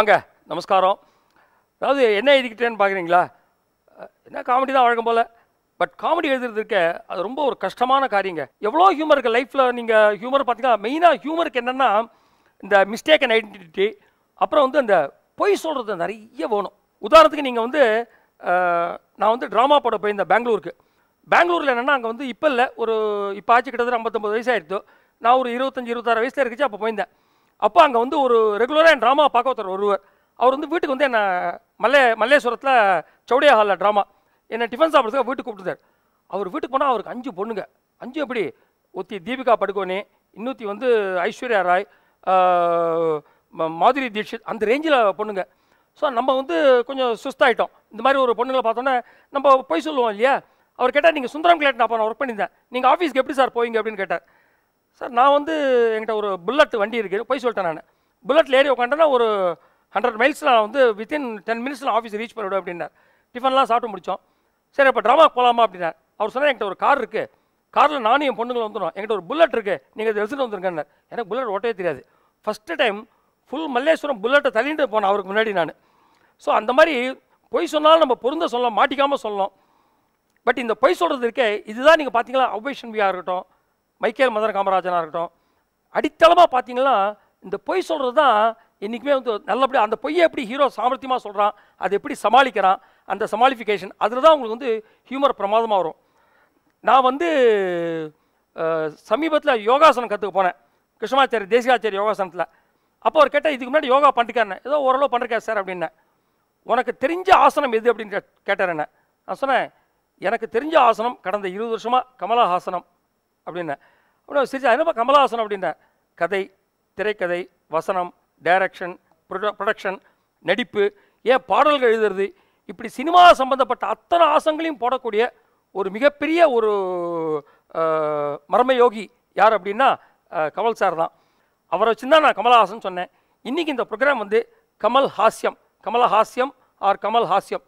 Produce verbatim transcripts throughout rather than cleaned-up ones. வாங்க நமஸ்காரம். அதாவது என்ன எழுதிக்கிட்டேன்னு பார்க்குறீங்களா? என்ன காமெடி தான் வழக்கம் போல். பட் காமெடி எழுதுறது இருக்க அது ரொம்ப ஒரு கஷ்டமான காரியங்க. எவ்வளோ ஹியூமர் இருக்குது லைஃப்பில். நீங்கள் ஹியூமர் பார்த்தீங்கன்னா மெயினாக ஹியூமருக்கு என்னென்னா இந்த மிஸ்டேக் அண்ட் ஐடென்டிட்டி, அப்புறம் வந்து அந்த பொய் சொல்கிறது நிறைய வேணும். உதாரணத்துக்கு நீங்கள் வந்து நான் வந்து ட்ராமா போட போயிருந்தேன் பெங்களூருக்கு. பெங்களூரில் என்னென்னா அங்கே வந்து இப்போ இல்லை, ஒரு இப்போ ஆச்சு கிட்டத்தட்ட ஐம்பத்தொம்பது வயசு ஆகிடுது. நான் ஒரு இருபத்தஞ்சி இருபத்தாறு வயசில் இருந்துச்சு அப்போ போயிருந்தேன். அப்போ அங்கே வந்து ஒரு ரெகுலராக என் ட்ராமா பார்க்க ஒருத்தர் வருவார். அவர் வந்து வீட்டுக்கு வந்து என்னை மல்லே மல்லேஸ்வரத்தில் சௌடியா ஹாலில் ட்ராமா என்னை டிஃபன் சாப்பிட்றதுக்காக வீட்டுக்கு கூப்பிட்டுருந்தார். அவர் வீட்டுக்கு போனால் அவருக்கு அஞ்சு பொண்ணுங்க. அஞ்சு எப்படி? ஒத்தி தீபிகா படுகோனே, இன்னொத்தி வந்து ஐஸ்வர்யா ராய், மாதுரி தீட்சித், அந்த ரேஞ்சில் பொண்ணுங்க. ஸோ நம்ம வந்து கொஞ்சம் சுஸ்தாகிட்டோம். இந்த மாதிரி ஒரு பொண்ணுங்களை பார்த்தோன்னே நம்ம போய் சொல்லுவோம் இல்லையா? அவர் கேட்டால், நீங்கள் சுந்தரம் கிளேட் நான் ஒர்க் பண்ணியிருந்தேன், நீங்கள் ஆஃபீஸ்க்கு எப்படி சார் போவீங்க அப்படின்னு கேட்டார். சார் நான் வந்து என்கிட்ட ஒரு புல்லட் வண்டி இருக்குது போய் சொல்லிட்டேன். நான் புல்லட்டில் ஏறி உட்காண்டேன்னா ஒரு ஹண்ட்ரட் மைல்ஸில் நான் வந்து வித்தின் டென் மினிட்ஸில் ஆஃபீஸ் ரீச் பண்ணிவிடுவேன் அப்படின்னார். டிஃபன்லாம் சாப்பிட்டு முடித்தோம். சரி அப்போ ட்ராமாவுக்கு போகலாமா அப்படின்னார். அவர் சொன்னால், என்கிட்ட ஒரு கார் இருக்குது, காரில் நானும் என் பொண்ணுங்களை வந்துடும், என்கிட்ட ஒரு புல்லட் இருக்குது, நீங்கள் அதை எடுத்துகிட்டு வந்துருங்கன்னார். எனக்கு புல்லட் ஓட்டவே தெரியாது. ஃபஸ்ட்டு டைம் ஃபுல் மல்லேஸ்வரம் புல்லட்டை தள்ளிட்டு போனேன் அவருக்கு முன்னாடி நான். ஸோ அந்த மாதிரி பொய் சொன்னாலும் நம்ம பொருந்த சொல்லலாம், மாட்டிக்காமல் சொல்லலாம். பட் இந்த பொய் சொல்கிறது இருக்கே, இதுதான் நீங்கள் பார்த்தீங்களா அவ்வைஷன்வியாக இருக்கட்டும், மைக்கேல் மதன் காமராஜனாக இருக்கட்டும், அடித்தளமாக பார்த்தீங்கன்னா இந்த பொய் சொல்கிறது தான் இன்றைக்குமே வந்து நல்லபடியாக அந்த பொய்யை எப்படி ஹீரோ சாமர்த்தியமாக சொல்கிறான், அது எப்படி சமாளிக்கிறான், அந்த சமாளிஃபிகேஷன் அதில் தான் உங்களுக்கு வந்து ஹியூமர் பிரமாதமாக வரும். நான் வந்து சமீபத்தில் யோகாசனம் கற்றுக்க போனேன், கிருஷ்ணமாச்சாரி தேசிகாச்சாரி யோகாசனத்தில். அப்போ அவர் கேட்டால், இதுக்கு முன்னாடி யோகா பண்ணிருக்காருண்ணே, ஏதோ ஓரளவு பண்ணிருக்காரு சார் அப்படின்னேன். உனக்கு தெரிஞ்ச ஆசனம் எது அப்படின்னு கேட்டார் என்ன. நான் சொன்னேன், எனக்கு தெரிஞ்ச ஆசனம் கடந்த இருபது வருஷமாக கமலஹாசனம் அப்படின்னேன். அப்படின்னா சிரிச்சா, என்னப்பா கமலஹாசனம் அப்படின்னேன். கதை, திரைக்கதை, வசனம், டைரக்ஷன், ப்ரொட ப்ரொடக்ஷன் நடிப்பு, ஏன் பாடல்கள் எழுதுறது, இப்படி சினிமா சம்பந்தப்பட்ட அத்தனை ஆசனங்களையும் போடக்கூடிய ஒரு மிகப்பெரிய ஒரு மர்மயோகி யார் அப்படின்னா கமல் சார் தான். அவரை வச்சு தான் நான் கமலஹாசன் சொன்னேன். இன்றைக்கி இந்த ப்ரோக்ராம் வந்து கமல் ஹாஸ்யம், கமலஹாஸ்யம் ஆர் கமல் ஹாஸ்யம்.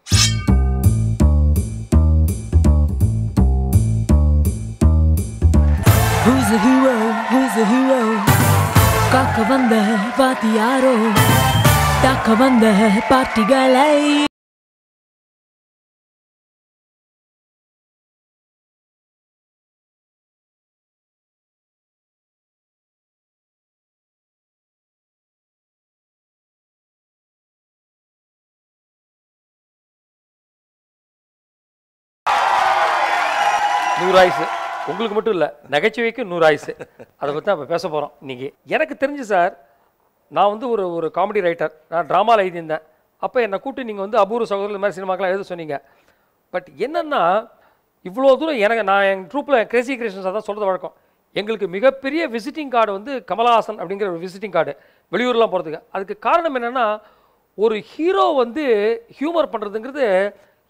Who's a hero? Who's a hero? Kaka vanda paati yaro, taka vanda paati galai. நூறு ஆயுசு உங்களுக்கு மட்டும் இல்லை, நகைச்சுவைக்கு நூறு ஆயுசு. அதை பற்றி தான் இப்போ பேச போகிறோம் இன்றைக்கி. எனக்கு தெரிஞ்சு சார், நான் வந்து ஒரு ஒரு காமெடி ரைட்டர், நான் ட்ராமாவில் எழுதியிருந்தேன். அப்போ என்னை கூப்பிட்டு நீங்கள் வந்து அபூர்வ சகோதரர் இந்த மாதிரி சினிமாக்கெலாம் எழுத சொன்னீங்க. பட் என்னென்னா இவ்வளோ தூரம் எனக்கு நான் எங்கள் ட்ரூப்பில் கிரேசி கிரேஷன்ஸ் தான் சொல்கிறது வழக்கம். எங்களுக்கு மிகப்பெரிய விசிட்டிங் கார்டு வந்து கமலஹாசன் அப்படிங்கிற ஒரு விசிட்டிங் கார்டு வெளியூர்லாம் போகிறதுக்கு. அதுக்கு காரணம் என்னென்னா, ஒரு ஹீரோ வந்து ஹியூமர் பண்ணுறதுங்கிறது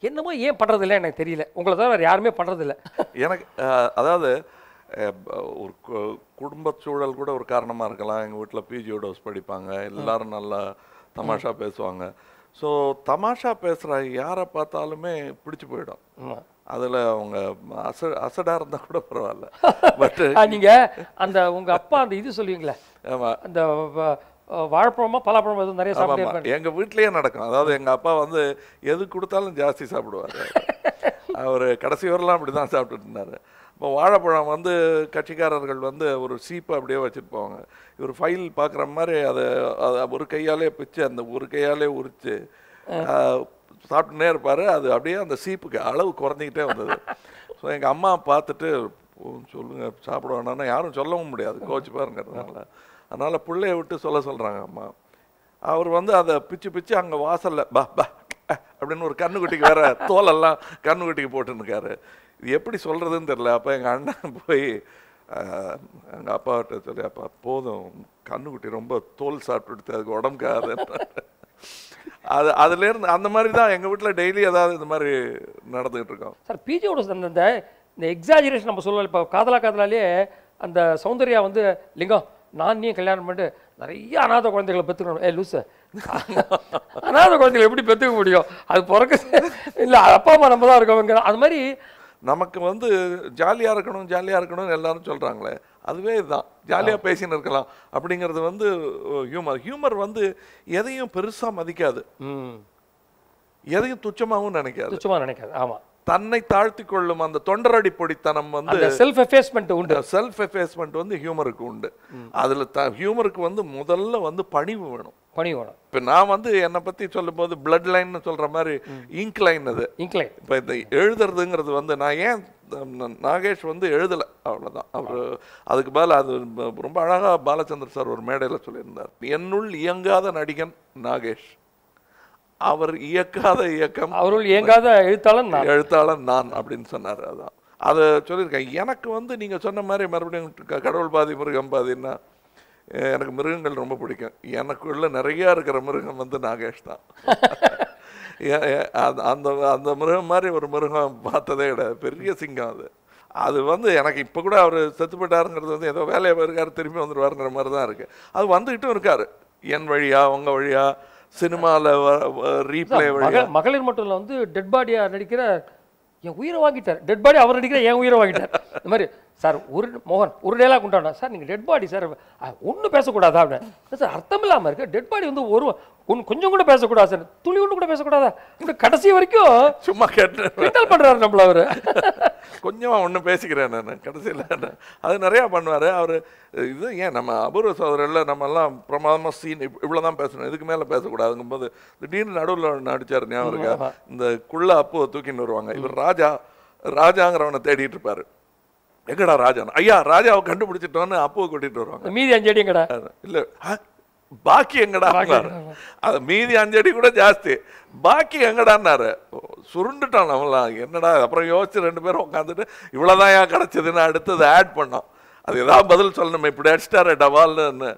என்னமோ ஏன் பண்ணுறதில்ல எனக்கு தெரியல. உங்களை தான் வேறு யாருமே பண்ணுறதில்ல. எனக்கு அதாவது ஒரு குடும்ப சூழல் கூட ஒரு காரணமாக இருக்கலாம். எங்கள் வீட்டில் பிஜியோடோஸ் படிப்பாங்க, எல்லோரும் நல்லா தமாஷா பேசுவாங்க. ஸோ தமாஷா பேசுகிற யாரை பார்த்தாலுமே பிடிச்சி போயிடும். அதில் அவங்க அச அசடாக இருந்தால் கூட பரவாயில்ல. பட்டு நீங்கள் அந்த உங்கள் அப்பா அந்த இது சொல்லுவீங்களே, அந்த வாழைப்பழமா பலாப்பழமா எதுவும் நிறைய சாப்பிடுவாங்க. எங்கள் வீட்லேயே நடக்கும். அதாவது எங்கள் அப்பா வந்து எது கொடுத்தாலும் ஜாஸ்தி சாப்பிடுவார். அவர் கடைசி வரலாம் அப்படி தான் சாப்பிட்டுட்டு இருந்தார். இப்போ வாழைப்பழம் வந்து கட்சிக்காரர்கள் வந்து ஒரு சீப்பை அப்படியே வச்சுட்டு போவாங்க. இவர் ஃபைல் பார்க்குற மாதிரி அதை ஒரு கையாலே பிச்சு அந்த ஒரு கையாலே உரித்து சாப்பிட்டுனே இருப்பார். அது அப்படியே அந்த சீப்புக்கு அளவு குறைஞ்சிக்கிட்டே வந்தது. ஸோ எங்கள் அம்மா பார்த்துட்டு சொல்லுங்கள் சாப்பிட வேணாம்னா யாரும் சொல்லவும் முடியாது, கோச்சு பாருங்கிறதுனால. அதனால் பிள்ளைய விட்டு சொல்ல சொல்கிறாங்க அம்மா. அவர் வந்து அதை பிச்சு பிச்சு அங்கே வாசலில் பா பா அப்படின்னு ஒரு கண்ணுக்குட்டிக்கு வேற தோலெல்லாம் கண்ணுக்குட்டிக்கு போட்டுருக்காரு. இது எப்படி சொல்கிறதுன்னு தெரில. அப்போ எங்கள் அண்ணன் போய் எங்கள் அப்பாவிட்ட சொல்லி, அப்பா போதும் கண்ணுக்குட்டி ரொம்ப தோல் சாப்பிட்டுடுத்து, அதுக்கு உடம்புக்காது. அது அதுலேருந்து அந்த மாதிரி தான் எங்கள் வீட்டில் டெய்லி ஏதாவது இந்த மாதிரி நடந்துக்கிட்டு இருக்கோம் சார். பிஜியோட அந்த இந்த எக்ஸாஜரேஷன் நம்ம சொல்லலாம். இப்போ காதலா காதலாலே அந்த சௌந்தர்யா வந்து லிங்கம் நான் நீ கல்யாணம் பண்ணிட்டு நிறைய அநாத குழந்தைகளை பெற்றுக்கணும். ஏ லூசு, அநாத குழந்தைகளை எப்படி பெற்றுக்க முடியும்? அது பிறக்க இல்லை, அப்பா அம்மா நம்ம தான் இருக்கவங்க. அது மாதிரி நமக்கு வந்து ஜாலியாக இருக்கணும் ஜாலியாக இருக்கணும்னு எல்லாரும் சொல்கிறாங்களே, அதுவே இதுதான் ஜாலியாக பேசின்னு இருக்கலாம் அப்படிங்கிறது வந்து ஹியூமர். ஹியூமர் வந்து எதையும் பெருசாக மதிக்காது, எதையும் துச்சமாகவும் நினைக்காது. துச்சமாக நினைக்காது, ஆமாம். தன்னை தாழ்த்தி கொள்ளும் அந்த தொண்டரடி பொடித்தனம் வந்து செல்ஃப் எஃபேஸ்மெண்ட் உண்டு. செல்ஃப் எஃபேஸ்மெண்ட் வந்து ஹியூமருக்கு உண்டு. அதில் த ஹியூமருக்கு வந்து முதல்ல வந்து பணிவு வேணும், பணிவு வேணும். இப்போ நான் வந்து என்னை பற்றி சொல்லும்போது பிளட் லைன்னு சொல்கிற மாதிரி இங்க் லைன், அது இங்க் லைன். இப்போ இந்த எழுதுறதுங்கிறது வந்து நான் ஏன் நாகேஷ் வந்து எழுதலை அவ்வளோதான், அவர் அதுக்கு மேலே அது ரொம்ப அழகாக பாலச்சந்தர் சார் ஒரு மேடையில் சொல்லியிருந்தார், என்னுள் இயங்காத நடிகன் நாகேஷ், அவர் இயக்காத இயக்கம் அவருள் இயங்காத எழுத்தாளன் எழுத்தாளன் நான் அப்படின்னு சொன்னார். அதான் அதை சொல்லியிருக்கேன். எனக்கு வந்து நீங்கள் சொன்ன மாதிரி மறுபடியும் கடவுள் பாதி மிருகம் பாதின்னா எனக்கு மிருகங்கள் ரொம்ப பிடிக்கும். எனக்குள்ள நிறையா இருக்கிற மிருகம் வந்து நாகேஷ் தான். அந்த அந்த மிருகம் மாதிரி ஒரு மிருகம் பார்த்ததே கிடையாது, பெரிய சிங்கம் அது. அது வந்து எனக்கு இப்போ கூட அவர் செத்துப்பட்டாருங்கிறது வந்து ஏதோ வேலையை போயிருக்காரு திரும்பி வந்துடுவாருங்கிற மாதிரி தான் இருக்குது. அது வந்துக்கிட்டும் இருக்கார் என் வழியா அவங்க வழியா சினிமாவில் ரீப்ளே வழியா. மகளிர் மட்டும் இல்லை, வந்து டெட் பாடியாக நடிக்கிற என் உயிரை வாங்கிட்டார், டெட் பாடி அவர் நடிக்கிற என் உயிரை வாங்கிட்டார். இந்த மாதிரி சார் ஒரு மோகன் ஒரு டேலாக் கொண்டாடா சார் நீங்கள் டெட் பாடி சார் ஒன்றும் பேசக்கூடாதா அப்படின்னு சார் அர்த்தம் இல்லாமல் இருக்குது. டெட் பாடி வந்து ஒரு ஒன்று கொஞ்சம் கூட பேசக்கூடாது சார், துளி ஒன்று கூட பேசக்கூடாதா, இப்படி கடைசி வரைக்கும் சும்மா கேட்டல் பண்ணுறாரு நம்மள. அவர் கொஞ்சமாக ஒன்று பேசிக்கிறேன் நான் கடைசியில், அது நிறையா பண்ணுவார் அவர். இது ஏன் நம்ம அபூர்வ சோதரில் நம்மெல்லாம் பிரமாதமாக சீன் இவ்வளோ தான் பேசணும், இதுக்கு மேலே பேசக்கூடாதுங்கும்போது திடீர்னு நடுவில் நடித்தார் ஞாபகம் இருக்கா? இந்த குள்ள அப்புவை தூக்கின்னு வருவாங்க, இவர் ராஜா ராஜாங்கிறவனை தேடிட்டு இருப்பார், எங்கடா ராஜா, ஐயா ராஜாவை கண்டுபிடிச்சிட்டோன்னு அப்புவை கூட்டிகிட்டு வருவாங்க, மீதி அஞ்சு அடி எங்கடா இல்லை பாக்கி எங்கடா, அது மீதி அஞ்சடி கூட ஜாஸ்தி, பாக்கி எங்கடான்னாரு. சுருண்டுட்டான் நம்மளாம், என்னடா அப்புறம் யோசிச்சு ரெண்டு பேரும் உட்காந்துட்டு இவ்வளோதான் ஏன் கிடச்சிதுன்னு அடுத்தது ஆட் பண்ணோம், அது ஏதாவது பதில் சொல்லணும், இப்படி அடிச்சிட்டாரு டவால்னு.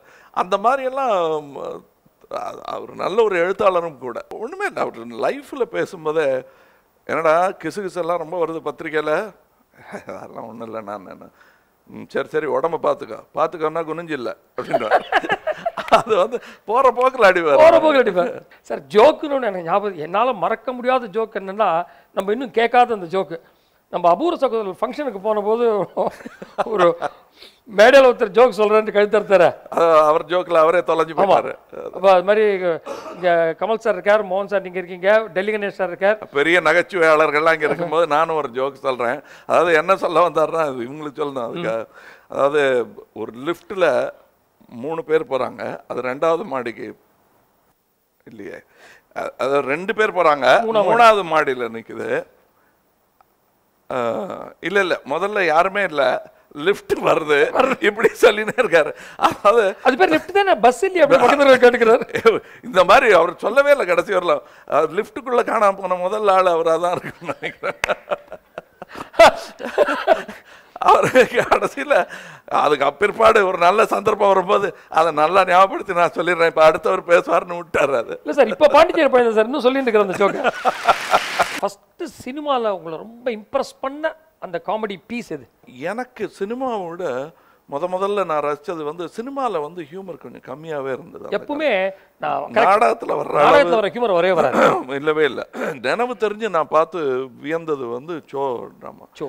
அந்த மாதிரியெல்லாம் அவர் நல்ல ஒரு எழுத்தாளரும் கூட. ஒன்றுமே இல்லை, அவர் லைஃப்பில் பேசும்போதே என்னடா கிசு கிசெல்லாம் ரொம்ப வருது பத்திரிக்கையில், அதெல்லாம் ஒன்றும் இல்லை, நான் நான் சரி சரி உடம்ப பார்த்துக்கோ, பார்த்துக்கோன்னா குனிஞ்சில்லை அப்படின்னு அது வந்து போகிற போக்கில் அடிப்பார், போகிற போக்கில் அடிப்பார் சார். ஜோக்குன்னு எனக்கு ஞாபகம், என்னால் மறக்க முடியாத ஜோக் என்னென்னா, நம்ம இன்னும் கேட்காத அந்த ஜோக்கு, நம்ம அபூர்வ சகோதரர் ஃபங்க்ஷனுக்கு போனபோது ஒரு மேடையில் ஒருத்தர் ஜோக் சொல்கிறேன்ட்டு கழுத்தறுத்தார அவர் ஜோக்கில் அவரே தொலைஞ்சு போவார். அப்போ அது மாதிரி இங்கே கமல் சார் இருக்கார், மோகன் சார் நீங்கள் இருக்கீங்க, டெல்லி கணேஷ் சார் இருக்கார், பெரிய நகைச்சுவையாளர்கள்லாம் இங்கே இருக்கும்போது நானும் ஒரு ஜோக் சொல்கிறேன். அதாவது என்ன சொல்ல வந்தார்னா அது இவங்களுக்கு சொல்லணும், அதுக்கு அதாவது ஒரு லிஃப்ட்டில் மூணு பேர் போகிறாங்க, அது ரெண்டாவது மாடிக்கு இல்லையே, அது ரெண்டு பேர் போகிறாங்க, மூணாவது மாடியில் நிற்குது, இல்லை இல்லை முதல்ல யாருமே இல்லை, லிஃப்ட் வருது இப்படி சொல்லினே இருக்காரு. அதாவது அது பேர் லிஃப்ட் தானே, பஸ் இல்லையா அப்படின்னு கேட்டுக்கிறாரு. இந்த மாதிரி அவர் சொல்லவே இல்லை, கடைசி வரலாம் அவர் லிஃப்ட்டுக்குள்ளே காணாமல் போன முதல் ஆள் அவராக தான் இருக்குன்னு நினைக்கிறேன். அவர் கடைசியில் அதுக்கு அப்பிற்பாடு ஒரு நல்ல சந்தர்ப்பம் வரும்போது அதை நல்லா ஞாபகப்படுத்தி நான் சொல்லிடுறேன், இப்போ அடுத்தவர் பேசுவார்னு விட்டார். அது இல்லை சார், இப்போ பாண்டிச்சேரி போயிருந்தேன் சார், இன்னும் சொல்லிட்டு இருக்கிற அந்த ஜோக்கு. ஃபஸ்ட்டு சினிமாவில் உங்களை ரொம்ப இம்ப்ரெஸ் பண்ண அந்த காமெடி பீஸ் எது? எனக்கு சினிமாவோட முத முதல்ல நான் ரசித்தது வந்து, சினிமாவில் வந்து ஹியூமர் கொஞ்சம் கம்மியாகவே இருந்தது எப்பவுமே. நான் நாடகத்தில் வர்ற ஹியூமர் வரவே வராது, இல்லவே இல்லை. நினைவு தெரிஞ்சு நான் பார்த்து வியந்தது வந்து சோ ட்ராமா. சோ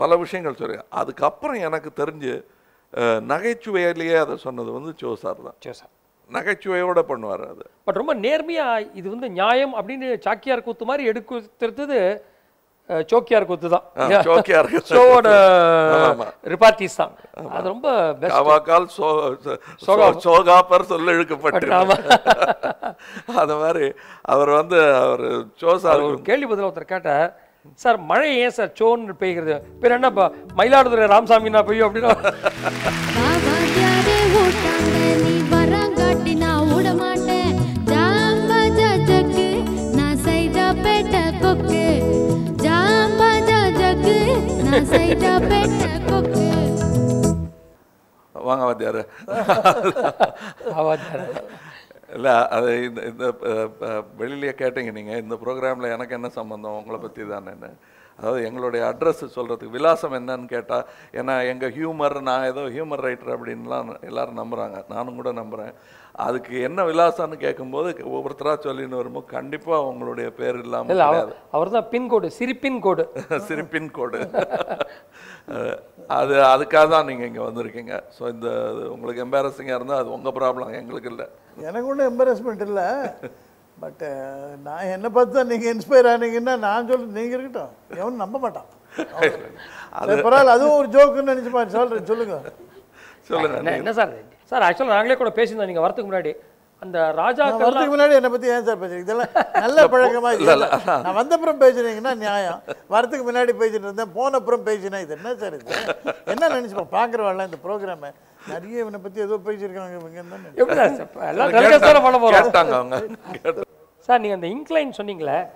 பல விஷயங்கள் சொல்லு. அதுக்கப்புறம் எனக்கு தெரிஞ்சு நகைச்சுவையிலேயே அதை சொன்னது வந்து சோ சார் தான். சோ சார் நகைச்சுவையோடு பண்ணுவார் அது, பட் ரொம்ப நேர்மையாக. இது வந்து நியாயம் அப்படின்னு சாக்கியார் கூத்து மாதிரி எடுக்கிறது Chokiyar Kuthuda. Chokiyar Kuthuda. So what repartee song. That's the best. Kavakal Sogapar Solidukapattu. That's why அவர் வந்து அவர் சோசா கேள்வி பதில் ஒருத்தர் கேட்ட சார் மழை ஏன் சார் சோன்னு பெய்கிறது பேர் என்ன மயிலாடுதுறை ராமசாமி நான் போய் அப்படினா பாபா யாரே ஓட்டாங்க நீ வரங்காட்டி நான் ஓட மாட்டேன் ஜாம்பா ஜஜக்கு நான் சைதா பேட்ட கொக்கு ஜாம்பா ஜஜக்கு நான் சைதா பேட்ட கொக்கு வாங்க Vathiyare Vathiyare La, in the Belly Catting, in the program, Lanakana Samano, Glapatidan, and Anglo address is sold at the Villasam and Nan Kata, and I younger humor and I the humor rate rabid in Lar number, Nanguda number. Adaki and Villasan Kakambo, overtrachal or Mukandipa, Anglo, a pair lam. Our the pin code, Siripin code, Siripin code. Other Kazan working. So in the embarrassing or not, Wonga problem, Anglican. I don't have embarrassment, but if I inspire you, I'll tell you. I don't know. That's a joke. Tell me. Sir, actually, I was talking to you earlier. And the Raja... I was talking to you earlier. I was talking to you earlier. I was talking to you earlier. I was talking to you earlier. What do you think? the program. Are you even a pity of the patient? Sir, you are the incline sonning lab.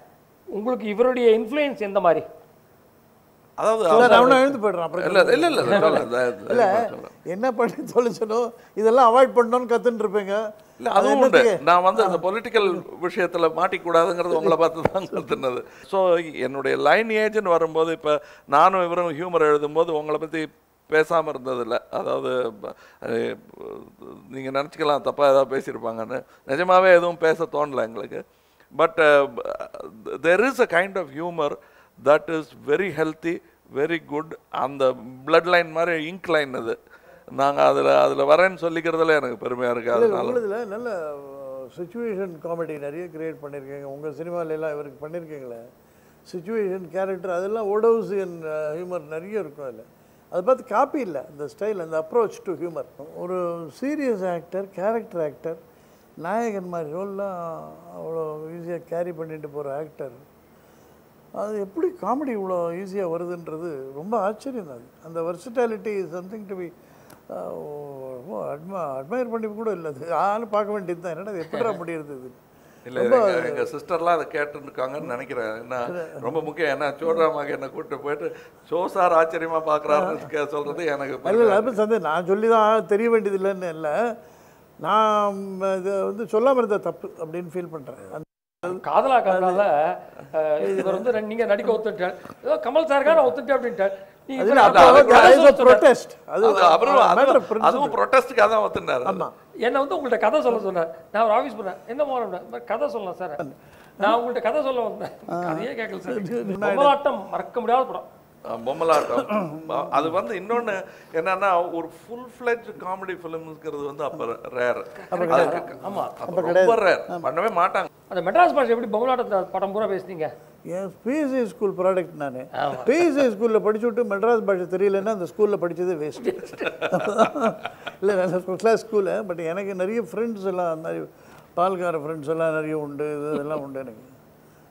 You have influence in the Mari. I don't know the Pedra. In a particular solution, is a lava Pondon Kathan Drippinga. Now, under the political Vishetala Mati Kuda, so in a lineage and Varambodipa, Nano humor, the Mother Wongapati. பேசாம இருந்ததில்லை அதாவது நீங்க நினைச்சுக்கலாம் தப்பா ஏதாவது பேசிருப்பாங்கன்னு நிஜமாவே எதுவும் பேச தோணல உங்களுக்கு but there is a kind of humor that is very healthy very good அந்த bloodline மாதிரி incline அது நாங்க அதுல அதுல வரேன்னு சொல்லிக்கிறதுல எனக்கு பெருமையா இருக்கு அதனால நல்ல situation comedy நிறைய கிரியேட் பண்ணிருக்கீங்க உங்க சினிமால எல்லாம் இவருக்கு பண்ணிருக்கீங்களே situation character அதெல்லாம் ஓடோசியன் humor நிறைய இருக்கும் இல்ல But the copy, the style and the approach to humor. A serious actor, character actor, Nayak and my role easy carry பண்ணிட்டு போற actor. அது எப்படி காமெடி இவ்ளோ ஈஸியா வருதுன்றது ரொம்ப ஆச்சரியம் அது. அந்த versatility is something to be admire பண்ணி கூட இல்ல. ஆளு பார்க்க வேண்டியது தான். என்னடா எப்படிடா முடியுது இது? இல்ல எங்க சிஸ்டர்லாம் அத கேட்டிருக்காங்கன்னு நினைக்கிறேன். நான் ரொம்ப முக்கியம் என்ன சோடராமாக என்ன கூட்டி போயிட்டு சோ சார் ஆச்சரியமா பார்க்கறாருன்னு சொல்றது எனக்கு இல்ல அது சந்தே நான் சொல்லி தான் தெரிய வேண்டியது இல்லன்னு இல்ல. நான் வந்து சொல்லாம இருந்த தப்பு அப்படிን ஃபீல் பண்றேன். காதலா காதலால இவர் வந்து நீங்க நடிக்க ஒத்துட்டார். ஏதோ கமல் சார் கார ஒத்துட்டே அப்படிட்டார். நீங்க அது ப்ரொடெஸ்ட். அது அப்புறம் அது ப்ரொடெஸ்ட்காக தான் ஒத்துனார். ஆமா. என்ன வந்து உங்களுடைய கதை சொல்ல சொன்னார் நான் ஒரு ஆபீஸ் போறேன் என்ன மோரம்டா கதை சொல்லலாம் சார் நான் உங்களுடைய கதை சொல்ல வந்தேன் அதையே கேக்கல சார் பொம்மலாட்டம் மறக்க முடியாத படம் பொம்மலாட்டம் அது வந்து இன்னொன்னு என்னன்னா ஒரு ஃபுல் ஃப்ளெஜ் காமெடி ஃபிலிம்ஸ்ங்கிறது வந்து அப்ப ரேர் ஆமா ரொம்ப ரேர் பண்ணவே மாட்டாங்க அந்த மெட்ராஸ் பாஷை எப்படி பொம்மலாட்டம் படம் பூரா பேசுனீங்க Yes, P S A school product நானே P S A ஸ்கூல்ல படிச்சிட்டு மெட்ராஸ் பாஷை தெரியலன்னா அந்த ஸ்கூல்ல படிச்சதே வேஸ்ட் இல்ல நான் ஸ்கூல் கிளாஸ் ஸ்கூல் பட் எனக்கு நிறைய फ्रेंड्स எல்லாம் நிறைய பால்கார फ्रेंड्स எல்லாம் நிறைய உண்டு இதெல்லாம் உண்டு எனக்கு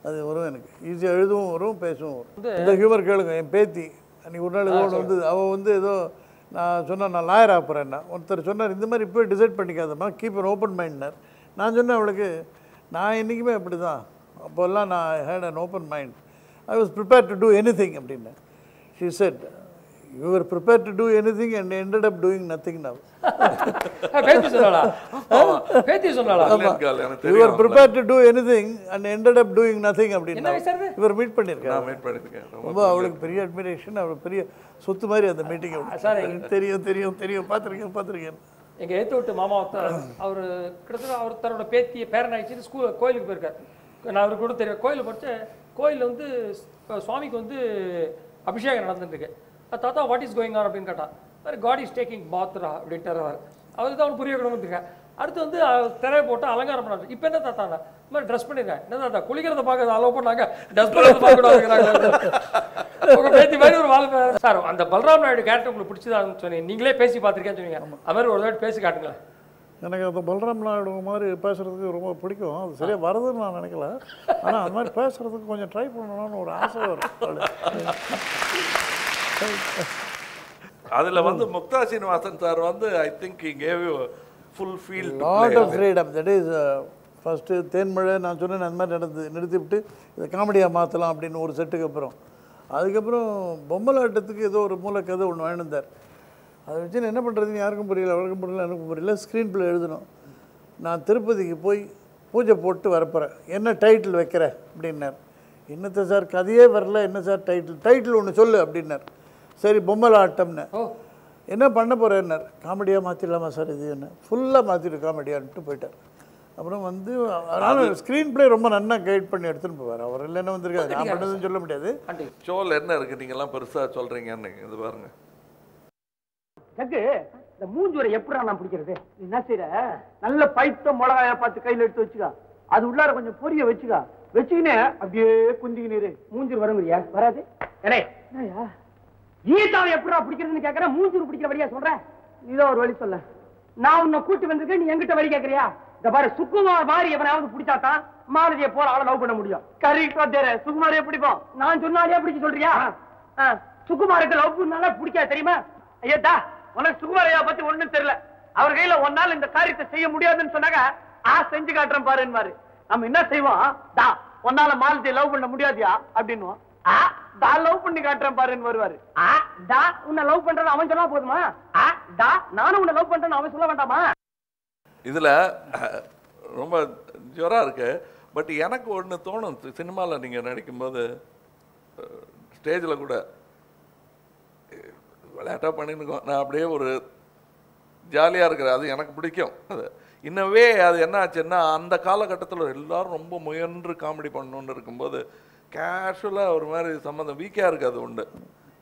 அது வரும் எனக்கு ஈஸியா எழுதுவும் வரும் பேசுவும் வரும் இந்த ஹியூமர் கேளுங்க என் பேத்தி அன்னைக்கு ஒரு நாள் ஏதோ வந்து அவ வந்து ஏதோ நான் சொன்னா நான் லாயர் ஆபறேன்னா ஒருத்தர் சொன்னார் இந்த மாதிரி போய் டிசைட் பண்ணிக்காதமா கீப் an open mindனர் நான் சொன்னேன் அவளுக்கு நான் இன்னைக்குமே அப்படிதான் I had an open mind. I was prepared to do anything. She said, you were prepared to do anything and ended up doing nothing now. You were prepared to do anything and ended up doing nothing. You were meet Pandirka. Very admiration. I was very Sutumari at the meeting. Sorry. I came to Mama, our parents, school, coil burger. நான் அவருக்கு கூட தெரிய கோயில போறச்ச கோயில்ல வந்து சுவாமிக்கு வந்து அபிஷேகம் நடந்துட்டு இருக்கு தாத்தா வாட் இஸ் கோயிங் ஆன் அப்படிን கேட்டா God is taking bath அப்படிட்டார் அவர் அவருக்கு தான் புரிய வைக்கணும்னுங்க. அடுத்து வந்து திரைய போட்டு அலங்காரம் பண்ணுறாங்க. இப்போ என்ன தாத்தாண்ணா இந்த மாதிரி ட்ரெஸ் பண்ணிடுறேன். என்ன தாத்தா குளிக்கிறத பார்க்க அளவு பண்ணாங்க, ட்ரெஸ் பண்ணுறத பார்க்கணும் பேசி மாதிரி ஒரு வாழ்க்கை. சார் அந்த பல்ராம் நாயுடு கேரக்டர் உங்களுக்கு பிடிச்சதான்னு சொன்னீங்க, நீங்களே பேசி பார்த்துருக்கேன்னு சொன்னீங்க. அது மாதிரி ஒரு தாட்டி பேசி காட்டுங்களேன். எனக்கு அந்த பல்ராம் நாயுடு மாதிரி பேசுகிறதுக்கு ரொம்ப பிடிக்கும். அது சரியாக வருதுன்னு நான் நினைக்கல, ஆனால் அது மாதிரி பேசுகிறதுக்கு கொஞ்சம் ட்ரை பண்ணணும்னு ஒரு ஆசை வரும். அதில் வந்து முக்தா சீனிவாசன் சார் வந்து I think he gave you full feel lot of freedom. That is first Thenmazhai நான் சொன்னேன் அந்த மாதிரி நடந்து நிறுத்திவிட்டு இதை காமெடியாக மாற்றலாம் அப்படின்னு ஒரு செட்டுக்கு அப்புறம், அதுக்கப்புறம் பொம்மலாட்டத்துக்கு ஏதோ ஒரு மூலக்கதை ஒன்று வாங்கியிருந்தார். அதை வச்சு என்ன பண்ணுறதுன்னு யாருக்கும் புரியல, அவருக்கும் புரியல, எனக்கும் புரியல. ஸ்க்ரீன் பிளே எழுதணும். நான் திருப்பதிக்கு போய் பூஜை போட்டு வரப்போகிறேன், என்ன டைட்டில் வைக்கிற அப்படின்னார். என்னத்தை சார் கதையே வரல, என்ன சார் டைட்டில் டைட்டில் ஒன்று சொல்லு அப்படின்னார். சரி பொம்மலாட்டம்னு என்ன பண்ண போகிறேன்னார். காமெடியாக மாற்றிடலாமா சார் இது என்ன ஃபுல்லாக மாற்றிட்டு காமெடியான்ட்டு போயிட்டார். அப்புறம் வந்து அதனால் ஸ்க்ரீன் பிளே ரொம்ப நல்லா கைட் பண்ணி எடுத்துன்னு போவார். அவர் இல்லை என்ன வந்திருக்காரு, நான் பண்ணதுன்னு சொல்ல முடியாது. ஷோவில் என்ன இருக்குது நீங்கள்லாம் பெருசாக சொல்கிறீங்கன்னு இது பாருங்க. இந்த மூஞ்சுரை எப்படி நான் பிடிக்கிறது? என்ன செய்யற, நல்ல பைத்த மிளகாயா பார்த்து கையில் எடுத்து வச்சுக்கா, அது உள்ளார கொஞ்சம் பொரிய வச்சுக்கா, வச்சுக்கினே அப்படியே குந்திக்கு நீரு மூஞ்சூர் வருங்கிறியா, வராது. ஈதாவை எப்படி பிடிக்கிறதுன்னு கேட்கற, மூஞ்சூர் பிடிக்கிற வழியா சொல்ற, நீதான் ஒரு வழி சொல்ல. நான் உன்னை கூட்டி வந்திருக்கேன், நீ எங்கிட்ட வழி கேட்கறியா? இந்த பாரு சுக்குமார் மாதிரி எவனாவது பிடிச்சாதான் மாலதியை போல அவளை லவ் பண்ண முடியும். கரெக்டா தேர சுகுமாரே பிடிப்போம், நான் சொன்னாலே பிடிக்க சொல்றியா? சுகுமாருக்கு லவ் பண்ணால பிடிக்காது தெரியுமா? ஐயாடா உனக்கு சுகுமாரையா பத்தி ஒண்ணும் தெரியல, அவர் கையில ஒன்னால இந்த காரியத்தை செய்ய முடியாதுன்னு சொன்னாங்க. ஆ செஞ்சு காட்டுறேன் பாருன்னு மாதிரி நம்ம என்ன செய்வோம், தா ஒன்னால மாலத்தை லவ் பண்ண முடியாதியா அப்படின்னு ஆ தா லவ் பண்ணி காட்டுறேன் பாருன்னு வருவாரு. ஆ தா உன்னை லவ் பண்றேன்னு அவன் சொன்னா போதுமா? ஆ தா நானும் உன்னை லவ் பண்றேன்னு அவன் சொல்ல வேண்டாமா? இதுல ரொம்ப ஜோரா இருக்கு. பட் எனக்கு ஒண்ணு தோணும், சினிமாவில் நீங்க நடிக்கும் போது ஸ்டேஜில் கூட விளையாட்டாக பண்ணிருக்கோம், நான் அப்படியே ஒரு ஜாலியாக இருக்கிறேன், அது எனக்கு பிடிக்கும். அது இன்னவே அது என்ன ஆச்சுன்னா, அந்த காலகட்டத்தில் எல்லோரும் ரொம்ப முயன்று காமெடி பண்ணணுன்னு இருக்கும்போது கேஷுவலாக ஒரு மாதிரி சம்மந்தம் வீக்காக இருக்குது. அது உண்டு,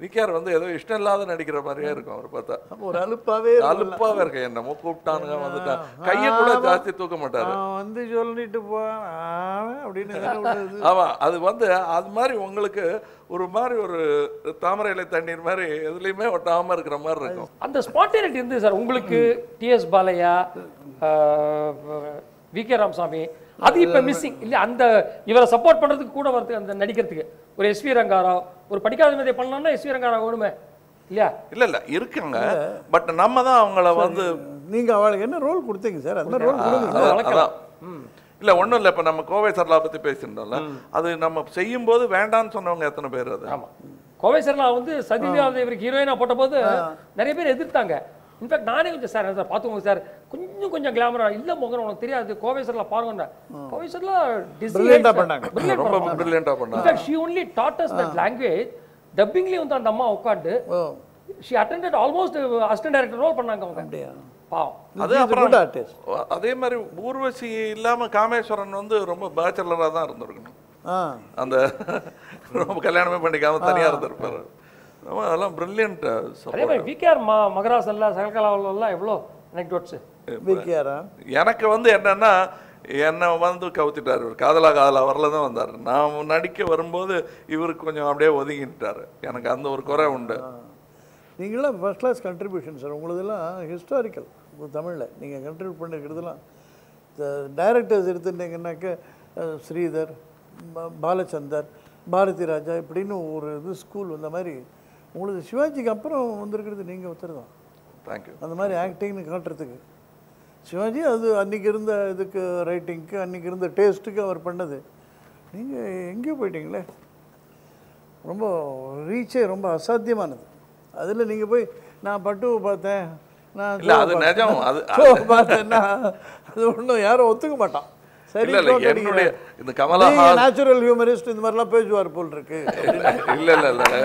வீக்கார் வந்து ஏதோ இஷ்டம் இல்லாத நடிக்கிற மாதிரியே இருக்கும். அவர் பார்த்தா ஒரு அலுப்பாவே அலுப்பாவே இருக்கு, என்னமோ கூப்பிட்டானுங்க வந்துட்டான், கையை கூட ஜாஸ்தி தூக்க மாட்டாரு, வந்து சொல்லிட்டு போவான் அப்படின்னு. ஆமாம், அது வந்து அது மாதிரி உங்களுக்கு ஒரு மாதிரி ஒரு தாமரையில தண்ணீர் மாதிரி எதுலையுமே ஒட்டாமல் இருக்கிற மாதிரி இருக்கும். அந்த ஸ்பான்டேனிட்டி இருந்து சார் உங்களுக்கு T S Balaiah, V K Ramasamy, அது இப்போ மிஸ்ஸிங் இல்லை. அந்த இவரை சப்போர்ட் பண்ணுறதுக்கு கூட வரது அந்த நடிக்கிறதுக்கு ஒரு எஸ் வி ரங்காராவ், ஒரு படிக்காத மாதிரி பண்ணலாம்னா எஸ் வி ரங்காராவ் ஓடுமே இல்லையா? இல்லை இல்லை இருக்காங்க, பட் நம்ம தான் அவங்கள வந்து நீங்கள் அவளுக்கு என்ன ரோல் கொடுத்தீங்க சார், அந்த ரோல் வளர்க்கலாம். ம் இல்லை ஒன்றும் இல்லை. இப்போ நம்ம கோவை சரலா பற்றி பேசியிருந்தோம்ல, அது நம்ம செய்யும்போது வேண்டான்னு சொன்னவங்க எத்தனை பேர் அது? ஆமாம், கோவை சரலா வந்து சதிகாவது இவருக்கு ஹீரோயினாக போட்டபோது நிறைய பேர் எதிர்த்தாங்க. இன்ஃபேக்ட் நானே கொஞ்சம் சார் சார் பார்த்துக்கோங்க சார், கொஞ்சம் கொஞ்சம் கிளாமராக இல்லை முகம் உனக்கு தெரியாது, கோவேஸ்வரில் பாருங்கண்ணா, கோவேஸ்வரில் டிசிப்ளின்டாக பண்ணாங்க, ரொம்ப பிரில்லியண்டாக பண்ணாங்க. She only taught us that language. டப்பிங்லேயும் வந்து அந்த அம்மா உட்காந்து she attended almost assistant director role பண்ணாங்க அவங்க. பாவம் அது அப்புறம் அதே மாதிரி ஊர்வசி இல்லாமல் காமேஸ்வரன் வந்து ரொம்ப பேச்சலராக தான் இருந்திருக்கணும், அந்த ரொம்ப கல்யாணமே பண்ணிக்காமல் தனியாக இருந்திருப்பாரு. நம்ம அதெல்லாம் பிரில்லியன்ட். அதே மாதிரி விகேஆர் மா மகராசன்ல சகலகலாவிலலாம் எவ்வளோ அனெக்டோட்ஸ். விகேஆரா எனக்கு வந்து என்னன்னா, என்னை வந்து கவுத்திட்டார் இவர், காதலா காதலா வரல தான் வந்தார். நான் நடிக்க வரும்போது இவருக்கு கொஞ்சம் அப்படியே ஒதுங்கிட்டார், எனக்கு அந்த ஒரு குறை உண்டு. நீங்களாம் ஃபர்ஸ்ட் கிளாஸ் கண்ட்ரிபியூஷன் சார், உங்களதெல்லாம் ஹிஸ்டாரிக்கல். தமிழில் நீங்கள் கண்ட்ரிபியூட் பண்ணிருக்கிறதுலாம் டைரக்டர்ஸ் எடுத்துட்டீங்கன்னாக்க ஸ்ரீதர், பாலச்சந்தர், பாரதிராஜா இப்படின்னு ஒரு இது ஸ்கூல் வந்த மாதிரி. உங்களுக்கு சிவாஜிக்கு அப்புறம் வந்திருக்கிறது நீங்கள் ஒருத்தர் தான். தேங்க்யூ. அந்த மாதிரி ஆக்டிங்னு காட்டுறதுக்கு சிவாஜி அது அன்றைக்கி இருந்த இதுக்கு ரைட்டிங்க்கு அன்றைக்கி இருந்த டேஸ்ட்டுக்கு அவர் பண்ணது. நீங்கள் எங்கேயோ போயிட்டீங்களே, ரொம்ப ரீச்சே ரொம்ப அசாத்தியமானது. அதில் நீங்கள் போய் நான் பட்டுவை பார்த்தேன், நான் பார்த்தேன்னா அது ஒன்றும் யாரும் ஒத்துக்க மாட்டான். சரி என்னுடைய இந்த கமலஹாசன் நேச்சுரல் ஹியூமரிஸ்ட் இந்த மாதிரிலாம் பேசுவார் போல் இருக்கு. இல்லை இல்லை இல்லை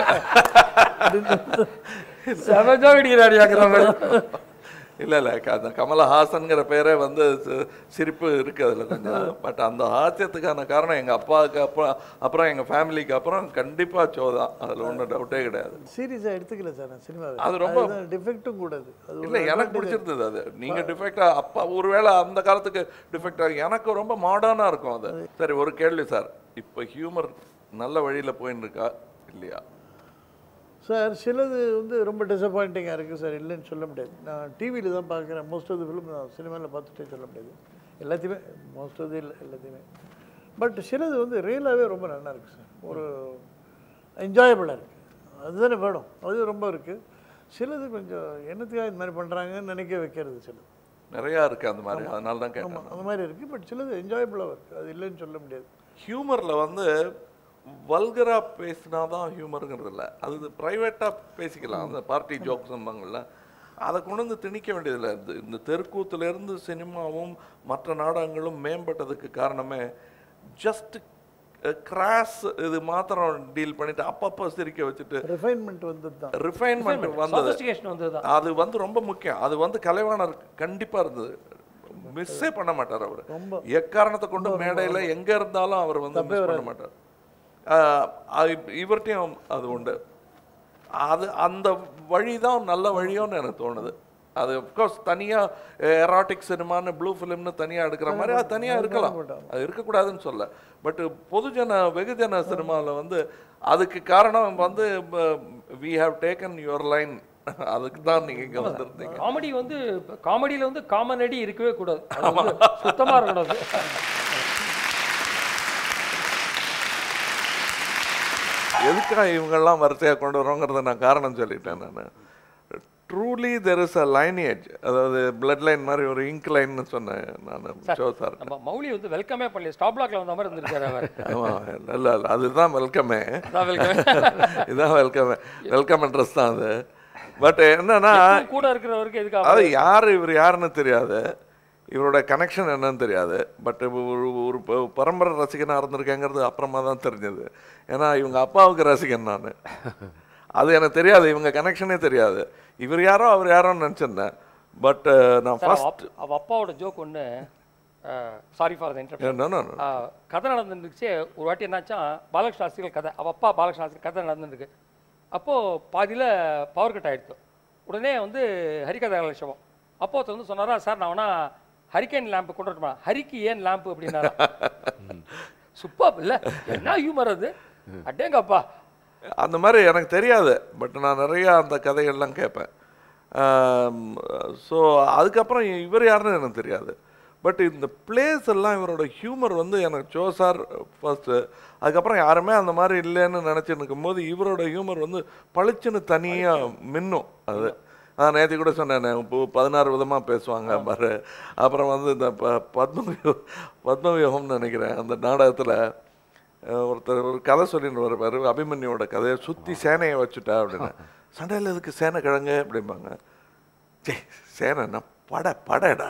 சமஜோடிக்கிறார். இல்ல இல்ல அந்த கமல ஹாசன்ங்கற பேரே வந்து சிரிப்பு இருக்கு அதுல கொஞ்சம் பட் அந்த ஹாஸ்யத்துக்கான காரணம் எங்க அப்பாவுக்கு அப்புறம் எங்க ஃபேமிலிக்கு அப்புறம் கண்டிப்பா சோதா அதுல ஒண்ணு டவுட்டே கிடையாது சீரியஸா எடுத்துக்கல சார் நான் சினிமாவை அது ரொம்ப டிஃபெக்ட்டும் கூடாது அது இல்ல எனக்கு பிடிச்சிருந்தது அது நீங்க டிஃபெக்ட்டா அப்பா ஒருவேளை அந்த காலத்துக்கு டிஃபெக்ட்டா எனக்கு ரொம்ப மாடர்னா இருக்கும் அது சரி ஒரு கேள்வி சார் இப்போ ஹியூமர் நல்ல வழியில போயின்னு இருக்கா இல்லையா சார் சிலது வந்து ரொம்ப டிசப்பாயிண்டிங்காக இருக்குது சார் இல்லைன்னு சொல்ல முடியாது நான் டிவியில் தான் பார்க்குறேன் மோஸ்ட் ஆஃப் த ஃபிலிம் நான் சினிமாவில் பார்த்துட்டே சொல்ல முடியாது எல்லாத்தையுமே மோஸ்ட் ஆஃப் தி இல்லை எல்லாத்தையுமே பட் சிலது வந்து ரியலாகவே ரொம்ப நல்லா இருக்குது சார் ஒரு என்ஜாயபிளாக இருக்குது அதுதானே வேணும் அது ரொம்ப இருக்குது சிலது கொஞ்சம் என்னத்துக்காக இந்த மாதிரி பண்ணுறாங்கன்னு நினைக்க வைக்கிறது சிலது நிறையா இருக்குது அந்த மாதிரி அதனால தான் கேட்கணும் அந்த மாதிரி இருக்குது பட் சிலது என்ஜாயபிளாக இருக்குது அது இல்லைன்னு சொல்ல முடியாது ஹியூமரில் வந்து வல்கரா பேசினா தான் ஹியூமருங்கிறது இல்லை அது ப்ரைவேட்டாக பேசிக்கலாம் அந்த பார்ட்டி ஜோக்ஸ் சொன்னாங்கள்ல அதை கொண்டு வந்து திணிக்க வேண்டியதில்லை இந்த இந்த தெருக்கூத்துலேருந்து சினிமாவும் மற்ற நாடகங்களும் மேம்பட்டதுக்கு காரணமே ஜஸ்ட் கிராஸ் இது மாத்திரம் டீல் பண்ணிட்டு அப்பப்போ சிரிக்க வச்சுட்டு ரிஃபைன்மெண்ட் வந்தது ரிஃபைன்மெண்ட் வந்தது அது வந்து ரொம்ப முக்கியம் அது வந்து கலைவாணர் கண்டிப்பாக இருந்தது மிஸ்ஸே பண்ண மாட்டார் அவர் எக்காரணத்தை கொண்டு மேடையில் எங்கே இருந்தாலும் அவர் வந்து மிஸ் பண்ண மாட்டார் இவர்கிட்டையும் அது உண்டு அது அந்த வழி தான் நல்ல வழியோன்னு எனக்கு தோணுது அது அஃப்கோர்ஸ் தனியாக எராட்டிக் சினிமான்னு ப்ளூ ஃபிலிம்னு தனியாக எடுக்கிற மாதிரி அது தனியாக இருக்கலாம் அது இருக்கக்கூடாதுன்னு சொல்ல பட் பொதுஜன வெகுஜன சினிமாவில் வந்து அதுக்கு காரணம் வந்து we have taken your line அதுக்கு தான் நீங்க இங்க வந்திருந்தீங்க காமெடி வந்து காமெடியில் வந்து காமனடி இருக்கவே கூடாது சுத்தமாக இருக்கக்கூடாது எதுக்காக இவங்கெல்லாம் வரிசையாக கொண்டு வரோங்கிறத நான் காரணம் சொல்லிட்டேன் நான் truly there is a lineage அதாவது பிளட் லைன் மாதிரி ஒரு இங்க் லைன்னு சொன்னேன் நான் ஷோ சார் நம்ம மௌலி வந்து வெல்கமே பண்ணல ஸ்டாப் பிளாக்ல வந்த மாதிரி இருந்திருக்காரு அவர் ஆமாம் இல்லை இல்லை அதுதான் வெல்கமே இதுதான் வெல்கமே வெல்கம் அட்ரஸ் தான் அது பட் என்னன்னா கூட இருக்கிறவருக்கு எதுக்காக அது யார் இவர் யாருன்னு தெரியாது இவரோட கனெக்ஷன் என்னன்னு தெரியாது பட் ஒரு ஒரு பரம்பரை ரசிகனாக இருந்திருக்கேங்கிறது அப்புறமா தான் தெரிஞ்சது ஏன்னா இவங்க அப்பாவுக்கு ரசிகன் நான் அது எனக்கு தெரியாது இவங்க கனெக்ஷனே தெரியாது இவர் யாரோ அவர் யாரோன்னு நினச்சிருந்தேன் பட் நான் ஃபர்ஸ்ட் அவள் அப்பாவோட ஜோக் ஒன்று சாரி ஃபார் த இன்டர்ப்ஷன் கதை நடந்துருந்துச்சு ஒரு வாட்டி என்னாச்சா பாலகிருஷ்ண ஆசிரியர் கதை அவள் அப்பா பாலகிருஷ்ண ஆசிரியர் கதை நடந்துருக்கு அப்போது பாதியில் பவர் கட் ஆகிடுச்சு உடனே வந்து ஹரிகதை லட்சம் அப்போ வந்து சொன்னாரா சார் நான் வேணா ஹரிக்கேன் லேம்பு கொண்டு வரமா ஹரிக்கு ஏன் லேம்பு அப்படின்னா சூப்பர் இல்லை என்ன ஹியூமர் அது அடேங்கப்பா அந்த மாதிரி எனக்கு தெரியாது பட் நான் நிறையா அந்த கதைகள்லாம் கேட்பேன் ஸோ அதுக்கப்புறம் இவர் யாருன்னு எனக்கு தெரியாது பட் இந்த பிளேஸ் எல்லாம் இவரோட ஹியூமர் வந்து எனக்கு ஜோ சார் ஃபர்ஸ்ட்டு அதுக்கப்புறம் யாருமே அந்த மாதிரி இல்லைன்னு நினச்சின்னு இருக்கும்போது இவரோட ஹியூமர் வந்து பளிச்சுன்னு தனியாக மின்னும் அது நான் நேற்று கூட சொன்னேன் இப்போ பதினாறு விதமாக பேசுவாங்க பாரு அப்புறம் வந்து இந்த ப பத்மவியோ பத்மவியோகம்னு நினைக்கிறேன் அந்த நாடகத்தில் ஒருத்தர் ஒரு கதை சொல்லிட்டு வருவார் அபிமன்யோட கதையை சுற்றி சேனையை வச்சுட்டா அப்படின்னா சண்டையில் இதுக்கு சேனை கிழங்கு அப்படிம்பாங்க சே சேனைன்னா படை படைடா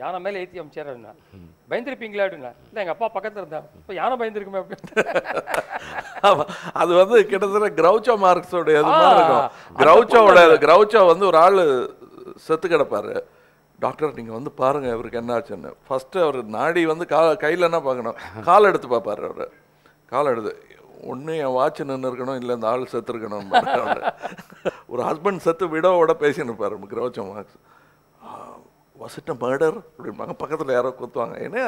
யானை மேலே ஏற்றி அமைச்சார் அப்படின்னா பயந்துருப்பீங்களா அப்படின்னா இல்லை எங்கள் அப்பா பக்கத்தில் இருந்தா இப்போ யானை பயந்துருக்குமே அப்படின்னு அது வந்து கிட்டத்தட்ட கிரௌச்சோ மார்க்ஸோட இருக்கும் கிரௌச்சோட கிரௌச்சோ வந்து ஒரு ஆள் செத்து கிடப்பாரு டாக்டர் நீங்கள் வந்து பாருங்கள் இவருக்கு என்ன ஆச்சுன்னு ஃபஸ்ட்டு அவர் நாடி வந்து கா கையில் என்ன பார்க்கணும் கால் எடுத்து பார்ப்பார் அவர் கால் எடுத்து ஒன்று என் வாட்ச் நின்று இருக்கணும் இல்லை இந்த ஆள் செத்து இருக்கணும் ஒரு ஹஸ்பண்ட் செத்து விடவோட பேசின்னு இருப்பார் Groucho Marx was it a murder அப்படிம்பாங்க பக்கத்தில் யாரோ குத்துவாங்க ஏன்னா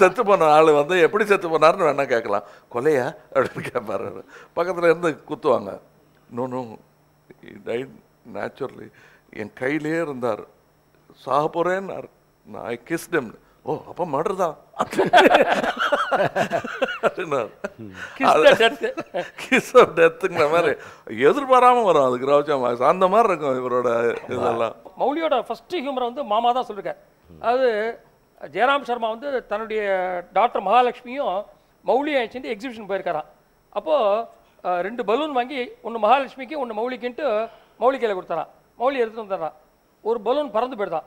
செத்து போன ஆள் வந்து எப்படி செத்து போனார்னு வேணால் கேட்கலாம் கொலையா அப்படின்னு கேட்பார் பக்கத்தில் இருந்து குத்துவாங்க நோனோ டைட் நேச்சுரலி என் கையிலே இருந்தார் சாக போகிறேன்னார் நான் ஐ கிஸ்டம் ஓ அப்போ மர்டர் தான் டெத்துங்கிற மாதிரி எதிர்பாராமல் வரும் அதுக்கு ராஜாமாஸ் அந்த மாதிரி இருக்கும் இவரோட இதெல்லாம் மௌலியோட ஃபர்ஸ்ட் ஹியூமரை வந்து மாமா தான் சொல்லியிருக்காரு அது Jairam Sharma வந்து தன்னுடைய டாக்டர் மகாலட்சுமியும் மௌலியும் சேர்ந்து எக்ஸிபிஷன் போயிருக்காராம். அப்போ ரெண்டு பலூன் வாங்கி ஒன்று மகாலட்சுமிக்கு ஒன்று மௌலிக்குன்ட்டு மௌலி கையில் கொடுத்தாராம். மௌலி எடுத்து வந்துடுறான். ஒரு பலூன் பறந்து போயிடுதான்.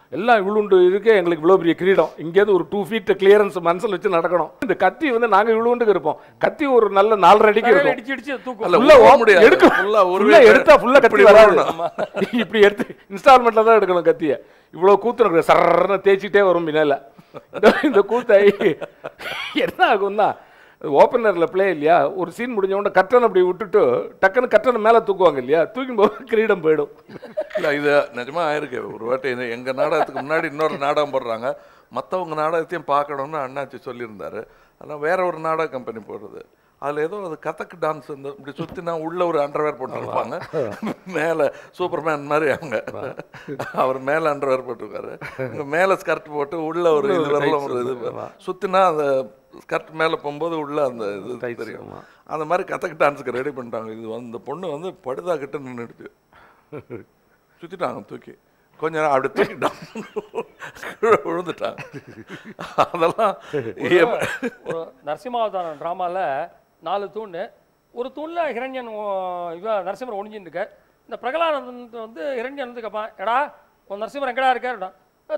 எல்லாம் இவ்வளோண்டு இருக்கே எங்களுக்கு இவ்வளோ பெரிய கிரீடம், இங்கேருந்து ஒரு டூ ஃபீட்டு கிளியரன்ஸ் மனசில் வச்சு நடக்கணும். இந்த கத்தி வந்து நாங்கள் இவ்வளோண்டுக்கு இருப்போம், கத்தி ஒரு நல்ல நாலரை அடிக்கு எடுக்கணும், எடுத்தா ஃபுல்லாக கத்தி வராது. இப்படி எடுத்து இன்ஸ்டால்மெண்ட்டில் தான் எடுக்கணும் கத்தியை. இவ்வளோ கூத்துனு சரன்னு தேய்ச்சிக்கிட்டே வரும் பின்னால். இந்த கூத்தாயி என்ன ஆகும்னா ஓப்பனரில் பிளே இல்லையா, ஒரு சீன் முடிஞ்சவொன்னே கர்டன் அப்படி விட்டுட்டு டக்குன்னு கர்டன் மேலே தூக்குவாங்க இல்லையா, தூக்கி போக கிரீடம் போயிடும். இல்லை இது நிஜமாக ஆயிருக்கு. ஒரு வாட்டி எங்கள் நாடகத்துக்கு முன்னாடி இன்னொரு நாடகம் போடுறாங்க, மற்றவங்க நாடகத்தையும் பார்க்கணும்னு அண்ணாச்சி சொல்லியிருந்தார். ஆனால் வேற ஒரு நாடக கம்பெனி போடுறது, அதில் ஏதோ அது கதக்கு டான்ஸ் வந்து இப்படி சுற்றினா உள்ளே ஒரு அண்டர்வேர் போட்டுருப்பாங்க, மேலே சூப்பர்மேன் மாதிரி அவங்க, அவர் மேலே அண்டர்வேர் போட்டிருக்காரு, மேலே ஸ்கர்ட் போட்டு உள்ளே ஒரு இதுவெல்லாம் ஒரு இது சுற்றினா அந்த ஸ்கர்ட் மேலே போகும்போது உள்ளே அந்த இது தெரியும். அந்த மாதிரி கதக்கு டான்ஸுக்கு ரெடி பண்ணிட்டாங்க. இது வந்து இந்த பொண்ணு வந்து படுதா கிட்ட நின்றுடுச்சு, சுற்றிட்டாங்க தூக்கி, கொஞ்ச நேரம் அப்படி தூக்கிட்டாங்க, விழுந்துட்டாங்க. அதெல்லாம் நரசிம்மாவதாரம் ட்ராமாவில் நாலு தூண், ஒரு தூணில் ஹிரண்யன் இவ நரசிம்மர் ஒழிஞ்சின்னு இருக்கார். இந்த பிரகலானந்தன் வந்து ஹிரண்யன் வந்து கேட்பான், எடா உன் நரசிம்மர் எங்கடா இருக்காருடா,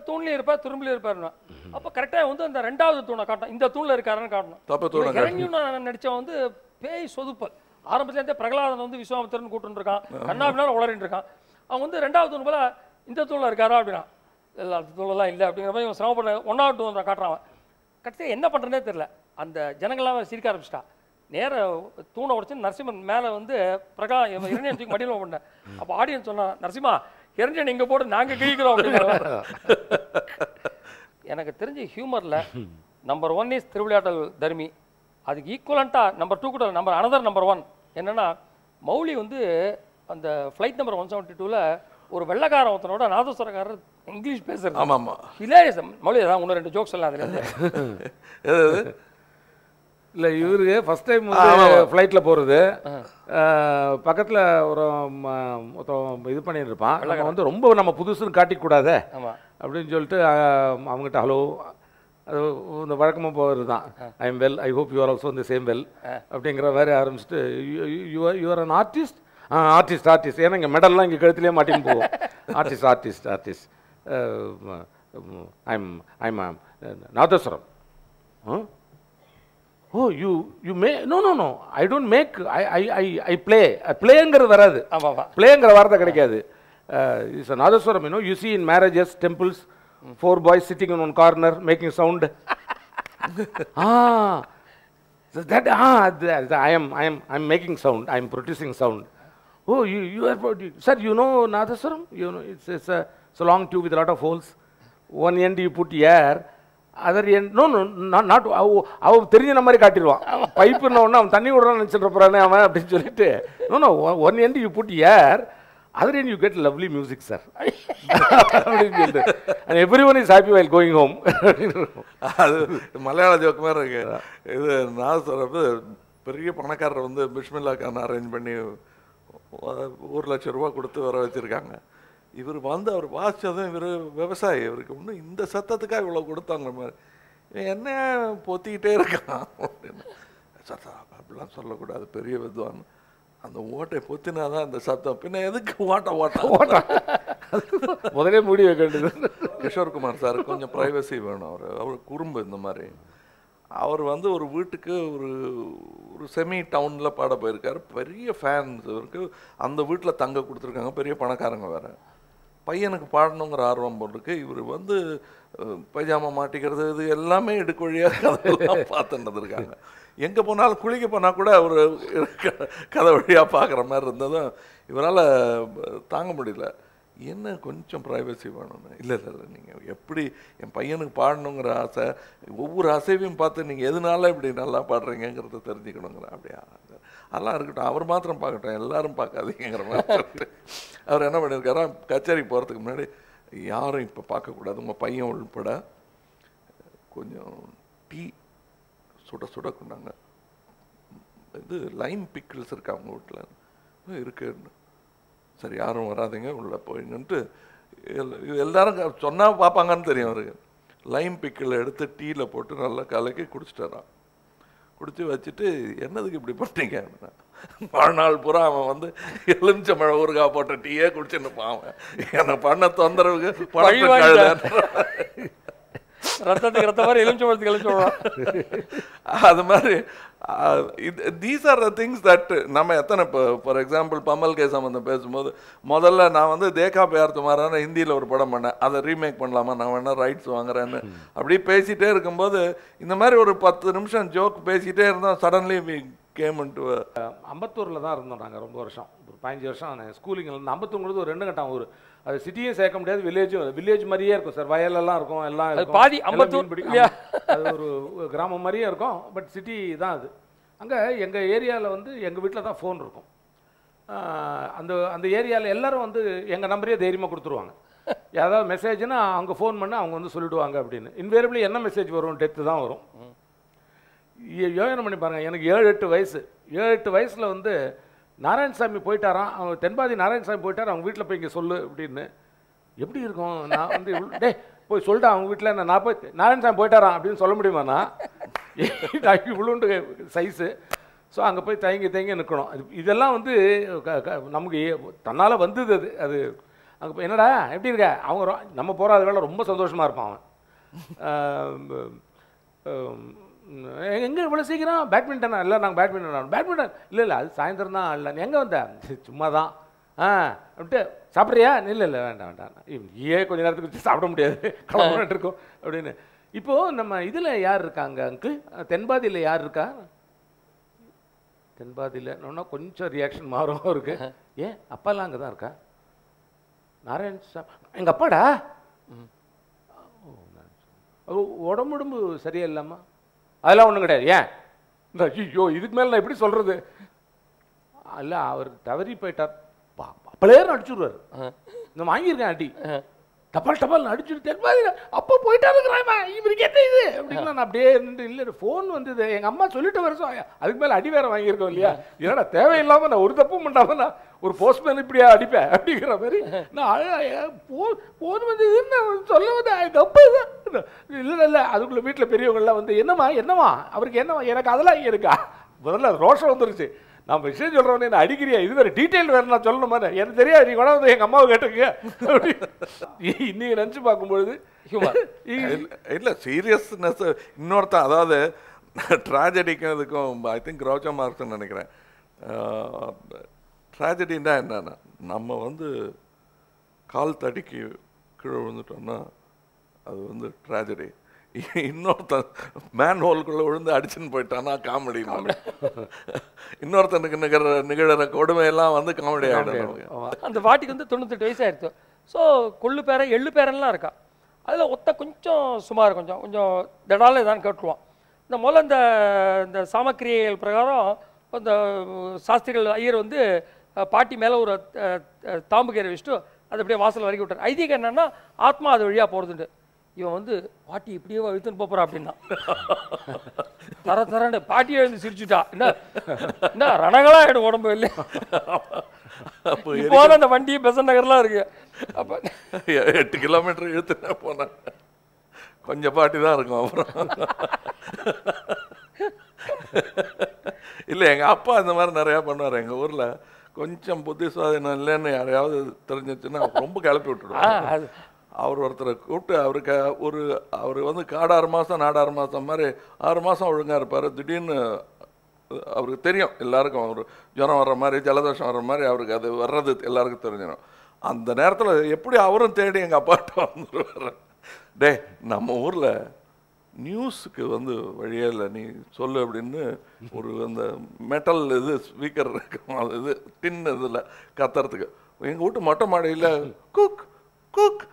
தூண்லேயும் இருப்பார் திரும்பலையும் இருப்பாருன்னா. அப்போ கரெக்டாக வந்து அந்த ரெண்டாவது தூணை காட்டணும், இந்த தூணில் இருக்காருன்னு காட்டணும். ஹிரண்யன் நடித்தவன் வந்து பேய் சொதுப்பல், ஆரம்பத்துலேருந்தே பிரகலானந்தன் வந்து விஸ்வாமித்திரன் கூட்டுன்னு இருக்கான், கண்ணாபினாலும் உளறின்னு இருக்கான். அவன் வந்து ரெண்டாவது தூண் போல இந்த தூணில் இருக்காரா அப்படின்னா, இல்லை அந்த தூளெல்லாம் இல்லை அப்படிங்கிற மாதிரி இவன் சிரமப்பட ஒன்றாவது தூண் காட்டுறான். கரெக்டாக என்ன பண்ணுறதுனே தெரில, அந்த ஜனங்கள்லாம் சிரிக்க ஆரம்பிச்சிட்டான். நேர தூணை உடச்சு நரசிம்மன் மேலே வந்து பிரகா இரண்யன் தூக்கி மடியில் பண்ணேன். அப்போ ஆடியன்ஸ் சொன்னான், நரசிம்மா இரண்யன் இங்கே போட்டு நாங்கள் கிழிக்கிறோம் அப்படிங்கிற. எனக்கு தெரிஞ்ச ஹியூமரில் number one is Thiruvilaiyadal Dharmi, அதுக்கு ஈக்குவலண்ட்டாக நம்பர் டூ கூட நம்பர் அனதர் நம்பர் ஒன் என்னென்னா, மௌலி வந்து அந்த ஃப்ளைட் நம்பர் ஒன் செவன்ட்டி டூவில் ஒரு வெள்ளக்கார ஒருத்தனோட நாதஸ்வரக்காரர் இங்கிலீஷ் பேசுறது. ஆமாம் ஆமாம் ஹிலேரியம். மௌலி தான் ஒன்று ரெண்டு ஜோக்ஸ் எல்லாம் அதில் இல்லை. இவருக்கு ஃபஸ்ட் டைம் ஃப்ளைட்டில் போகிறது, பக்கத்தில் ஒரு இது பண்ணிட்டு இருப்பான், அவங்க வந்து ரொம்ப நம்ம புதுசுன்னு காட்டிக்கூடாதே அப்படின்னு சொல்லிட்டு அவங்ககிட்ட ஹலோ அது இந்த வழக்கமாக போகிறது தான், I am well, I hope you are also இந்த சேம் வெல் அப்படிங்கிற மாதிரி ஆரம்பிச்சுட்டு, you are you are an artist, artist artist, ஏன்னா இங்கே மெடல்லாம் இங்கே கழுத்துலேயே மாட்டின்னு போவோம், artist artist artist, I'm I'm I'm nadaswaram. Oh you you may no no no I don't make, I I I I play, பிளேங்கிறது வராது, பிளேங்கிற வார்த்தை கிடைக்காது. It's nadaswaram, you know you see in marriages, temples, four boys sitting in one corner making sound. Ah that ah I am I am I am making sound, I am producing sound. Oh you you are sir, you know nadaswaram, you know it's it's it's long tube with lot of holes, one end you put air, other end no no நான் not. அவன் தெரிஞ்ச மாதிரி காட்டிடுவான், பைப்புன்னு ஒன்று அவன் தண்ணி விடுறான்னு நினச்சிட்டு போகிறானே அவன் அப்படின்னு சொல்லிட்டு, no no one end you put air, other end you get lovely music sir அப்படின்னு சொல்லிட்டு, and every one is happy while going home. அது மலையாள ஜோக்கு மாதிரி இருக்கு. இது நான் சொல்கிறது பெரிய பணக்காரர் வந்து பிஸ்மில்லா கான் அரேஞ்ச் பண்ணி ஒரு லட்சம் ரூபா கொடுத்து வர வச்சுருக்காங்க. இவர் வந்து அவர் வாசித்ததும் இவர் விவசாயி, இவருக்கு இன்னும் இந்த சத்தத்துக்காக இவ்வளோ கொடுத்தாங்க மாதிரி, இவன் என்ன பொத்திக்கிட்டே இருக்கான் அப்படின்னு. சத்தம் அப்படிலாம் சொல்லக்கூடாது, பெரிய வித்வான், அந்த ஓட்டை பொத்தினா தான் அந்த சத்தம், பின்ன எதுக்கு ஓட்ட ஓட்ட ஓட்ட முதலே மூடி வைக்க வேண்டியது. கிஷோர்குமார் சார் கொஞ்சம் ப்ரைவசி வேணும், அவர் அவர் குறும்பு இந்த மாதிரி. அவர் வந்து ஒரு வீட்டுக்கு ஒரு ஒரு செமி டவுனில் பாட போயிருக்கார், பெரிய ஃபேன்ஸ் இவருக்கு, அந்த வீட்டில் தங்க கொடுத்துருக்காங்க, பெரிய பணக்காரங்க வேறு. பையனுக்கு பாடணுங்கிற ஆர்வம் போட்டிருக்கு, இவர் வந்து பைஜாமா மாட்டிக்கிறது இது எல்லாமே எடுக்கொழியாக கதை பார்த்துட்டு இருக்காங்க. எங்கே போனாலும் குளிக்க போனால் கூட அவர் கதை வழியாக பார்க்குற மாதிரி இருந்ததும் இவரால் தாங்க முடியல. என்ன கொஞ்சம் privacy வேணும்னா இல்ல இல்ல நீங்க எப்படி என் பையனுக்கு பாடணும்ங்கற ஆசை ஒவ்வொரு அசைவையும் பார்த்து நீங்க எதனால இப்படி நல்லா பாடுறீங்கங்கறத தெரிஞ்சுக்கணும்ங்கற அப்படியே அதெல்லாம் இருக்கட்டும் அவர் மட்டும் பார்க்கட்டும் எல்லாரும் பார்க்காதீங்கங்கற மாதிரி அவர் என்ன பண்ணிருக்காரா கச்சேரி போறதுக்கு முன்னாடி யாரும் இப்ப பார்க்க கூடாது உங்க பையன் உள்பட கொஞ்சம் டீ சுட சுட குண்டாங்க இது லைம் பிக்கிள்ஸ் இருக்கு அவங்க வீட்ல இருக்கு சரி யாரும் வராதீங்க உள்ள போயிங்கன்னு எல்லாரும் சொன்னா பாப்பாங்கன்னு தெரியும் அவருக்கு லைம் பிக்கிள் எடுத்து டீல போட்டு நல்லா கலக்கி குடிச்சிட்டாராம் குடிச்சு வச்சிட்டு என்னதுக்கு இப்படி பண்றீங்க வாழ்நாள் பூரா அவன் வந்து எலுமிச்சம்பழ ஊறுகாய் போட்ட டீயே குடிச்சுன்னு பாவன் என்னை பண்ண தொந்தரவுக்கு ரத்தத்துக்கு ரத்த மாதிரி எலுமிச்சம்பழத்துக்கு எலுமிச்சம்பழம் அது மாதிரி these are the things that நம்ம எத்தனை இப்போ ஃபார் எக்ஸாம்பிள் பமல் கேசம் வந்து பேசும்போது முதல்ல நான் வந்து தேக்கா பேர் துமாரான ஹிந்தியில் ஒரு படம் பண்ணேன் அதை ரீமேக் பண்ணலாமா நான் வேணா ரைட்ஸ் வாங்குறேன்னு அப்படியே பேசிகிட்டே இருக்கும்போது இந்த மாதிரி ஒரு பத்து நிமிஷம் ஜோக் பேசிகிட்டே இருந்தோம் சடன்லி வி கேம் இன்டு அம்பத்தூரில் தான் இருந்தோம் நாங்கள் ரொம்ப வருஷம் ஒரு பதினஞ்சு வருஷம் ஸ்கூலிங்கில் இருந்து அம்பத்தூருங்கிறது ஒரு ரெண்டு கட்டம் ஒரு அது சிட்டியும் சேர்க்க முடியாது வில்லேஜும் வில்லேஜ் மாதிரியே இருக்கும் சார் வயலெல்லாம் இருக்கும் எல்லாம் பாதி அம்பத்தூர் பிடிக்கும் அது ஒரு கிராமம் மாதிரியே இருக்கும் பட் சிட்டி தான் அது அங்கே எங்கள் ஏரியாவில் வந்து எங்கள் வீட்டில் தான் ஃபோன் இருக்கும் அந்த அந்த ஏரியாவில் எல்லோரும் வந்து எங்கள் நம்பரையே தைரியமாக கொடுத்துருவாங்க ஏதாவது மெசேஜ்னா அவங்க ஃபோன் பண்ண அவங்க வந்து சொல்லிவிடுவாங்க அப்படின்னு இன்வேரபிளி என்ன மெசேஜ் வரும் டெத்து தான் வரும் யோசனை பண்ணி பாருங்கள் எனக்கு ஏழு எட்டு வயசு ஏழு எட்டு வயசில் வந்து நாராயணசாமி போயிட்டாரான் அவங்க தென்பாதி நாராயணசாமி போயிட்டார் அவங்க வீட்டில் போய் இங்கே சொல்லு அப்படின்னு எப்படி இருக்கும் நான் வந்து டே போய் சொல்லிட்டேன் அவங்க வீட்டில் என்ன நான் போய் நாராயணசாமி போயிட்டாரான் அப்படின்னு சொல்ல முடியுமாண்ணா இவ்வளோண்டு சைஸு ஸோ அங்கே போய் தயங்கி தயங்கி நிற்கணும் அது இதெல்லாம் வந்து நமக்கு தன்னால் வந்தது அது அது அங்கே என்னடா எப்படி இருக்க அவங்க நம்ம போகிற அது வேலை ரொம்ப சந்தோஷமாக இருப்பான் அவன் எங்கே இவ்வளோ சீக்கிரம் பேட்மிண்டனா இல்லை நாங்கள் பேட்மிண்டன் பேட்மிண்டன் இல்லை இல்லை அது சாயந்தரம் தான் இல்லை எங்கே வந்தேன் சும்மா தான் ஆ அப்படின்ட்டு சாப்பிட்றியா இல்லை இல்லை வேண்டாம் வேண்டாம் ஏ கொஞ்சம் நேரத்துக்கு வச்சு சாப்பிட முடியாது கிளம்பிட்டு இருக்கோம் அப்படின்னு இப்போது நம்ம இதில் யார் இருக்காங்க அங்கிள் தென்பாதியில் யார் இருக்கா தென்பாதியில் இன்னொன்னா கொஞ்சம் ரியாக்ஷன் மாறும் இருக்கு ஏன் அப்பாலாம் அங்கே தான் இருக்கா நாராயணசாமி எங்கள் அப்பாடா ஓ உடம்பு உடம்பு சரியா இல்லாமா அதெல்லாம் ஒன்றும் கிடையாது ஏன் இந்த ஐயோ இதுக்கு மேலே நான் எப்படி சொல்கிறது அல்ல அவர் தவறி போயிட்டார் பழையர் அடிச்சுடுவார் இந்த வாங்கியிருக்கேன் அடி டபால் டபால் அடிச்சுட்டு தென்பாதி அப்போ போயிட்டாருங்கிறாய்மா இவருக்கு என்ன இது அப்படின்னா நான் அப்படியே இருந்து இல்லை ஃபோன் வந்தது எங்கள் அம்மா சொல்லிட்டு வருஷம் அதுக்கு மேலே அடி வேறு வாங்கியிருக்கோம் இல்லையா ஏன்னா தேவையில்லாமல் நான் ஒரு தப்பும் பண்ணாமல் நான் ஒரு போஸ்ட்மேன் இப்படியா அடிப்பேன் அப்படிங்கிற மாதிரி நான் ஃபோன் ஃபோன் வந்ததுன்னு நான் சொல்ல வந்து எங்கள் அப்பா தான் இல்லை இல்லை அதுக்குள்ளே வீட்டில் பெரியவங்கள்லாம் வந்து என்னம்மா என்னம்மா அவருக்கு என்னம்மா எனக்கு அதெல்லாம் இருக்கா முதல்ல ரோஷம் வந்துருச்சு நான் விஷயம் சொல்கிறவனே நான் அடிக்கிறியா இது வேறு டீட்டெயில் வேறு நான் சொல்லணும் மாதிரி எனக்கு தெரியாது நீங்கள் கூட வந்து எங்கள் அம்மாவை கேட்டுருங்க இன்னைக்கு நினச்சி பார்க்கும்பொழுது இல்லை சீரியஸ்னஸ் இன்னொருத்தான் அதாவது ட்ராஜடிக்கும் இதுக்கும் ஐ திங்க் ரோஜா மார்க்ஸ்ன்னு நினைக்கிறேன் ட்ராஜடின்னா என்னன்னா நம்ம வந்து கால் தடிக்கு கீழே விழுந்துட்டோம்னா அது வந்து ட்ராஜடி இன்னொருத்தன் மேன் ஹோல்குள்ளே விழுந்து அடிச்சுன்னு போயிட்டான்னா காமெடி காமெடி இன்னொருத்தனுக்கு நிகழ நிகழற கொடுமையெல்லாம் வந்து காமெடி ஆகிடும் அந்த வாட்டிக்கு வந்து தொண்ணூத்தெட்டு வயசு ஆகிடுச்சு ஸோ கொள்ளு பேரன் எள்ளு பேரன்லாம் இருக்கா அதில் ஒத்த கொஞ்சம் சுமார் கொஞ்சம் கொஞ்சம் திடால இதான்னு கேட்டுருவான் இந்த முதல்ல இந்த இந்த சாமக்கிரியல் பிரகாரம் இந்த சாஸ்திரிகள் ஐயர் வந்து பாட்டி மேலே ஒரு தாம்பு கயிறை வச்சுட்டு அது அப்படியே வாசல் வரைக்கும் விட்டார் ஐதீகம் என்னென்னா ஆத்மா அது வழியாக போகிறதுண்டு இவன் வந்து பாட்டி இப்படியே எழுத்துன்னு போகிறான் அப்படின்னா தர தரண்டு பாட்டியை எழுந்து சிரிச்சுட்டா என்ன என்ன ரணங்களா ஆகிடும் உடம்பு இல்லை போனால் அந்த வண்டி பெசன் நகர்லாம் இருக்கு அப்போ எட்டு கிலோமீட்டர் இழுத்துனா போனேன் கொஞ்சம் பாட்டி தான் இருக்கும் அப்புறம் இல்லை எங்கள் அப்பா இந்த மாதிரி நிறையா பண்ணுவார் எங்கள் ஊரில் கொஞ்சம் புத்தி சுவாதீனம் இல்லைன்னு யாரையாவது தெரிஞ்சிச்சுன்னா ரொம்ப கிளப்பி விட்டுடுவாங்க அவர் ஒருத்தரை கூப்பிட்டு அவருக்கு ஒரு அவர் வந்து காடு ஆறு மாதம் நாடு ஆறு மாதம் மாதிரி ஆறு மாதம் ஒழுங்காக இருப்பார் திடீர்னு அவருக்கு தெரியும் எல்லாருக்கும் அவர் ஜுரம் வர்ற மாதிரி ஜலதோஷம் வர்ற மாதிரி அவருக்கு அது வர்றது எல்லாருக்கும் தெரிஞ்சிடும் அந்த நேரத்தில் எப்படி அவரும் தேடி எங்கள் அப்பாட்ட வந்துடுவார் டே நம்ம ஊரில் நியூஸ்க்கு வந்து வழியே இல்லை நீ சொல்லு அப்படின்னு ஒரு அந்த மெட்டல் இது ஸ்பீக்கர் அது இது டின் இதில் கத்துறதுக்கு எங்கள் வீட்டு மொட்டை மாடியில் cook cook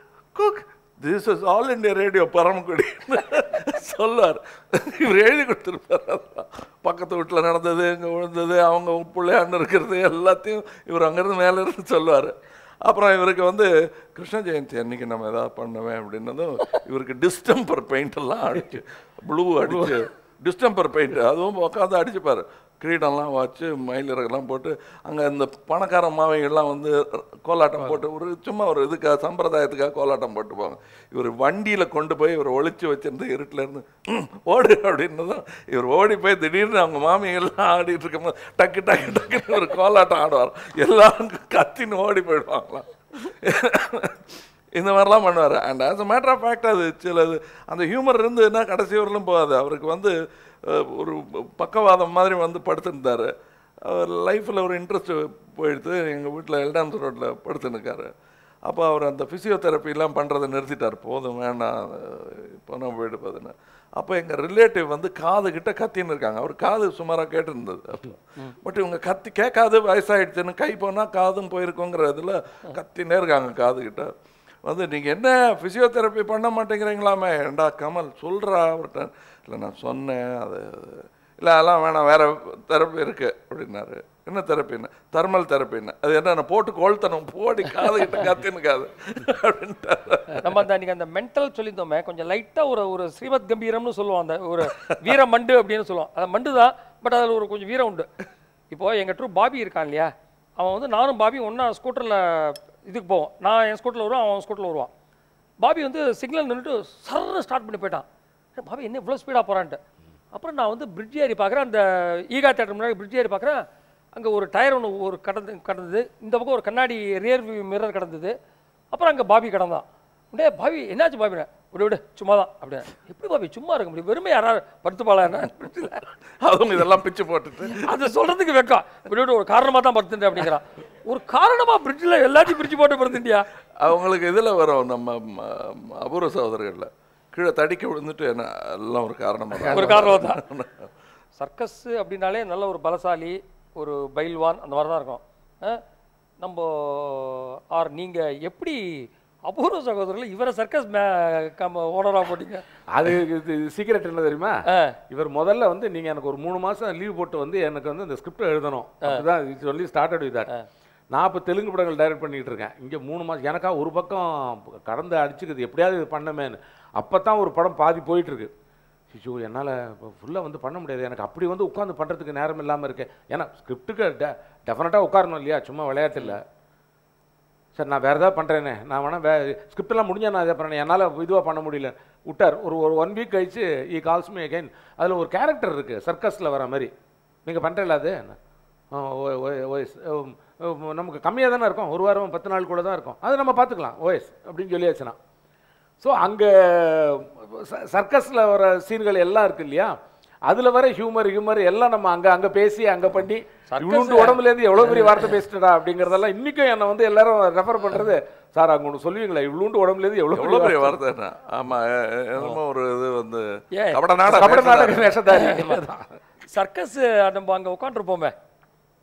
cook this is All India Radio பரமக்குடின்னு சொல்லார். இவர் எழுதி கொடுத்துருப்பார். பக்கத்து வீட்டில் நடந்தது இங்கே விழுந்தது அவங்க பிள்ளையாண்டு இருக்கிறது எல்லாத்தையும் இவர் அங்கேருந்து மேலே இருந்து சொல்லுவார். அப்புறம் இவருக்கு வந்து கிருஷ்ண ஜெயந்தி அன்னைக்கு நம்ம எதாவது பண்ணுவேன் அப்படின்னதும் இவருக்கு டிஸ்டம்பர் பெயிண்டெல்லாம் அடிச்சு ப்ளூ அடிச்சு டிஸ்டம்பர் பெயிண்ட் அதுவும் உட்காந்து அடிச்சுப்பார். கிரீடம்லாம் வச்சு மயிலிறகெல்லாம் போட்டு அங்கே இந்த பணக்கார மாவைகள்லாம் வந்து கோலாட்டம் போட்டு ஒரு சும்மா ஒரு இதுக்காக சம்பிரதாயத்துக்காக கோலாட்டம் போட்டுப்பாங்க. இவர் வண்டியில் கொண்டு போய் இவர் ஒழிச்சு வச்சுருந்து இருட்டிலேருந்து ஓடு அப்படின்னதும் இவர் ஓடி போய் திடீர்னு அவங்க மாமியெல்லாம் ஆடிட்டு இருக்கும்போது டக்கு டக்கு டக்குன்னு ஒரு கோலாட்டம் ஆடுவார். எல்லாரும் கத்தின்னு ஓடி போயிடுவாங்களாம். இந்த மாதிரிலாம் பண்ணுவார். And as a matter of fact அது சிலது அந்த ஹியூமர் இருந்துன்னா கடைசி வரலும் போகாது. அவருக்கு வந்து ஒரு பக்கவாதம் மாதிரி வந்து படுத்துருந்தார். அவர் லைஃப்பில் ஒரு இன்ட்ரெஸ்ட் போயிடுத்து எங்கள் வீட்டில் எல்டான்ஸ் ரோட்டில் படுத்துனுக்காரு. அப்போ அவர் அந்த ஃபிசியோதெரப்பிலாம் பண்ணுறதை நிறுத்திட்டார். போதும் வேண்டாம் பணம் போயிடுப்பதுன்னு. அப்போ எங்கள் ரிலேட்டிவ் வந்து காதுகிட்ட கத்தின்னு இருக்காங்க. அவர் காது சுமாராக கேட்டுருந்தது. அப்போ பட் இவங்க கத்தி கேட்காது வயசாகிடுச்சுன்னு கை போனால் காதும் போயிருக்கோங்கிற இதில் கத்தினே இருக்காங்க காதுகிட்ட வந்து. நீங்கள் என்ன ஃபிசியோதெரப்பி பண்ண மாட்டேங்கிறீங்களாமே ஏண்டா கமல் சொல்கிறா அவர்கிட்ட இல்லை நான் சொன்னேன் அது இல்லை அதெல்லாம் வேணாம் வேறு தெரப்பி இருக்குது அப்படின்னாரு. என்ன தெரப்பின்னு தெர்மல் தெரப்பின்னு அது என்ன போட்டு கோழ்த்தணும் போடி காதுகிட்ட கத்தினுக்காது அப்படின்ட்டார். நம்ம அந்த அன்றைக்கி அந்த மென்டல் சொல்லியிருந்தோமே கொஞ்சம் லைட்டாக ஒரு ஒரு ஸ்ரீமத் கம்பீரம்னு சொல்லுவோம். அந்த ஒரு வீர மண்டு அப்படின்னு சொல்லுவோம். அது மண்டு தான் பட் அதில் ஒரு கொஞ்சம் வீரம் உண்டு. இப்போது எங்கள் ட்ரூ பாபி இருக்கான் இல்லையா, அவன் வந்து நானும் பாபி ஒன்றா ஸ்கூட்டரில் இதுக்கு போவோம். நான் என் ஸ்கூட்டில் வருவான், அவன் ஸ்கூட்டில் வருவான். பாபி வந்து சிக்னல் நின்றுட்டு சர்ன்னு ஸ்டார்ட் பண்ணி போயிட்டான். பாபி என்ன இவ்வளோ ஸ்பீடாக போகிறான்ட்டு அப்புறம் நான் வந்து பிரிட்ஜ் ஏறி பார்க்குறேன். அந்த ஈகா தேட்டர் முன்னாடி பிரிட்ஜ் ஏறி பார்க்குறேன். அங்கே ஒரு டயர் ஒன்று ஒரு கடந்து கடந்தது இந்த பக்கம் ஒரு கண்ணாடி ரியர் வியூ மிரர் கடந்தது. அப்புறம் அங்கே பாபி கடந்தான். உடனே பாபி என்னாச்சு பாபினே விட விட சும்மா தான் அப்படின்னா எப்படி பாபி சும்மா இருக்க முடியும் வெறுமை யாராவது படுத்து பாலாண்ணா அவங்க இதெல்லாம் பிச்சு போட்டுட்டு அதை சொல்கிறதுக்கு வைக்கம் இப்படி விட ஒரு காரணமாக தான் படுத்துட்டு அப்படிங்கிறான். ஒரு காரணமாக பிரிட்ஜில் எல்லாத்தையும் பிரிச்சு போட்டு படுத்துட்டியா. அவங்களுக்கு இதில் வரும் நம்ம அபூர்வ சகோதரர்களில் கீழே தடிக்க விழுந்துட்டு என்ன எல்லாம் ஒரு காரணமாக ஒரு காரணமாக தான். சர்க்கஸ் அப்படின்னாலே நல்ல ஒரு பலசாலி ஒரு பைல்வான் அந்த மாதிரி தான் இருக்கும். நம்ம ஆர் நீங்கள் எப்படி அபூர்வ சகோதரர்கள் இவரை சர்க்கஸ் ஓனராக போட்டீங்க? அது சீக்கிரட் என்ன தெரியுமா, இவர் முதல்ல வந்து நீங்கள் எனக்கு ஒரு மூணு மாதம் லீவ் போட்டு வந்து எனக்கு வந்து இந்த ஸ்கிரிப்ட் எழுதணும் அதுதான் சொல்லி ஸ்டார்டட் வித் தட். நான் இப்போ தெலுங்கு படங்கள் டைரக்ட் பண்ணிகிட்டு இருக்கேன். இங்கே மூணு மாதம் எனக்கா ஒரு பக்கம் கடந்து அடிச்சுக்குது எப்படியாவது இது பண்ணமேன்னு. அப்போ தான் ஒரு படம் பாதி போயிட்டுருக்கு. சிச்சு என்னால் இப்போ ஃபுல்லாக வந்து பண்ண முடியாது எனக்கு அப்படி வந்து உட்காந்து பண்ணுறதுக்கு நேரம் இல்லாமல் இருக்கேன். ஏன்னா ஸ்கிரிப்டுக்கு டெ டெஃபினட்டாக உட்காரணும் இல்லையா, சும்மா விளையாட்டு இல்லை. சார் நான் வேறு ஏதாவது பண்ணுறேனே நான் வேணால் வே ஸ்கிரிப்டெல்லாம் முடிஞ்சால் நான் இதை பண்ணுறேன் என்னால் இதுவாக பண்ண முடியல விட்டார். ஒரு ஒரு ஒன் வீக் கழிச்சு ஈ கால்ஸ் மீ அகைன். அதில் ஒரு கேரக்டர் இருக்குது சர்க்கஸில் வர மாதிரி நீங்கள் பண்ணுறல அது நமக்கு கம்மியாக தானே இருக்கும் ஒரு வாரம் பத்து நாள் கூட தான் இருக்கும் அது நம்ம பார்த்துக்கலாம் ஓஎஸ் அப்படின்னு சொல்லியாச்சுன்னா. ஸோ அங்கே சர்க்கஸில் வர சீன்கள் எல்லாம் இருக்குது இல்லையா, அதில் வர ஹியூமர் ஹியூமர் எல்லாம் நம்ம அங்கே அங்கே பேசி அங்கே பண்ணி இவனுக்கு உடம்புலேருந்து எவ்வளோ பெரிய வார்த்தை பேசிட்டா அப்படிங்கிறதெல்லாம் இன்றைக்கும் என்னை வந்து எல்லாரும் ரெஃபர் பண்ணுறது. சார் அங்கே ஒன்று சொல்லுவீங்களா இவ்வளோண்டு உடம்புலேருந்து எவ்வளோ எவ்வளோ பெரிய வார்த்தை. ஆமாம் ஒரு இது வந்து சர்க்கஸ் நம்ம அங்கே உட்காந்துருப்போமே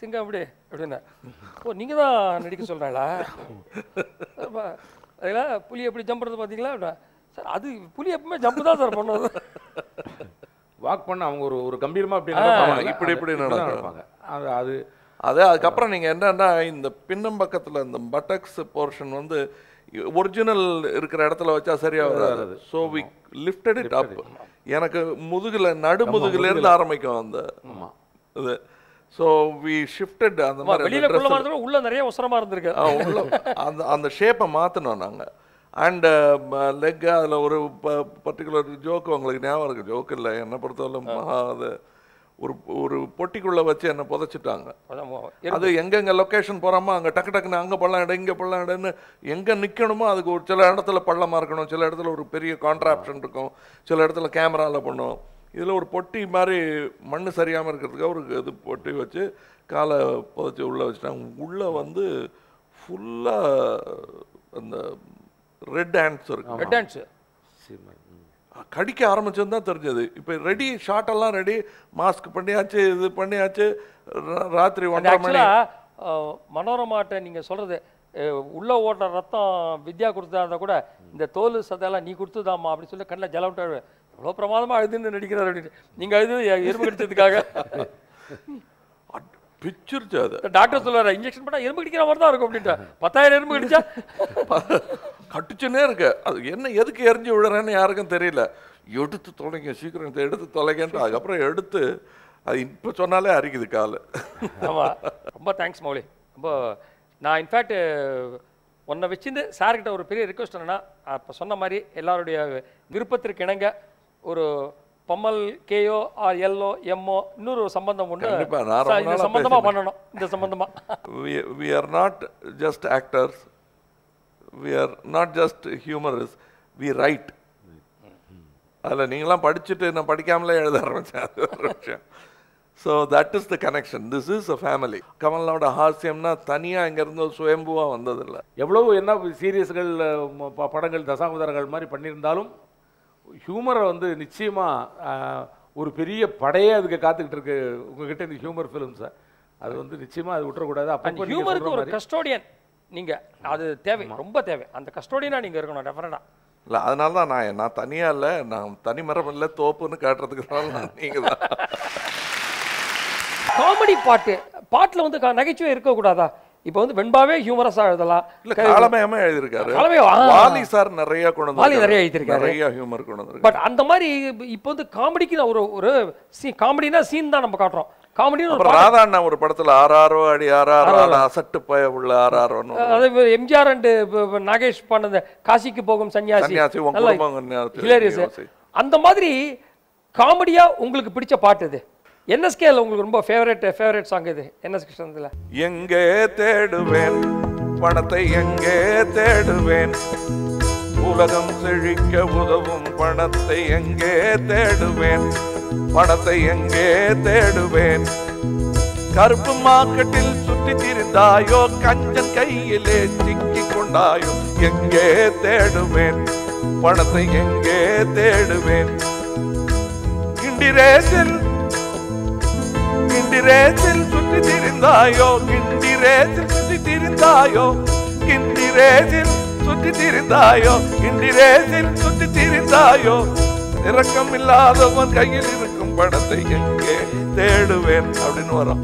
சிங்கம் அப்படி அப்படின்னா ஓ நீங்கள் தான் நடிக்க சொல்கிறாங்களா பார்த்தீங்களா புலி எப்படி ஜம்ப் பண்ணுறது பார்த்தீங்களா அப்படின்னா சார் அது புலி எப்பவுமே ஜம்ப் தான் சார் பண்ணுறது வாக் பண்ண அவங்க ஒரு ஒரு கம்பீரமாக அப்படி இப்படி இப்படி நடப்பாங்க. அது அது அது அதுக்கப்புறம் நீங்கள் என்னன்னா இந்த பின்னம் பக்கத்தில் இந்த பட்டக்ஸ் போர்ஷன் வந்து ஒரிஜினல் இருக்கிற இடத்துல வச்சா சரியாக வராது. So we lifted it up. எனக்கு முதுகில் நடு முதுகுலேருந்து ஆரம்பிக்கும் அந்த இது. ஸோ வி ஷிஃப்டட் அந்த மாதிரி உள்ள நிறைய உசரமாக இருந்திருக்கு. அந்த அந்த ஷேப்பை மாற்றினோம் நாங்கள். And uh, leg or a particular joke on like never joke like an apartholum or particular watch and a potachitanga. Other younger location Paramanga, Takatanga Pala and Engapala and younger Nikanuma, the good Chelatala Palamarcano, Chelatala or period contraption to come, Chelatala camera lapono. You know, potty marry Mandasariamer, the potty watch, Kala Potula, Ulla and the full and the red ants are red ants kadika aarambichadha therjadhu ipo ready shot alla ready mask panniyache idu panniyache raatri one mani manoramaata neenga solradhu ulla otra ratham vidya kudutadha kuda indha tholu sadala nee kudutadama appdi solla kannla jalavutta evlo pramadama adudhu nedikirar appdi neenga adhu erbu edutadhukaga picture the doctor solar injection but I am going to get over the computer. But I am going to cut to Chenerga. Yen Yadkir, you are an arrogant terrilla. You to tolling a secret and the editor tolerant. I operated. I put on a larry the color. But thanks, Mouli. Now, in fact, one of which in the Sargent or period request on a persona Marie, Elarodia, Virupatri Kenanga or Pamal, K O, or Yellow, Yemo, Nuru, Sambandamunda. We are not just actors, we are not just humorists, we write. So that is the connection. This is a family. Kamal Haasan's Taniya Angarno Swembuva Vandadilla. Yablo, enough serious girl, Padangal, Dasangal, Mari Pandir Dalum. Humor on the Nichima ஒரு பெரிய Padea, the Kathak, humor films. I don't think Nichima would go up. And humor to a custodian Ninga, other Tevi, Rumba Tevi, and the custodian Ninga Rafana. La Anala Naya, Natania Lan, Tani Maravan let open the cat of the comedy party, part on the Nagachu Irko. If you have humorous are the la. Kalamay are Naraya Naraya humor. But Andamari, you put the comedy or see comedy in a scene than a Bacatro. Comedy or rather, now Patala, Araro, Adiara, Satapaya, M J R and Nagesh Panda, the Kasiki Bogum Sanyasi, hilarious. And the Madri comedy, Ungle Pitcher party. என்ன scale உங்களுக்கு ரொம்ப favourite favourite song இது என்ன ஸ்கேல்ல எங்கே தேடுவேன் பணத்தை எங்கே தேடுவேன் உலகம் செழிக்க உதவும் பணத்தை எங்கே தேடுவேன் பணத்தை எங்கே தேடுவேன் கருப்பு மார்க்கெட்டில் சுற்றி திரிந்தாயோ கஞ்சன் கையிலே சிக்கி கொண்டாயோ எங்கே தேடுவேன் பணத்தை எங்கே தேடுவேன் இண்டிரேசில் கிண்டிரேசில் சுற்றி திரிந்தாயோ கிண்டிரேசில் சுற்றி திரிந்தாயோ கிண்டிரேசில் சுற்றி திரிந்தாயோ கிண்டிரேசில் சுற்றி திரிந்தாயோ இரக்கமில்லாதவன் கையில் இருக்கும் பணத்தை எங்கே தேடுவேன் அப்படின்னு வரும்.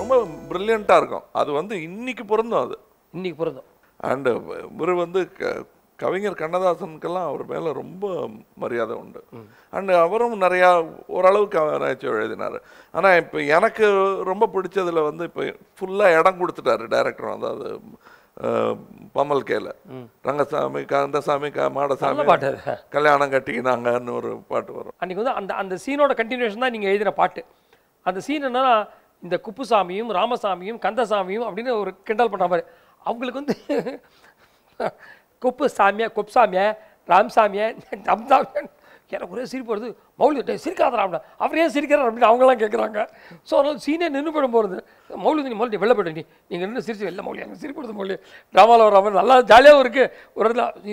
ரொம்ப பிரில்லியண்டா இருக்கும். அது வந்து இன்னைக்கு பொருந்தும் அது இன்னைக்கு பொருந்தும். அண்ட் இவர் வந்து கவிஞர் கண்ணதாசனுக்கெல்லாம் அவர் மேலே ரொம்ப மரியாதை உண்டு. அண்ட் அவரும் நிறையா ஓரளவுக்கு ஆராய்ச்சி எழுதினார். ஆனால் இப்போ எனக்கு ரொம்ப பிடிச்சதில் வந்து இப்போ ஃபுல்லாக இடம் கொடுத்துட்டாரு டைரக்டர். அதாவது பம்மல் கேல ரங்கசாமி கந்தசாமி மாடசாமி கல்யாணம் கட்டிக்கினாங்கன்னு ஒரு பாட்டு வரும். அன்றைக்கி வந்து அந்த அந்த சீனோட கண்டினியூஷன் தான் நீங்கள் எழுதின பாட்டு. அந்த சீன் என்னன்னா இந்த குப்புசாமியும் ராமசாமியும் கந்தசாமியும் அப்படின்னு ஒரு கிண்டல் பண்ணுற மாதிரி அவங்களுக்கு வந்து Gopu Samia, Gopu Samia, Ram Samia, Dam Dam. Can I go to Siri for the Mouli? They Siri Katha Ramna. After a Siri Katha Ramna, Angala Keranga. So senior Nenu for the Mouli, the Mouli developed any. You can Siri Mouli and Siri for the Mouli. Drama or Raman, Allah, Jalia or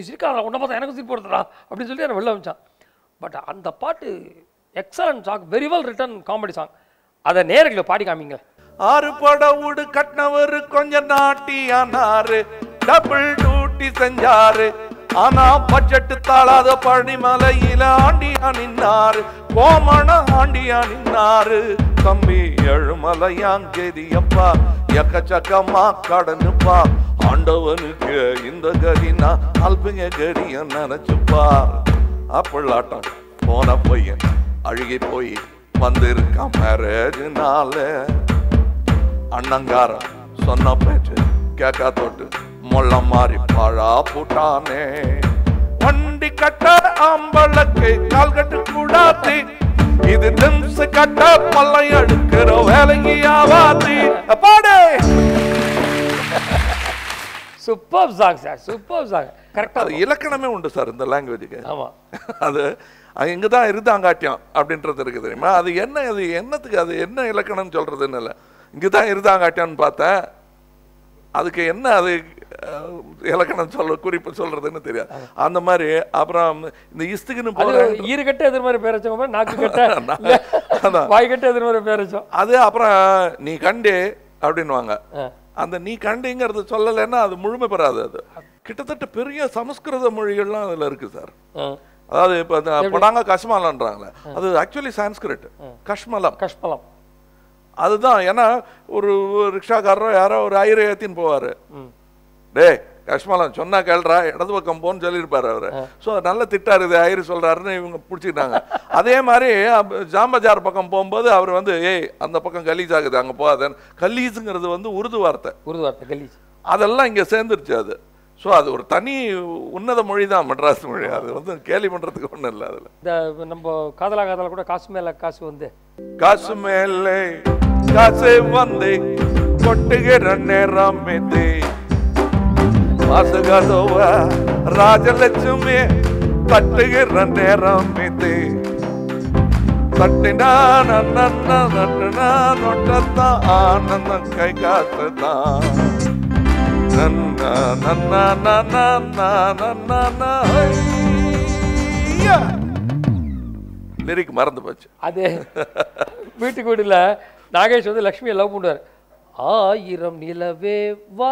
Siri Katha, one of the Anagos for the Ram. Absolutely. But on the part, excellent song, very well written comedy song. Other Nergla party coming. Arpada would cut never conjanati and are double two. Sanjare, Anna budget Tala the Pardimala Yilandi and Inar, Pomana Handi and Inar, Kami Yermalayan Gediapa, Yakachaka Makadanupa, Andavanuk in the Gadina, Alping a Gedi and Nanachupar, Apalata, Ponapoyan, Arigipoi, Mandir Kamarajinale, Anangara, Sonapet, Kakatot. மொளமாரி பழா பூட்டானே வண்டி கட்ட ஆம்பளக்கை கால்கட்டு கூடாத்தி இது திம்ஸ் கட்ட பல்லை எடுக்கிற வேலைங்கி ஆவாத்தி பாடு super song sir super song கரெக்டா அது இலக்கணமே உண்டு சார் இந்த லாங்குவேஜுக்கு. ஆமா அது எங்க தான் இருந்தாங்காட்டியம் அப்படின்றது இருக்கு தெரியுமா. அது என்ன அது என்னத்துக்கு அது என்ன இலக்கணம்னு சொல்றதுன்னு இல்லை இங்கே தான் இருந்தாங்காட்டியான்னு பார்த்தேன் அதுக்கு என்ன அது இலக்கணம் சொல்ற குறிப்பு சொல்றதுன்னு தெரியாது அந்த மாதிரி. அப்புறம் இந்த இஸ்துக்குன்னு போற ஈரக்கட்ட எதிர மாதிரி பேர் வச்சோம் நாக்கு கட்ட வாய் கட்ட எதிர மாதிரி பேர் வச்சோம் அது அப்புறம் நீ கண்டு அப்படின்வாங்க அந்த நீ கண்டுங்கிறது சொல்லலைன்னா அது முழுமை பெறாது. அது கிட்டத்தட்ட பெரிய சமஸ்கிருத மொழிகள்லாம் அதில் இருக்கு சார். அதாவது இப்போ படாங்க கஷ்மலான்றாங்களே அது ஆக்சுவலி சான்ஸ்கிரிட் கஷ்மலம் கஷ்மலம் அதுதான். ஏன்னா ஒரு ரிக்ஷாக்காரரோ யாரோ ஒரு ஐயரை ஏத்தின்னு போவார் டே கஷ்மலம் சொன்னா கேள்றா இடது பக்கம் போன்னு சொல்லியிருப்பாரு அவரு. ஸோ நல்லா திட்டாரு இது ஐயர் சொல்றாருன்னு இவங்க பிடிச்சிக்கிட்டாங்க. அதே மாதிரி ஜாம்பஜார் பக்கம் போகும்போது அவர் வந்து ஏய் அந்த பக்கம் கலீஸ் ஆகுது அங்கே போகாதன்னு கலீஸுங்கிறது வந்து உருது வார்த்தை உருது வார்த்தை கலீஸ் அதெல்லாம் இங்கே சேர்ந்துருச்சு. அது ஸோ அது ஒரு தனி உன்னத மொழி தான் மெட்ராஸ் மொழி அது வந்து கேலி பண்ணுறதுக்கு ஒன்றும் இல்லை. அதில் இந்த நம்ம காதலா காதலா கூட காசு மேலே காசு வந்து காசு மேலே காசு வந்து கொட்டுகிற நேரம் மீது மாசுகாதோவா ராஜலட்சுமி தட்டுகிற நேரம் மீது தட்டினா நன்னா நட்டுனா நொட்டத்தான் ஆனந்தம் கை காத்து தான் லிரிக் மறந்து போச்சு. அது வீட்டுக்கு வீடுல நாகேஷ் வந்து லக்ஷ்மியை லவ் பண்ணுவார் ஆயிரம் நிலவே வா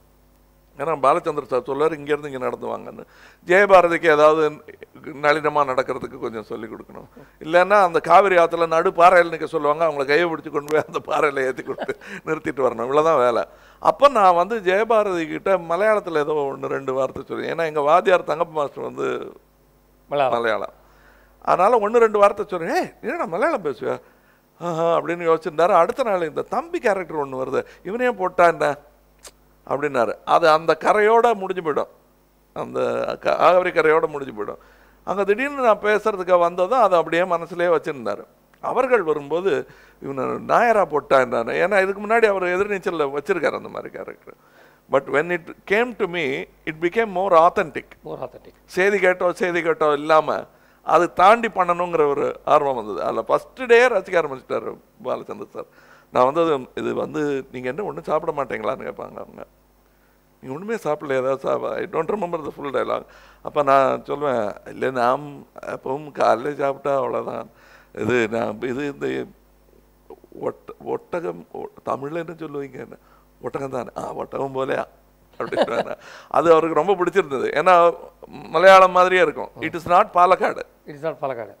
ஏன்னா பாலச்சந்திர சார் சொல்லுவார் இங்கேருந்து இங்கே நடந்துவாங்கன்னு ஜெயபாரதிக்கு ஏதாவது நளினமாக நடக்கிறதுக்கு கொஞ்சம் சொல்லிக் கொடுக்கணும் இல்லைன்னா அந்த காவிரி ஆற்றுல நடு பாறையில் நிற்க சொல்லுவாங்க அவங்கள கையை பிடிச்சி கொண்டு போய் அந்த பாறையில் ஏற்றி கொடுத்து நிறுத்திட்டு வரணும் இவ்வளோதான் வேலை. அப்போ நான் வந்து ஜெயபாரதி கிட்ட மலையாளத்தில் ஏதோ ஒன்று ரெண்டு வார்த்தை சொல்லுவேன் ஏன்னா எங்கள் வாத்தியார் தங்கப்ப மாஸ்டர் வந்து மலையாளம் அதனால் ஒன்று ரெண்டு வார்த்தை சொல்லுவேன் ஏய் என்னடா மலையாளம் பேசுவேன் ஆஹா அப்படின்னு யோசிச்சுருந்தாரு. அடுத்த நாள் இந்த தம்பி கேரக்டர் ஒன்று வருது இவனையே போட்டா என்ன அப்படின்னாரு அது அந்த கரையோட முடிஞ்சு போயிடும் அந்த காவிரி கரையோட முடிஞ்சு போயிடும். அங்கே திடீர்னு நான் பேசுறதுக்கு வந்ததும் அதை அப்படியே மனசுலேயே வச்சுருந்தார். அவர்கள் வரும்போது இவனை நாயரா போட்டான் நான் ஏன்னா இதுக்கு முன்னாடி அவர் எதிர்நீச்சலில் வச்சிருக்காரு அந்த மாதிரி character. But when it came to me it became more authentic more authentic செய்தி கேட்டோ செய்தி கேட்டோ இல்லாமல் அது தாண்டி பண்ணணுங்கிற ஒரு ஆர்வம் வந்தது. அதில் ஃபஸ்ட்டு டே ரசிக்க ஆரம்பிச்சிட்டார் பாலச்சந்தர் சார். நான் வந்து அது இது வந்து நீங்கள் என்ன ஒன்றும் சாப்பிட மாட்டீங்களான்னு கேட்பாங்க அவங்க நீங்கள் ஒன்றுமே சாப்பிடல ஏதாவது சாப்பா I don't remember the full dialogue. அப்போ நான் சொல்லுவேன் இல்லை நாம் எப்பவும் காலையில் சாப்பிட்டா அவ்வளோதான் இது நான் இது இந்த ஒட்ட ஒட்டகம் தமிழில் என்ன சொல்லுவீங்க என்ன ஒட்டகம் தானே ஆ ஒட்டகம் போலையா அப்படின்னு அது அவருக்கு ரொம்ப பிடிச்சிருந்தது. ஏன்னா மலையாளம் மாதிரியே இருக்கும் it is not Palakkad it is not Palakkad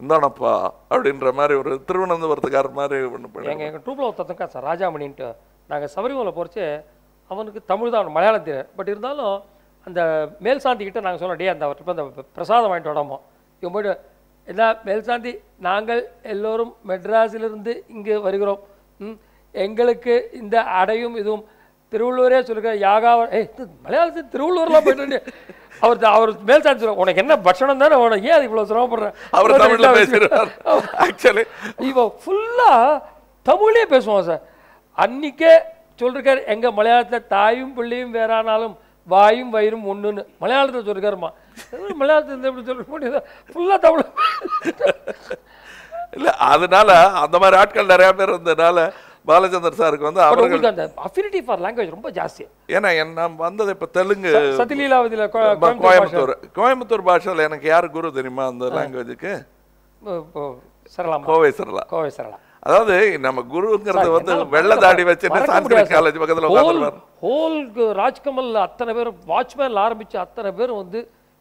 இந்தானப்பா அப்படின்ற மாதிரி ஒரு திருவனந்தபுரத்துக்கார மாதிரி ஒன்று பண்ணுவோம். எங்கள் டூப்ல ஒருத்தக்கா சார் ராஜாமணின்ட்டு நாங்கள் சபரிமலை போகிறச்சு அவனுக்கு தமிழ் தான் மலையாளம் தெரியும் பட் இருந்தாலும் அந்த மேல்சாந்திக்கிட்ட நாங்கள் சொன்னோம் டே அந்த அவர்கிட்ட அந்த பிரசாதம் வாங்கிட்டு விடாமோ இவன் போய்ட்டு என்ன மேல்சாந்தி நாங்கள் எல்லோரும் மெட்ராஸிலிருந்து இங்கே வருகிறோம் ம் எங்களுக்கு இந்த அடையும் இதுவும் திருவள்ளூரே சொல்லுகிற யாகாவ ஏ மலையாளத்துக்கு திருவள்ளூர்லாம் போயிட்டு அவர் அவர் மேல் சாதி சொல்லுவாங்க உனக்கு என்ன பட்சணம் தானே உனக்கு ஏன் அது இவ்வளோ சிரமப்படுறேன் அவர் தமிழில் பேசுகிறார் ஆக்சுவலி இப்போ ஃபுல்லாக தமிழே பேசுவோம் சார். அன்றைக்கே சொல்லிருக்காரு எங்கள் மலையாளத்தில் தாயும் பிள்ளையும் வேறானாலும் வாயும் வயிறும் ஒன்றுன்னு மலையாளத்தில் சொல்லியிருக்காருமா மலையாளத்தில் எப்படி சொல்ல முடியாது ஃபுல்லாக தமிழ் இல்லை. அதனால அந்த மாதிரி ஆட்கள் நிறையா பேர் இருந்ததுனால பாலச்சந்தர் சாருக்கு வந்து அவர்கள் அந்த அஃபினிட்டி ஃபார் லாங்குவேஜ் ரொம்ப ஜாஸ்தி. ஏன்னா நான் வந்தது இப்போ தெலுங்கு சத்திலீலாவதியில் கோயம்புத்தூர் கோயம்புத்தூர் பாஷையில் எனக்கு யார் குரு தெரியுமா அந்த லாங்குவேஜுக்கு கோவை சரளா கோவை சரளா That's நம்ம குருங்கிறது வந்து வெள்ள தாடி வச்சிட்டு சான்ஸ்கிரிட் காலேஜ் பக்கத்துல உட்கார்ந்துறாரு ஹோல் ராஜ்கமல் அத்தனை பேர் வாட்ச்மேன் ஆரம்பிச்சு அத்தனை பேர் வந்து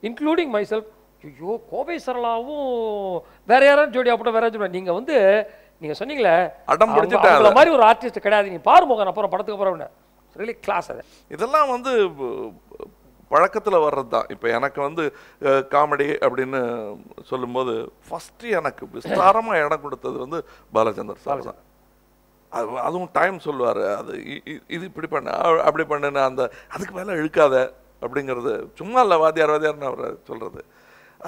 இன்க்ளூடிங் மை செல்ஃப் ஐயோ கோவை சரளாவும் வேற யாராவது ஜோடி அப்பட வேற ஜோடி நீங்க வந்து நீங்க சொன்னீங்களே அடம் பிடிச்சிட்டாங்க அந்த மாதிரி ஒரு ஆர்ட்டிஸ்ட் கிடையாது நீ பாரு மோகன் அப்புறம் படத்துக்கு போறவனே ரியலி கிளாஸ் அது இதெல்லாம் வந்து பழக்கத்துல வர்றது தான் இப்போ எனக்கு வந்து காமெடி அப்படின்னு சொல்லும்போது ஃபர்ஸ்ட் எனக்கு விஸ்தாரமா இடம் கொடுத்தது வந்து பாலச்சந்தர் சார் தான் அது அதுவும் டைம் சொல்லுவார் அது இது இப்படி பண்ண அப்படி பண்ணுன்னு அந்த அதுக்கு மேலே இழுக்காத அப்படிங்கிறது சும்மா இல்லை வாதியார் வாதியார்னு அவரை சொல்கிறது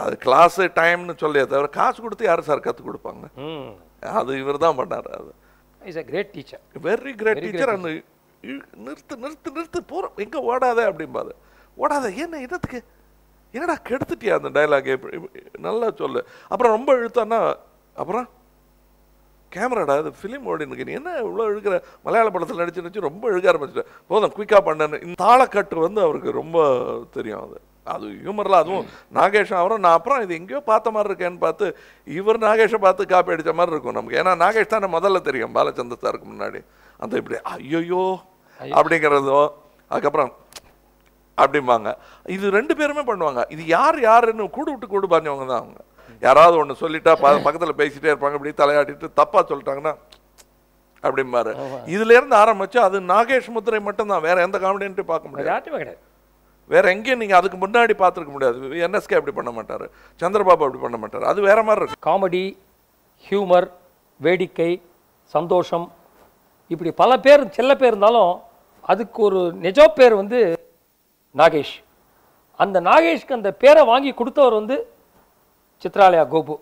அது கிளாஸு டைம்னு சொல்லி தவிர காசு கொடுத்து யார் சார் கற்றுக் கொடுப்பாங்க அது இவர் தான் பண்ணார் அது is a great teacher very great teacher அந்த நிறுத்து நிறுத்து நிறுத்து போகிற எங்கே ஓடாத அப்படிம்பாரு ஓடாத என்ன இடத்துக்கு என்னடா கெடுத்துட்டியா அந்த டைலாக் நல்லா சொல்லு அப்புறம் ரொம்ப இழுத்தான்னா அப்புறம் கேமராடா அது ஃபிலிம் ஓடின்னு என்ன இவ்வளோ இழுக்கிற மலையாள படத்தில் நடிச்சு நடிச்சு ரொம்ப இழுக்க ஆரம்பிச்சிட்டேன் போதும் குயிக்காக பண்ணேன்னு இந்த தாளக்கட்டு வந்து அவருக்கு ரொம்ப தெரியும் அது அது ஹியூமரில் அதுவும் நாகேஷன் அவரும் நான் அப்புறம் இது எங்கேயோ பார்த்த மாதிரி இருக்கேன்னு பார்த்து இவர் நாகேஷை பார்த்து காப்பி அடித்த மாதிரி இருக்கும் நமக்கு ஏன்னா நாகேஷ் தான் முதல்ல தெரியும் பாலச்சந்தர் சாருக்கு முன்னாடி அந்த இப்படி ஐயோயோ அப்படிங்கிறதும் அதுக்கப்புறம் அப்படிம்பாங்க இது ரெண்டு பேருமே பண்ணுவாங்க இது யார் யாருன்னு கூடு விட்டு கூடு பாஞ்சவங்க தான் அவங்க யாராவது ஒன்று சொல்லிட்டா பக்கத்தில் பேசிகிட்டே இருப்பாங்க இப்படி தலையாட்டிட்டு தப்பாக சொல்லிட்டாங்கன்னா அப்படிம்பாரு இதுலேருந்து ஆரம்பிச்சு அது நாகேஷ் முத்திரை மட்டும்தான் வேற எந்த காமெடியன்ட்டு பார்க்க முடியாது வேற எங்கேயும் நீங்கள் அதுக்கு முன்னாடி பார்த்துருக்க முடியாது என்எஸ்கே அப்படி பண்ண மாட்டார் சந்திரபாபு அப்படி பண்ண மாட்டார் அது வேற மாதிரி இருக்கு காமெடி ஹியூமர் வேடிக்கை சந்தோஷம் இப்படி பல பேர் செல்ல பேர் இருந்தாலும் அதுக்கு ஒரு நிஜ பேர் வந்து நாகேஷ் அந்த நாகேஷ்க்கு அந்த பேரை வாங்கி கொடுத்தவர் வந்து சித்ராலயா கோபு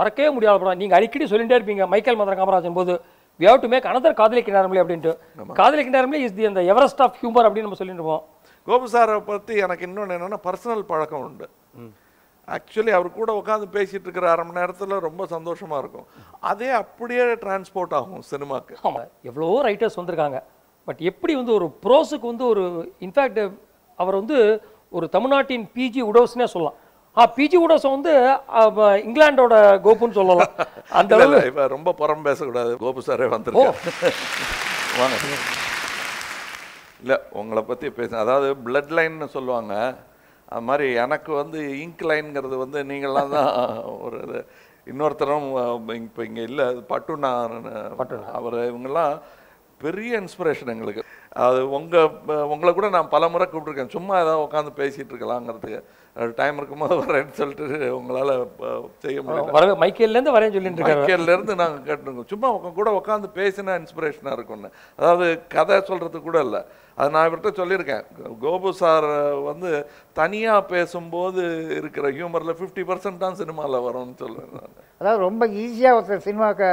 மறக்கவே முடியாத படம் நீங்கள் அடிக்கடி சொல்லிகிட்டே இருப்பீங்க மைக்கேல் மந்திர காமராஜன் போது we have to make another காதலிக்கிறார்களே அப்படின்ட்டு காதலிக்கிறார்களே இஸ் தி அந்த எவரெஸ்ட் ஆஃப் ஹியூமர் அப்படின்னு நம்ம சொல்லிட்டு இருப்போம் கோபு சாரை பற்றி எனக்கு இன்னொன்று என்னென்னா பர்சனல் பழக்கம் உண்டு ஆக்சுவலி அவர் கூட உட்காந்து பேசிகிட்டு இருக்கிற அரை மணி நேரத்தில் ரொம்ப சந்தோஷமாக இருக்கும் அதே அப்படியே டிரான்ஸ்போர்ட் ஆகும் சினிமாவுக்கு ஆமாம் எவ்வளவோ ரைட்டர்ஸ் வந்திருக்காங்க பட் எப்படி வந்து ஒரு ப்ரோஸுக்கு வந்து ஒரு இன்ஃபேக்ட் அவர் வந்து ஒரு தமிழ்நாட்டின் பிஜி உடோஸ்னே சொல்லலாம் ஆ பிஜி உடோஸ் வந்து இங்கிலாண்டோட கோபுன்னு சொல்லலாம் அந்த அளவு ரொம்ப புறம் பேசக்கூடாது கோபு சாரே வந்துருக்காரு வாங்க இல்லை உங்களை பற்றி பேச அதாவது பிளட் லைன்னு சொல்லுவாங்க அது மாதிரி எனக்கு வந்து இங்க் லைனுங்கிறது வந்து நீங்களாம் தான் ஒரு இது இன்னொருத்தரும் இப்போ இங்கே இல்லை பட்டுண்ணா அவர் இவங்கெல்லாம் பெரிய இன்ஸ்பிரேஷன் எங்களுக்கு அது உங்கள் உங்களை கூட நான் பல முறை கூப்பிட்ருக்கேன் சும்மா ஏதாவது உட்காந்து பேசிகிட்டு இருக்கலாங்கிறதுக்கு டைம் இருக்கும்போது வரேன்னு சொல்லிட்டு உங்களால் செய்ய முடியும் மைக்கேல்லேருந்து வரேன் சொல்லிட்டு மைக்கேல்லேருந்து நாங்கள் கேட்டுருக்கோம் சும்மா கூட உட்காந்து பேசினா இன்ஸ்பிரேஷனாக இருக்கும்னு அதாவது கதை சொல்கிறது கூட இல்லை அது நான் இவர்கிட்ட சொல்லியிருக்கேன் கோபு சார் வந்து தனியாக பேசும்போது இருக்கிற ஹியூமரில் ஃபிஃப்டி பர்சன்ட் தான் சினிமாவில் வரும்னு சொல்லுவேன் அதாவது ரொம்ப ஈஸியாக ஒருத்தர் சினிமாவுக்கு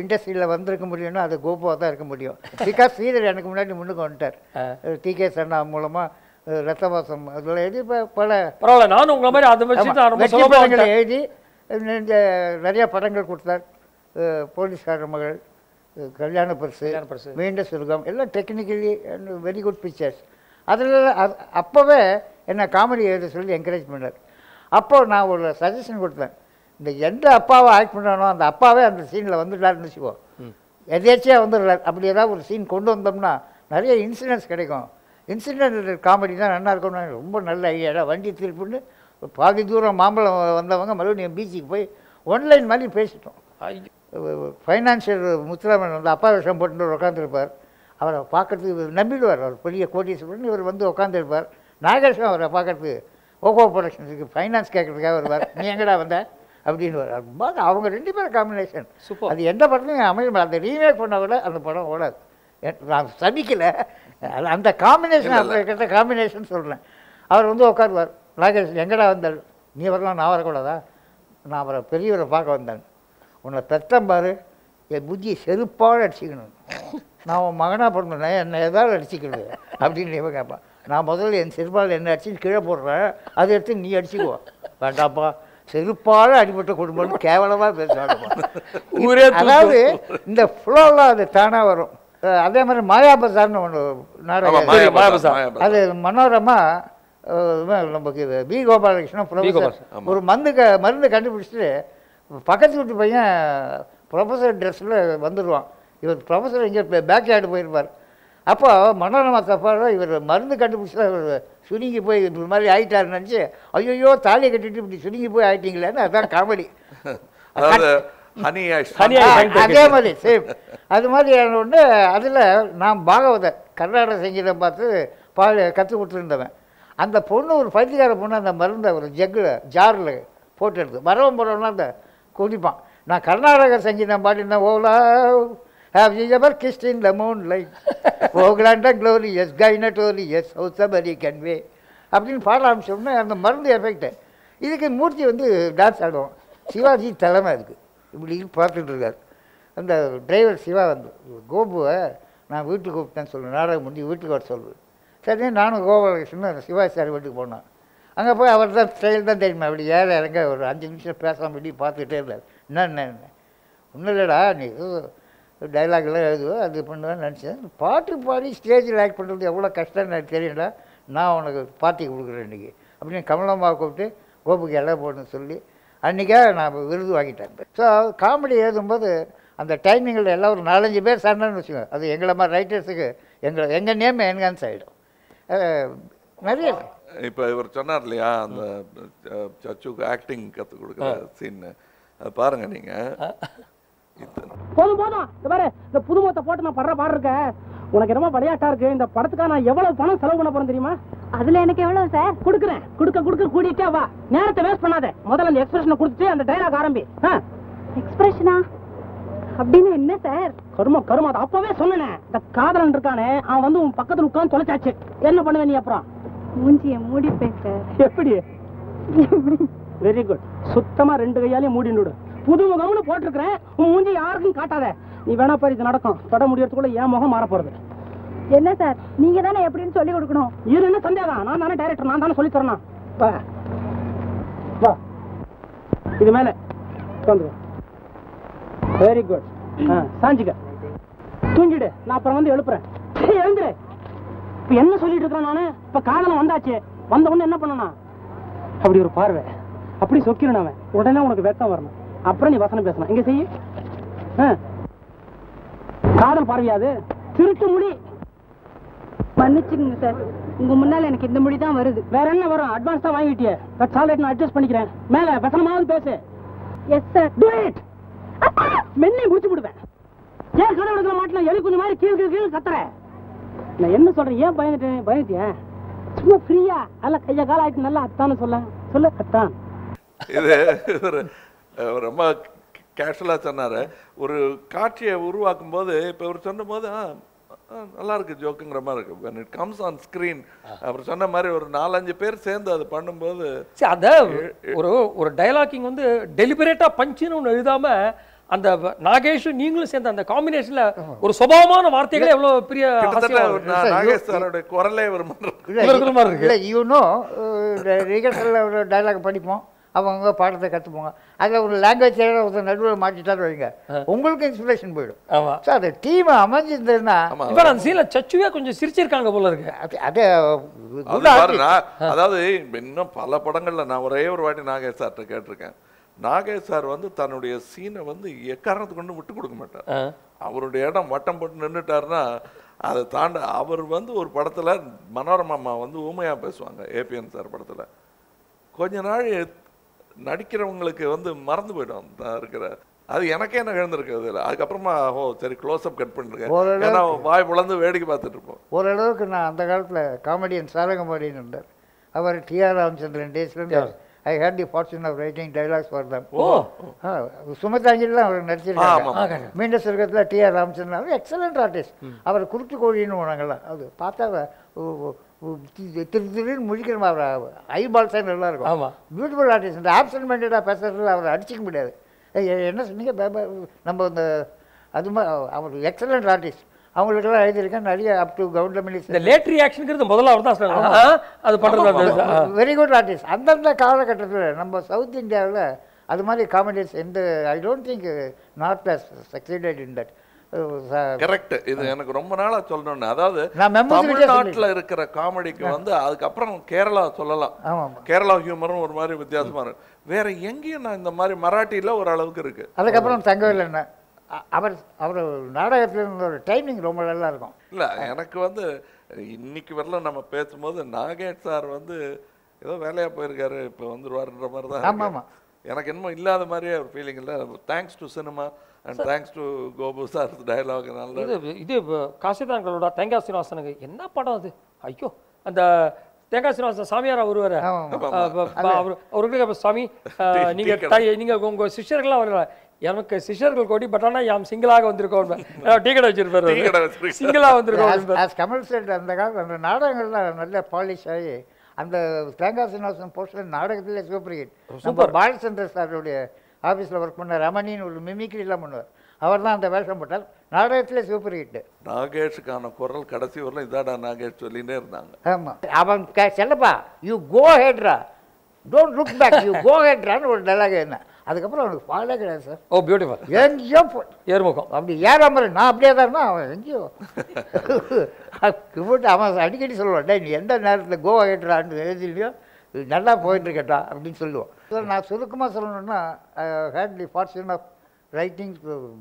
இண்டஸ்ட்ரியில் வந்திருக்க முடியும்னா அது கோபுவாக தான் இருக்க முடியும் பிகாஸ் ஸ்ரீதர் எனக்கு முன்னாடி முன்னுக்கு வந்துட்டார் டி கே சன்னா மூலமாக ரத்தவாசம் அதில் எழுதி இப்போ பல பரவாயில்ல நானும் உங்களை மாதிரி அதை படங்களை எழுதி நிறையா படங்கள் கொடுத்தார் போலீஸ்கார மகள் கல்யாண பரிசு பரிசு மீண்ட சுருகம் எல்லாம் technically and very good pictures அதில் அது அப்போவே என்னை காமெடி எழுத சொல்லி என்கரேஜ் பண்ணார் அப்போ நான் ஒரு சஜஷன் கொடுத்தேன் இந்த எந்த அப்பாவை ஆக்ட் பண்ணானோ அந்த அப்பாவே அந்த சீனில் வந்துட்டாருன்னு வச்சுக்குவோம் எதேச்சியாக வந்துடுறாரு அப்படி ஏதாவது ஒரு சீன் கொண்டு வந்தோம்னா நிறைய இன்சிடென்ட்ஸ் கிடைக்கும் இன்சிடென்ட் காமெடி தான் நல்லா இருக்கும்னு ரொம்ப நல்ல ஐடியா வண்டி திருப்பின்னு பாதி தூரம் மாம்பழம் வந்தவங்க மறுபடியும் பீச்சுக்கு போய் ஒன்லைன் மாதிரி பேசிட்டோம் ஃபைனான்ஷியல் முத்துராமன் வந்து அப்பா விஷயம் போட்டு உட்காந்துருப்பார் அவரை பார்க்கறதுக்கு நம்பிடுவார் அவர் பெரிய கோடீஸ்வரன் இவர் வந்து உட்காந்துருப்பார் நாகேஷன் அவரை பார்க்கறதுக்கு ஓகோ ப்ரொடக்ஷன்ஸுக்கு ஃபைனான்ஸ் கேட்கறதுக்காக வருவார் நீ எங்கடா வந்த அப்படின்னு அவங்க ரெண்டு பேரும் காம்பினேஷன் சூப்பர் அது எந்த படத்தையும் அமையும் அந்த ரீமேக் பண்ண விட அந்த படம் ஓடாது நான் சபிக்கலை அந்த காம்பினேஷன் அப்போ கிட்ட காம்பினேஷன் சொல்கிறேன் அவர் வந்து உட்காருவார் நாகேஷ் எங்கடா வந்தார் நீ வரலாம் நான் வரக்கூடாதா நான் அவரை பெரியவரை பார்க்க வந்தேன் உன்னை பெத்தம்பார் என் புத்தியை செருப்பாக அடிச்சிக்கணும் நான் உன் மகனாக பண்ணேன் என்னை எதாவது அடிச்சிக்கிறது அப்படின்னு இவன் கேட்பான் நான் முதல்ல என் செருப்பால் என்னை அடிச்சுன்னு கீழே போடுறேன் அதை எடுத்து நீ அடிச்சுக்குவோம் வேண்டாப்பா செருப்பால் அடிபட்ட குடும்பம்னு கேவலமாக பேசுவாங்க அதாவது இந்த ஃப்ளோலாம் அது தானாக வரும் அதே மாதிரி மாயா பஜார்னு ஒன்று நாடகம் அது மனோரமா நமக்கு பி கோபாலகிருஷ்ணன் ஒரு மருந்து க மருந்து கண்டுபிடிச்சிட்டு பக்கத்து வீட்டு பையன் professor dress vanduruvan ivar professor inga backyard poirvar appo mananama thapara ivar marundu kandupidicha ivar sunigi poi indha mari aitaar naniche ayyo thali kettittu ipdi sunigi poi aitingala na adha comedy adha honey I honey adha mari same adha mari onnu adula naan bhagavada kannada sangeetham paathu kattu kuttirundavan அந்த பொண்ணு ஒரு பைத்தியக்கார பொண்ணு அந்த மருந்தை ஒரு ஜக்கில் ஜாரில் போட்டு எடுத்து மரம் போகிறோம்னா அந்த குடிப்பான் நான் கர்நாடக சங்கீதம் பாடினேன் ஓலா have you ever kissed in the moonlight ஓகலாண்டா க்ளோரி எஸ் கைனா டோரி எஸ் சவுத் அமெரிக்கன் வே அப்படின்னு பாட ஆரம்பிச்சோம்னா அந்த மருந்து எஃபெக்ட் இதுக்கு மூர்த்தி வந்து டான்ஸ் ஆடுவோம் சிவாஜி தலைமை இருக்குது இப்படி பார்த்துட்டு இருக்காரு அந்த டிரைவர் சிவா வந்து கோபுவை நான் வீட்டுக்கு கூப்பிட்டேன்னு சொல்லுவேன் நாடகம் முடிஞ்சு வீட்டுக்கு வர சொல்லுவேன் சரி நானும் கோபாலகிருஷ்ணன் சிவாஜி சார் வீட்டுக்கு போனேன் அங்கே போய் அவர் தான் ஸ்டைல் தான் தெரியுமா அப்படி ஏற இறங்க ஒரு அஞ்சு நிமிஷம் பேசாமல் இப்படி பார்த்துக்கிட்டே இருந்தார் என்ன என்ன என்ன ஒன்றும் இல்லைடா நீ டைலாக்லாம் எழுதுவோம் அது பண்ணுவேன்னு நினச்சேன் பாட்டு பாடி ஸ்டேஜில் ஆக்ட் பண்ணுறது எவ்வளோ கஷ்டம்னு எனக்கு தெரியல நான் உனக்கு பார்ட்டி கொடுக்குறேன் இன்றைக்கி அப்படின்னு கமலம்மாவை கூப்பிட்டு கோபுக்கு எல்லாம் போடணும்னு சொல்லி அன்றைக்காக நான் விருது வாங்கிட்டேன் ஸோ காமெடி எழுதும்போது அந்த டைமிங்கில் எல்லாம் ஒரு நாலஞ்சு பேர் சண்டைன்னு வச்சுக்கோங்க அது எங்களை மாதிரி ரைட்டர்ஸுக்கு எங்களை எங்கள் நேம் என்கான்ஸ் ஆகிடும் நிறைய இப்போ இவர் சொன்னார் இல்லையா அந்த சச்சுக்கு ஆக்டிங் கற்றுக் கொடுக்குற சீன்னு அதை பாருங்க நீங்கள் போதும் போதும் இந்த பாரு இந்த புதுமத்தை போட்டு நான் படுற பாடு இருக்கேன் உனக்கு என்னமோ விளையாட்டா இருக்கு இந்த படத்துக்காக நான் எவ்வளவு பணம் செலவு பண்ண போறேன் தெரியுமா அதுல எனக்கு எவ்வளவு சார் கொடுக்குறேன் கொடுக்க கொடுக்க கூடிட்டே வா நேரத்தை வேஸ்ட் பண்ணாத முதல்ல அந்த எக்ஸ்பிரஷனை கொடுத்துட்டு அந்த டைலாக் ஆரம்பி எக்ஸ்பிரஷனா அப்படின்னு என்ன சார் கருமா கருமா அது அப்பவே சொன்னேன் இந்த காதலன் இருக்கானே அவன் வந்து உன் பக்கத்துல உட்காந்து தொலைச்சாச்சு என்ன பண்ணுவேன் நீ அப்புறம் மூஞ்சிய மூடி பேச எப்படி வெரி குட் சுத்தமா ரெண்டு கையாலையும் மூடி நூடு புது முகம்னு போட்டிருக்கிறேன் உன் மூஞ்சி யாருக்கும் காட்டாத நீ வேணா பாரு இது நடக்கும் தொட முடியறதுக்குள்ள என் முகம் மாற போறது என்ன சார் நீங்க தானே எப்படின்னு சொல்லி கொடுக்கணும் இது என்ன சந்தேகம் நான் தானே டைரக்டர் நான் தானே சொல்லி தரணும் வா வா இது மேல உட்காந்து வெரி குட் சாஞ்சிக்க தூங்கிடு நான் அப்புறம் வந்து எழுப்புறேன் எழுந்துரு இப்போ என்ன சொல்லிட்டு இருக்கிறேன் நான் இப்போ காதலம் வந்தாச்சு வந்த உடனே என்ன பண்ணணும் அப்படி ஒரு பார்வை அப்படி சொக்கிடணும் அவன் உடனே உனக்கு வெக்கம் வரணும் அப்புறம் நீ வசனம் பேசணும் இங்கே செய்ய காதல் பார்வையாது திருட்டு மொழி மன்னிச்சுங்க சார் உங்க முன்னால எனக்கு இந்த மொழி தான் வருது வேற என்ன வரும் அட்வான்ஸ் தான் வாங்கிட்டே தட்ஸ் ஆல் ரைட் நான் அட்ஜஸ்ட் பண்ணிக்கிறேன் மேலே வசனமாவது பேசு எஸ் சார் டூ இட் மென்னை முடிச்சு விடுவேன் ஏன் கடை விடுக்கிற மாட்டேன் எலி கொஞ்சம் மாதிரி கீழ் கீழ் கீழ் கத்துற நான் என்ன சொல்றேன் ஏன் பயந்துட்டேன் பயந்துட்டியா சும்மா ஃப்ரீயா நல்லா கையா கால ஆயிட்டு நல்லா அத்தான்னு சொல்ல சொல்ல அத்தான் இது ரொம்ப கேஷுவலாக சொன்னார் ஒரு காட்சியை உருவாக்கும் போது இப்போ அவர் சொன்ன போது நல்லா இருக்கு ஜோக்குங்கிற மாதிரி இருக்கு when it comes on screen அவர் சொன்ன மாதிரி ஒரு நாலஞ்சு பேர் சேர்ந்து அது பண்ணும்போது சரி அதை ஒரு ஒரு டைலாக்கிங் வந்து டெலிபரேட்டாக பஞ்சுன்னு ஒன்று எழுதாம அந்த நாகேஷும் நீங்களும் சேர்ந்த அந்த காம்பினேஷன்ல ஒரு சுபாவமான வார்த்தைகளே எவ்வளோ பெரிய நாகேஷ் சாரோட குரலே ஒரு மாதிரி இருக்கு இவனும் ரிகர்சலில் டைலாக் படிப்போம் அவங்க பாடத்தை கற்றுப்போங்க அதில் ஒரு லாங்குவேஜ் ஒருத்தர் நடுவில் மாற்றிட்டாரு வைங்க உங்களுக்கு இன்ஸ்பிரேஷன் போயிடும் ஆமாம் சார் அது டீமை அமைஞ்சிருந்ததுன்னா இப்போ அந்த சீனில் சச்சுவே கொஞ்சம் சிரிச்சிருக்காங்க போல இருக்கு அதே அதாவது இன்னும் பல படங்களில் நான் ஒரே ஒரு வாட்டி நாகேஷ் சார்கிட்ட கேட்டிருக்கேன் நாகேஷ் சார் வந்து தன்னுடைய சீனை வந்து எக்காரணத்துக்கு கொண்டு விட்டு கொடுக்க மாட்டார் அவருடைய இடம் வட்டம் போட்டு நின்றுட்டாருன்னா அதை தாண்ட அவர் வந்து ஒரு படத்தில் மனோரமாமா வந்து ஊமையாக பேசுவாங்க ஏபிஎன் சார் படத்தில் கொஞ்ச நாள் நடிக்கிறவங்களுக்கு வந்து மறந்து போயிடும் இருக்கிற அது எனக்கே என்ன எழுந்திருக்கிறது இல்லை அதுக்கப்புறமா ஓ சரி க்ளோஸ்அப் கட் பண்ணிருக்கேன் ஏன்னா வாய் பிளந்து வேடிக்கை பார்த்துட்டு இருப்போம் ஓரளவுக்கு நான் அந்த காலத்தில் காமெடியன் சாரங்கம்பாடின்னு இருந்தார் அவர் டிஆர் ராமச்சந்திரன் டேஸ்லேருந்து I had the fortune of writing dialogues for them ஓ சுமதாஞ்சலியில் அவர் நடிச்சிருக்காங்க மீண்ட சுருக்கத்தில் டிஆர் ராமச்சந்திரன் அவர் எக்ஸலண்ட் ஆர்டிஸ்ட் அவர் குருத்து கோழின்னு உணங்கலாம் அது பார்த்தா திரு திருன்னு முழிக்கிறமா அவர் ஐபால்ஸாக நல்லா இருக்கும் ஆமாம் பியூட்டிஃபுல் ஆர்டிஸ்ட் இந்த ஆப்சன்ட் மைண்டடாக பேசுறதுல அவரை அடிச்சிக்க முடியாது என்ன சொன்னீங்க நம்ம இந்த அது மாதிரி அவர் எக்ஸலண்ட் ஆர்டிஸ்ட் அவங்களுக்கெல்லாம் எழுதியிருக்கேன் நிறைய அப் டு கவுண்டமணி இந்த லேட் ரியாக்ஷனுங்கிறது முதல்ல அவர் தான் சொன்னாங்க அது பண்ணுறது வெரி குட் ஆர்டிஸ்ட் அந்தந்த காலகட்டத்தில் நம்ம சவுத் இந்தியாவில் அது மாதிரி காமெடிஸ் எந்த I don't think north has succeeded in that correct இது எனக்கு ரொம்ப நாளா சொல்லணும்னு அதாவது தமிழ்நாட்டில் இருக்கிற காமெடிக்கு வந்து அதுக்கப்புறம் கேரளா சொல்லலாம் கேரளா ஹியூமரும் ஒரு மாதிரி வித்தியாசமா இருக்கு வேற எங்கேயும் நான் இந்த மாதிரி மராட்டியில ஒரு அளவுக்கு இருக்கு அதுக்கப்புறம் தங்கவேல் என்ன அவர் அவர் நாடகத்தில் டைமிங் ரொம்ப நல்லா இருக்கும். இல்லை எனக்கு வந்து இன்னைக்கு வரல நம்ம பேசும்போது நாகேஷ் சார் வந்து ஏதோ வேலையாக போயிருக்காரு இப்போ வந்துருவாருன்ற மாதிரி தான். ஆமாம் ஆமாம் எனக்கு என்னமோ இல்லாத மாதிரியே ஒரு ஃபீலிங் இல்லை. Thanks to cinema and thanks to Gopu sir dialogue நல்லா இது இது காசிதான்களோட தேங்காய் சீனிவாசனுக்கு என்ன படம் அது? ஐயோ அந்த தேங்காய் சீனிவாசன் சாமியாரா ஒருவர் அவர் அவருக்கு சாமி நீங்கள் நீங்கள் உங்கள் சிஷ்யர்கள்லாம் வருவா எனக்கு சிஷர்கள் கோடி பட் ஆனால் யாம் சிங்கிளாக வந்திருக்கோம் டீ கடை வச்சிருப்பாரு சிங்கிளாக வந்திருக்கோம். கமல் சார் அந்த காலத்தில் அந்த நாடகங்கள்லாம் நல்லா பாலிஷ் ஆகி அந்த தேங்காய் சீனிவாசன் போஸ்டில் நாடகத்திலே சூப்பர் ஹிட். சூப்பர் பாலச்சந்தர் சாருடைய ஆஃபீஸில் ஒர்க் பண்ண ரமணின்னு ஒரு மிமிக்ரி எல்லாம் பண்ணுவார். அவர் தான் அந்த வேஷம் போட்டார் நாடகத்திலே சூப்பர் ஹிட். நாகேஷுக்கான குரல் கடைசி வரலாம் இதாடா நாகேஷ் சொல்லிகிட்டே இருந்தாங்க. ஆமாம் அவன் Chellappa you go ஹெட்ரா don't look back you go ஹெட்ரான்னு ஒரு டயலாக் என்ன அதுக்கப்புறம் அவனுக்கு பாலே கிடையாது சார். ஓ பியூட்டிஃபுல் எங்கேயோ ஏறுமுகம் அப்படி ஏறாமல் நான் அப்படியே தானே அவன் எங்கேயோ போட்டு அவன் அடிக்கடி சொல்லுவான் டே நீ எந்த நேரத்தில் கோவா கேட்டுறான்னு எழுதிலையோ நல்லா போயிட்டு இருக்கட்டா அப்படின்னு சொல்லுவான். ஸோ நான் சுருக்கமாக சொல்லணும்னா had the fortune of writing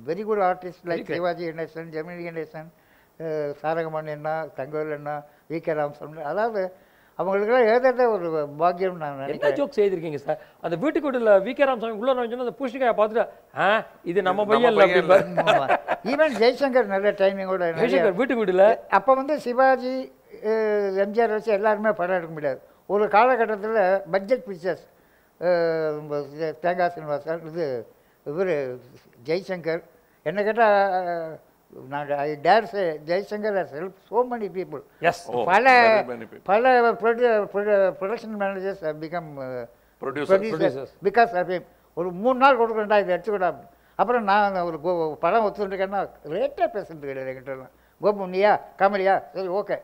very good artist like Sivaji Ganesan, Gemini Ganesan, சாரகமன் அண்ணா, தங்கவேல் அண்ணா, வி கே ராமசாமி. அதாவது அவங்களுக்குலாம் ஏதாவது ஒரு பாக்கியம் நான் நினைக்கிறேன். என்ன ஜோக்ஸ் எழுதிருக்கீங்க சார்? அந்த வீட்டுக்கூட்டில் வி கே ராமசாமி உள்ளே நான் சொன்னால் அந்த பூஷிக்காயை பார்த்துட்டு ஆ இது நம்ம பையன் இல்லை அப்படின்னு. ஈவன் ஜெய்சங்கர் நல்ல டைமிங்கோட ஜெய்சங்கர் வீட்டுக்கூட்டில். அப்போ வந்து சிவாஜி எம்ஜிஆர் வச்சு எல்லாருமே படம் எடுக்க முடியாது. ஒரு காலகட்டத்தில் பட்ஜெட் பிக்சர்ஸ் தேங்காய் சீனிவாசன் இது இவர் ஜெய்சங்கர் என்ன கேட்டால் I dare say Jaishankar has helped so many people. Yes. Oh, pala, many people. Pala produ produ production managers have become uh, producers. Producers. producers because of him. ஒரு மூணு நாள் கொடுக்குறேன்டா இதை எடுத்துக்கூடா அப்புறம் நான் ஒரு கோ படம் ஒத்துருக்கேன்னா ரேட்டாக பேசுறது கிடையாது என்கிட்டலாம். கோபு நீயா காமெடியா சரி ஓகே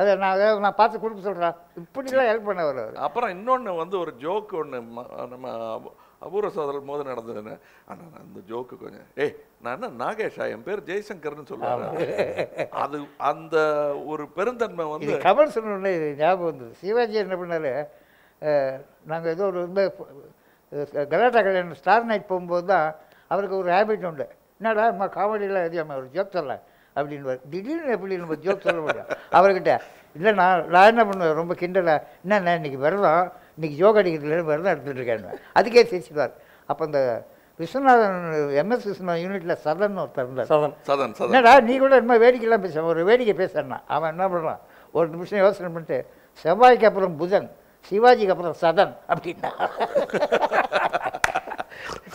அதை நான் நான் பார்த்து கொடுக்க சொல்கிறேன் இப்படிலாம் ஹெல்ப் பண்ண வர்றாரு. அப்புறம் இன்னொன்று வந்து ஒரு ஜோக் ஒன்று நம்ம அபூர்வ சோதரல் போது நடந்ததுன்னு ஆனால் அந்த ஜோக்கு கொஞ்சம் ஏய் நான் என்ன நாகேஷா என் பேர் ஜெய்சங்கர்னு சொல்லுவாங்க. அது அந்த ஒரு பெருந்தன்மை வந்து கமல் சொன்னோடனே இது ஞாபகம் வந்தது. சிவாஜி என்ன பண்ணார் நாங்கள் ஏதோ ஒரு இந்த கலாட்டா கல்யாணம் ஸ்டார் நைட் போகும்போது தான் அவருக்கு ஒரு ஹேபிட் உண்டு என்னடா நம்ம காமெடியெலாம் எதுவும் ஒரு ஜோக் சொல்ல அப்படின்னு திடீர்னு எப்படி நம்ம ஜோக் சொல்ல முடியும் அவர்கிட்ட இல்லை நான் நான் என்ன பண்ணுவேன் ரொம்ப கிண்டலாக என்னண்ணா இன்றைக்கி வரலாம் இன்றைக்கி யோகா அடிக்கிறதுலேருந்து வரதான் எடுத்துகிட்டு இருக்கேன் அதுக்கே சிரிச்சுவார். அப்போ அந்த விஸ்வநாதன் எம்எஸ் விஸ்வநாதன் யூனிட்டில் சதன் ஒருத்தர் இருந்தார். சதன் சதன் என்னடா நீ கூட என்ன வேடிக்கைலாம் பேசுவான் ஒரு வேடிக்கை பேசுறேன்னா அவன் என்ன பண்ணுறான் ஒரு நிமிஷம் யோசனை பண்ணிட்டு செவ்வாய்க்கு அப்புறம் புதன் சிவாஜிக்கு அப்புறம் சதன் அப்படின்னா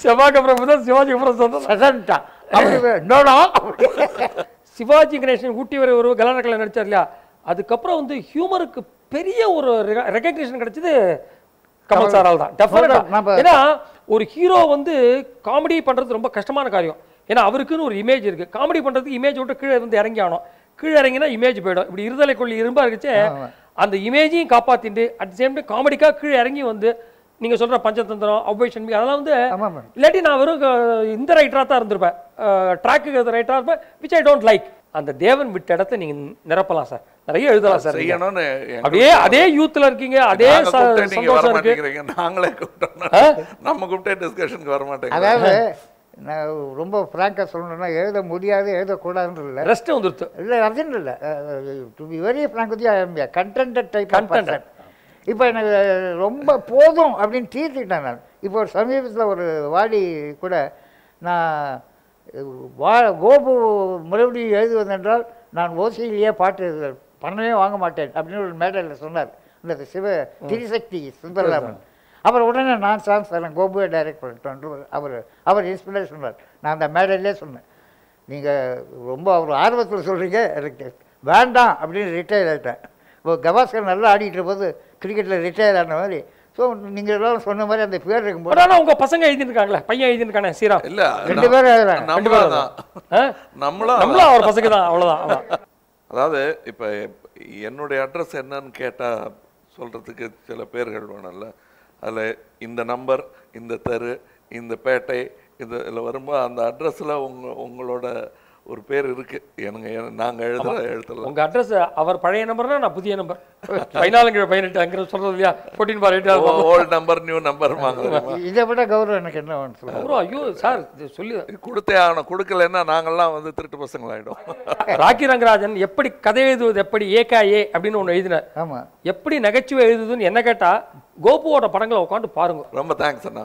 செவ்வாய்க்கு அப்புறம் புதன் சிவாஜிக்கு அப்புறம் சதன் சதன்ட்டான் அப்படி என்னோட சிவாஜி கணேசன் ஊட்டி வரை ஒரு கலாநகரில் நடித்தார் இல்லையா அதுக்கப்புறம் வந்து ஹியூமருக்கு பெரிய ஒரு ரெகக்னிஷன் கிடைச்சது கமல் சாரால் தான் டெஃபினட்டாக. ஏன்னா ஒரு ஹீரோ வந்து காமெடி பண்ணுறது ரொம்ப கஷ்டமான காரியம். ஏன்னா அவருக்குன்னு ஒரு இமேஜ் இருக்குது காமெடி பண்ணுறதுக்கு இமேஜ் விட்டு கீழே வந்து இறங்கி ஆனோம் கீழே இறங்கினா இமேஜ் போயிடும் இப்படி இருதலை கொள்ளி இரும்பாக இருந்துச்சு அந்த இமேஜையும் காப்பாற்றிட்டு அட் சேம் டைம் காமெடிக்காக கீழே இறங்கி வந்து நீங்கள் சொல்கிற பஞ்சதந்திரம் அவ்வைஷன் அதெல்லாம் வந்து இல்லாட்டி நான் வெறும் இந்த ரைட்டராக தான் இருந்திருப்பேன் ட்ராக்கு ரைட்டராக இருப்பேன் விச் ஐ டோன்ட் லைக். அந்த தேவன் விட்ட இடத்த நீங்க நிரப்பலாம் சார் நிறைய எழுதலாம் சார் அப்படியே அதே யூத்ல இருக்கீங்க அதே சந்தோஷம் இருக்கு நாங்களே நம்ம கூப்பிட்டே டிஸ்கஷனுக்கு வர மாட்டேங்க. அதாவது நான் ரொம்ப ஃப்ராங்காக சொல்லணும்னா எழுத முடியாது எழுதக்கூடாதுன்னு இல்லை ரெஸ்ட் வந்துருச்சு இல்லை அதுன்னு இல்லை to be very frank with you I am a contented type content. இப்போ எனக்கு ரொம்ப போதும் அப்படின்னு தீர்த்துக்கிட்டேன் நான். இப்போ ஒரு சமீபத்தில் ஒரு வாடி கூட நான் வா கோபு மறுபடியும் எழுதுவதென்றால் நான் ஓசையிலேயே பாட்டு பணமே வாங்க மாட்டேன் அப்படின்னு ஒரு மேடையில் சொன்னார் இந்த சிவ திரிசக்தி சுந்தரராமன். அவர் உடனே நான் சான்ஸ் தரேன் கோபுவை டைரக்ட் பண்ணிட்டோம் அவர் அவர் இன்ஸ்பிரேஷன் சொன்னார். நான் அந்த மேடையிலே சொன்னேன் நீங்கள் ரொம்ப ஒரு ஆர்வத்தில் சொல்கிறீங்க எனக்கு வேண்டாம் அப்படின்னு ரிட்டையர் ஆகிட்டேன். இப்போ கவாஸ்கர் நல்லா ஆடிக்கிட்டு போது கிரிக்கெட்டில் ரிட்டையர் ஆன மாதிரி ஸோ நீங்கள் எல்லாரும் சொன்ன மாதிரி அந்த பேர் இருக்கும்போது ஆனால் உங்கள் பசங்க எழுதிருக்காங்களே பையன் எழுதிருக்கானே சீரா இல்லை ரெண்டு பேரும் எழுதுறாங்க ரெண்டு பேரும் தான் நம்மளும் நம்மளும் அவர் பசங்க தான் அவ்வளோதான். அதாவது இப்போ என்னுடைய அட்ரஸ் என்னன்னு கேட்டால் சொல்கிறதுக்கு சில பேர்கள் வேணும்ல அதில் இந்த நம்பர் இந்த தெரு இந்த பேட்டை இது இதில் வரும்போது அந்த அட்ரஸில் உங்கள் உங்களோட ஒரு பேர் இருக்கு எனக்கு நாங்க எழுதுற எழுதல உங்க அட்ரஸ் அவர் பழைய நம்பர்னா நான் புதிய நம்பர் பதினான்கு பதினெட்டு அங்க சொல்றதுல பதினான்கு பதினெட்டு ஓல்ட் நம்பர் நியூ நம்பர் வாங்குறீங்க இத விட கௌரவ எனக்கு என்ன வந்து சொல்லுங்க ப்ரோ ஐயோ சார் சொல்லு கொடுத்தே ஆன கொடுக்கலன்னா நாங்க எல்லாம் வந்து திருட்டு பசங்கள ஆயிடுவோம் ராக்கி ரங்கராஜன் எப்படி கதை எழுதுது எப்படி ஏகா ஏ அப்படினு ஒன்னு எழுதினார் ஆமா எப்படி நகைச்சுவை எழுதுதுன்னு என்ன கேட்டா கோபுவோட படங்களை உட்கார்ந்து பாருங்க ரொம்ப தேங்க்ஸ் அண்ணா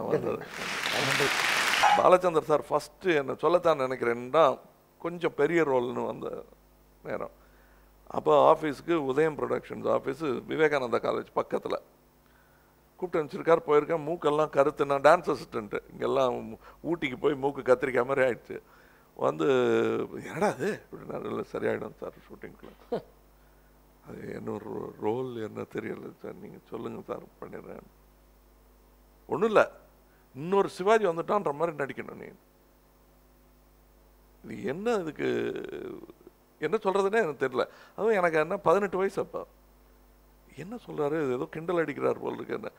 பாலச்சந்தர் சார் ஃபர்ஸ்ட் என்ன சொல்லத்தான் நினைக்கிறேன்னா கொஞ்சம் பெரிய ரோல்னு வந்த நேரம் அப்போ ஆஃபீஸுக்கு உதயம் ப்ரொடக்ஷன்ஸ் ஆஃபீஸு விவேகானந்தா காலேஜ் பக்கத்தில் கூப்பிட்டு அனுப்பிச்சிருக்கார் போயிருக்கேன் மூக்கெல்லாம் கருத்து நான் டான்ஸ் அசிஸ்டண்ட்டு இங்கெல்லாம் ஊட்டிக்கு போய் மூக்கு கத்திரிக்கா மாதிரி ஆயிடுச்சு வந்து என்னடா அது அப்படின்னா சரியாயிடும் சார் ஷூட்டிங்கில் அது என்ன ரோல் என்ன தெரியலை சார் நீங்கள் சொல்லுங்கள் சார் பண்ணிடுறேன் ஒன்றும் இல்லை இன்னொரு சிவாஜி வந்துட்டான்ற மாதிரி நடிக்கணும் நீ இது என்ன இதுக்கு என்ன சொல்கிறதுனே எனக்கு தெரியல அதுவும் எனக்கு என்ன பதினெட்டு வயசு அப்போ என்ன சொல்கிறாரு ஏதோ கிண்டல் அடிக்கிறார் போல் இருக்கு என்ன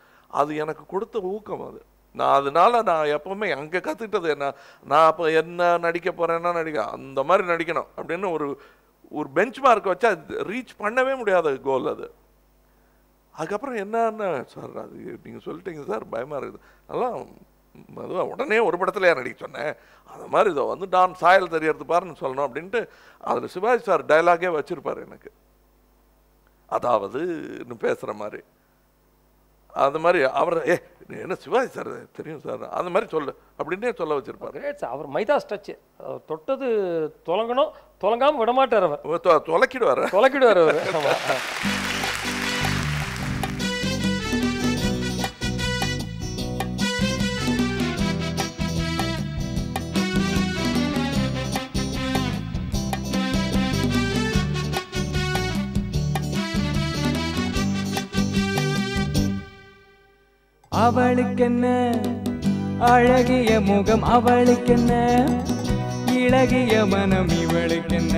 அது எனக்கு கொடுத்த ஊக்கம் அது நான் அதனால நான் எப்போவுமே அங்கே கற்றுக்கிட்டது என்ன நான் அப்போ என்ன நடிக்க போகிறேன்னா நடிக்க அந்த மாதிரி நடிக்கணும் அப்படின்னு ஒரு ஒரு பெஞ்ச் மார்க் வச்சு அது ரீச் பண்ணவே முடியாத கோல் அது அதுக்கப்புறம் என்னன்னு சார் அது நீங்கள் சொல்லிட்டீங்க சார் பயமாக இருக்குது அதெல்லாம் அதுவாக உடனே ஒரு படத்துலையா நடிக்க சொன்னேன் அந்த மாதிரி இதை வந்து டான் சாயல் தெரியறது பாருன்னு சொல்லணும் அப்படின்ட்டு அதில் சிவாஜி சார் டைலாகே வச்சுருப்பார் எனக்கு அதாவது இன்னும் பேசுகிற மாதிரி அந்த மாதிரி அவர் ஏ என்ன சிவாஜி சார் தெரியும் சார் அந்த மாதிரி சொல்லு அப்படின்னே சொல்ல வச்சுருப்பாரு அவர் மைதா ஸ்டச்சு தொட்டது தொலங்கணும் தொலங்காமல் விடமாட்டார் அவர் தொலைக்கிடுவார் தொலைக்கிடுவார் அவர் அவளுக்கென்ன அழகிய முகம் அவளுக்கென்ன இளகிய மனம் இவளுக்கென்ன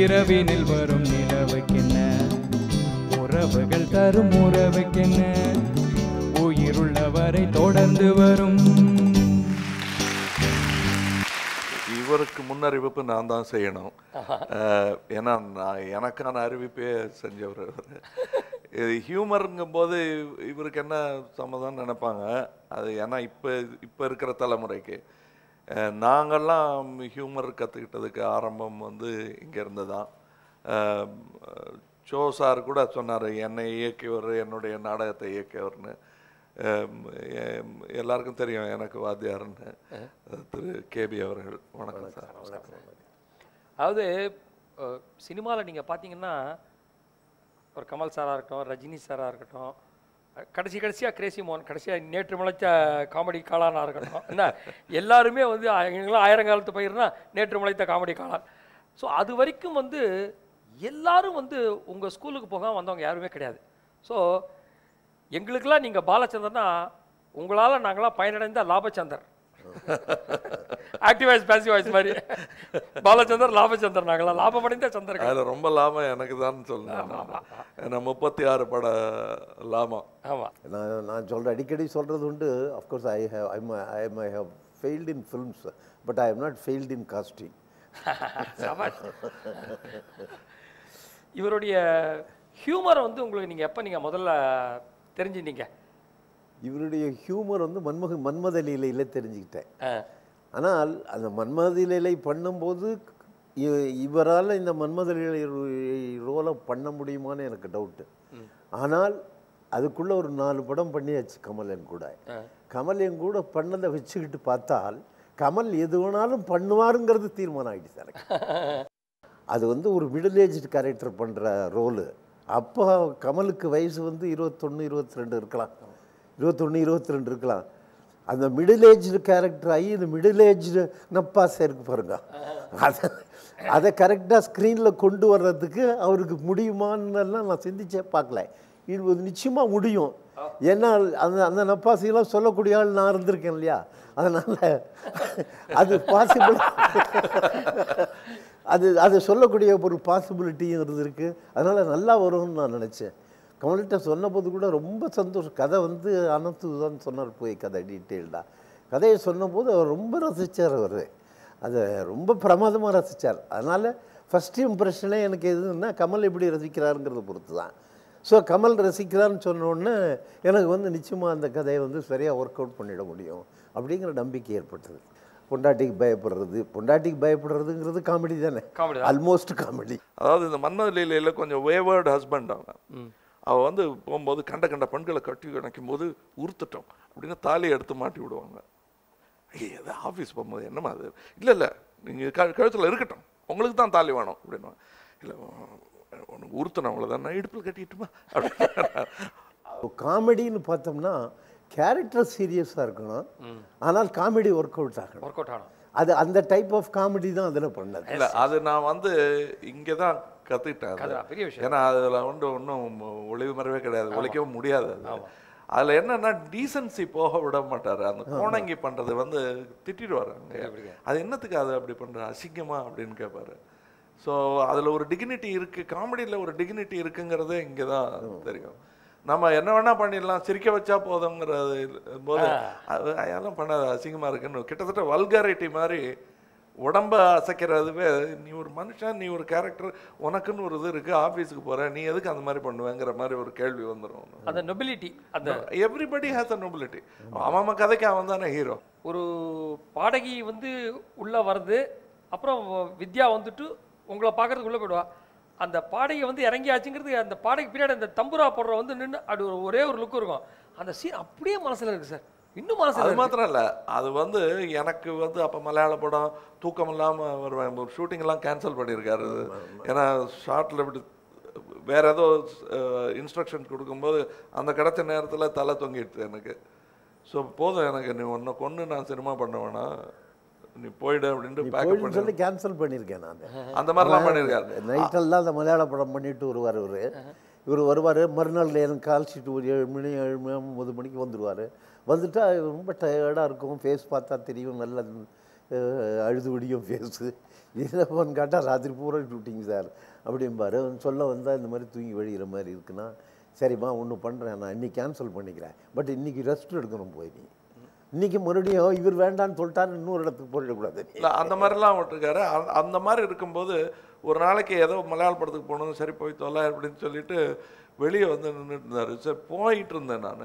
இரவினில் வரும் நிலவுக்கென்ன உறவுகள் தரும் உறவுக்கென்ன உயிருள்ளவரை தொடர்ந்து வரும் இவருக்கு முன்னறிவிப்பு நான் தான் செய்யணும் ஏன்னா நான் எனக்கான அறிவிப்பே செஞ்சவர் இது ஹியூமருங்கும் போது இவருக்கு என்ன சம்மதம் நினைப்பாங்க அது ஏன்னா இப்போ இப்போ இருக்கிற தலைமுறைக்கு நாங்கள்லாம் ஹியூமர் கற்றுக்கிட்டதுக்கு ஆரம்பம் வந்து இங்கேருந்து தான் சோ சார் கூட சொன்னார் என்னை இயக்கியவர் என்னுடைய நாடகத்தை இயக்கியவர்னு எல்லாருக்கும் தெரியும் எனக்கு வாத்தியார்னு திரு கேபி அவர்கள் வணக்கம் சார் அதாவது சினிமாவில் நீங்கள் பார்த்தீங்கன்னா ஒரு கமல் சாராக இருக்கட்டும் ரஜினி சாராக இருக்கட்டும் கடைசி கடைசியாக கிரேசி மோகன் கடைசியாக நேற்று முளைச்ச காமெடி காளானாக இருக்கட்டும் என்ன எல்லாருமே வந்து எங்களாம் ஆயிரம் காலத்து பயிர்னா நேற்று முளைத்த காமெடி காளான் ஸோ அது வரைக்கும் வந்து எல்லோரும் வந்து உங்கள் ஸ்கூலுக்கு போகாமல் வந்தவங்க யாருமே கிடையாது ஸோ எங்களுக்கெல்லாம் நீங்கள் பாலச்சந்தர்னா உங்களால் நாங்களாம் பயனடைந்த லாபச்சந்தர் ஆக்டிவ் வாய்ஸ் பேசிவ் வாய்ஸ் மாதிரி பாலச்சந்தர் லாபச்சந்தர் நாங்களா லாபம் அடைந்த சந்தர் அதில் ரொம்ப லாபம் எனக்கு தான் சொல்லுங்க முப்பத்தி ஆறு பட லாபம் ஆமாம் நான் நான் சொல்கிறேன் அடிக்கடி சொல்கிறது உண்டு of course I have I I I have failed in films but I have not failed in casting இவருடைய ஹியூமரை வந்து உங்களுக்கு நீங்கள் எப்போ நீங்கள் முதல்ல தெரிஞ்சுட்டீங்க இவருடைய ஹியூமர் வந்து மன்மக மன்மத லீலையில் தெரிஞ்சுக்கிட்டேன் ஆனால் அந்த மன்மத லீலை பண்ணும்போது இவரால் இந்த மன்மத லீலை ரோலை பண்ண முடியுமான்னு எனக்கு டவுட்டு ஆனால் அதுக்குள்ளே ஒரு நாலு படம் பண்ணியாச்சு கமலன் கூட கமலன் கூட பண்ணதை வச்சுக்கிட்டு பார்த்தால் கமல் எது வேணாலும் பண்ணுவாருங்கிறது தீர்மானம் ஆகிடுச்சு எனக்கு அது வந்து ஒரு மிடில் ஏஜ்டு கேரக்டர் பண்ணுற ரோலு அப்போ கமலுக்கு வயசு வந்து இருபத்தொன்று இருபத்தி ரெண்டு இருக்கலாம் இருபத்தொன்று இருபத்தி ரெண்டு இருக்கலாம் அந்த மிடில் ஏஜ்டு கேரக்டர் ஆகி இந்த மிடில் ஏஜ்டு நப்பாசை இருக்கு பாருங்க அதை அதை கரெக்டாக ஸ்க்ரீனில் கொண்டு வர்றதுக்கு அவருக்கு முடியுமான்னெல்லாம் நான் சிந்திச்சே பார்க்கல இது நிச்சயமாக முடியும் ஏன்னா அந்த அந்த நப்பாசையெல்லாம் சொல்லக்கூடிய ஆள் நான் இருந்திருக்கேன் இல்லையா அதனால் அது பாசிபிள் அது அதை சொல்லக்கூடிய ஒரு பாசிபிலிட்டியும் இருந்திருக்கு அதனால் நல்லா வரும்னு நான் நினச்சேன் கமல்கிட்ட சொன்னபோது கூட ரொம்ப சந்தோஷம் கதை வந்து அனத்து தான் சொன்னார் போய் கதை டீட்டெயில்டாக கதையை சொன்னபோது அவர் ரொம்ப ரசித்தார் அவர் அது ரொம்ப பிரமாதமா ரசிச்சார். அதனால ஃபர்ஸ்ட் இம்ப்ரஷனே எனக்கு எதுன்னா கமல் எப்படி ரசிக்கிறாருங்கிறத பொறுத்து தான். சோ கமல் ரசிக்கிறாருன்னு சொன்ன உடனே எனக்கு வந்து நிச்சயமா அந்த கதையை வந்து சரியா வொர்க் அவுட் பண்ணிட முடியும் அப்படிங்கற நம்பிக்கை ஏற்பட்டது. பொண்டாட்டிக்கு பயப்படுறது பொண்டாட்டிக்கு பயப்படுறதுங்கிறது காமெடி தானே, ஆல்மோஸ்ட் காமெடி. அதாவது இந்த மன்மத லீலையில கொஞ்சம் வேவர்ட் ஹஸ்பண்ட் அவங்க அவ வந்து போகும்போது கண்ட கண்ட பெண்களை கட்டி இணைக்கும் போது உறுத்துட்டோம் அப்படின்னு தாலி எடுத்து மாட்டி விடுவாங்க. ஐயா அது ஆஃபீஸ் போகும்போது என்னமா அது இல்லை இல்லை நீங்கள் க கழுத்தில் இருக்கட்டும் உங்களுக்கு தான் தாலி வேணும் அப்படின்வாங்க. இல்லை உனக்கு உறுத்தினவங்கள தான் நான் இடுப்பில் கட்டிட்டுமா அப்படின்னு. காமெடின்னு பார்த்தோம்னா கேரக்டர் சீரியஸாக இருக்கணும், ஆனால் காமெடி ஒர்க் அவுட் ஆகணும். ஒர்க் அவுட் ஆகணும். அது அந்த டைப் ஆஃப் காமெடி தான் அதில் பண்ணது. இல்லை அது நான் வந்து இங்கே தான் கற்றுக்கிட்டேன். பெரிய விஷயம். ஏன்னா அதில் ஒன்று ஒன்றும் ஒளிவு மறைவே கிடையாது, ஒழிக்கவும் முடியாது. அதில் என்னன்னா டீசன்சி போக விட மாட்டார். அந்த கோணங்கி பண்ணுறது வந்து திட்டிடுவார். அது என்னத்துக்கு அது அப்படி பண்ணுற அசிங்கமா அப்படின்னு கேட்பாரு. ஸோ அதில் ஒரு டிக்னிட்டி இருக்குது, காமெடியில் ஒரு டிக்னிட்டி இருக்குங்கிறதே இங்கே தான் தெரியும். நம்ம என்ன வேணா பண்ணிடலாம், சிரிக்க வச்சா போதுங்கிறது போது அது அதெல்லாம் பண்ணாது அசிங்கமாக இருக்குன்னு கிட்டத்தட்ட வல்காரிட்டி மாதிரி உடம்ப அசைக்கிறதுவே. நீ ஒரு மனுஷன், நீ ஒரு கேரக்டர், உனக்குன்னு ஒரு இது இருக்குது, ஆஃபீஸுக்கு போகிற, நீ எதுக்கு அந்த மாதிரி பண்ணுவேங்கிற மாதிரி ஒரு கேள்வி வந்துடும். அந்த நொபிலிட்டி, அந்த எவ்ரிபடி ஹேஸ் அ நொபிலிட்டி. அவன் கதைக்கு அவன் தானே ஹீரோ. ஒரு பாடகி வந்து உள்ளே வருது, அப்புறம் வித்யா வந்துட்டு உங்களை பார்க்குறதுக்கு உள்ளே போயிடுவா. அந்த பாடகை வந்து இறங்கியாச்சுங்கிறது அந்த பாடகைக்கு பின்னாடி அந்த தம்புரா போடுற வந்து நின்று அப்படி ஒரு ஒரே ஒரு லுக்கு இருக்கும். அந்த சீன் அப்படியே மனசில் இருக்குது சார். இன்னும் அது மாத்திரம் இல்லை, அது வந்து எனக்கு வந்து அப்போ மலையாள படம் தூக்கம் இல்லாமல் வருவேன். ஒரு ஷூட்டிங்லாம் கேன்சல் பண்ணியிருக்காரு. ஏன்னா ஷார்ட்டில் இப்படி வேறு ஏதோ இன்ஸ்ட்ரக்ஷன் கொடுக்கும்போது அந்த கிடைச்ச நேரத்தில் தலை தொங்கிடுது எனக்கு. ஸோ போதும் எனக்கு, நீ ஒன்றை கொண்டு நான் சினிமா பண்ணுவேன்னா நீ போயிடு அப்படின்ட்டு பேக்கப் பண்ணி கேன்சல் பண்ணியிருக்கேன். நான் அந்த மாதிரிலாம் பண்ணியிருக்காரு. நைட்டெல்லாம் அந்த மலையாள படம் பண்ணிட்டு வருவார். இவர் இவர் வருவார் மறுநாள் எனக்கு கால்ஷீட்டு ஒரு ஏழு மணி ஏழு மணி ஒன்பது மணிக்கு வந்துடுவார். வந்துட்டா ரொம்ப டயர்டாக இருக்கும். ஃபேஸ் பார்த்தா தெரியும், நல்ல அழுது விடியும் ஃபேஸு. இதெல்லாம் கேட்டால் ராத்திரி பூரா ஷூட்டிங் சார் அப்படிம்பார். சொல்ல வந்தால் இந்த மாதிரி தூங்கி வழிகிற மாதிரி இருக்குன்னா சரிம்மா ஒன்று பண்ணுறேன், நான் இன்றைக்கி கேன்சல் பண்ணிக்கிறேன், பட் இன்றைக்கி ரெஸ்ட் எடுக்கணும் போய். நீ இன்றைக்கி மறுபடியும் இவர் வேண்டான்னு சொல்லிட்டான்னு இன்னொரு இடத்துக்கு போயிடக்கூடாது. இல்லை அந்த மாதிரிலாம் விட்டுருக்காரு. அந்த மாதிரி இருக்கும்போது ஒரு நாளைக்கு ஏதோ மலையாள படத்துக்கு போகணும், சரி போய் தொல்லை அப்படின்னு சொல்லிட்டு வெளியே வந்து நின்றுட்டு இருந்தார். சரி போயிட்டு இருந்தேன் நான்.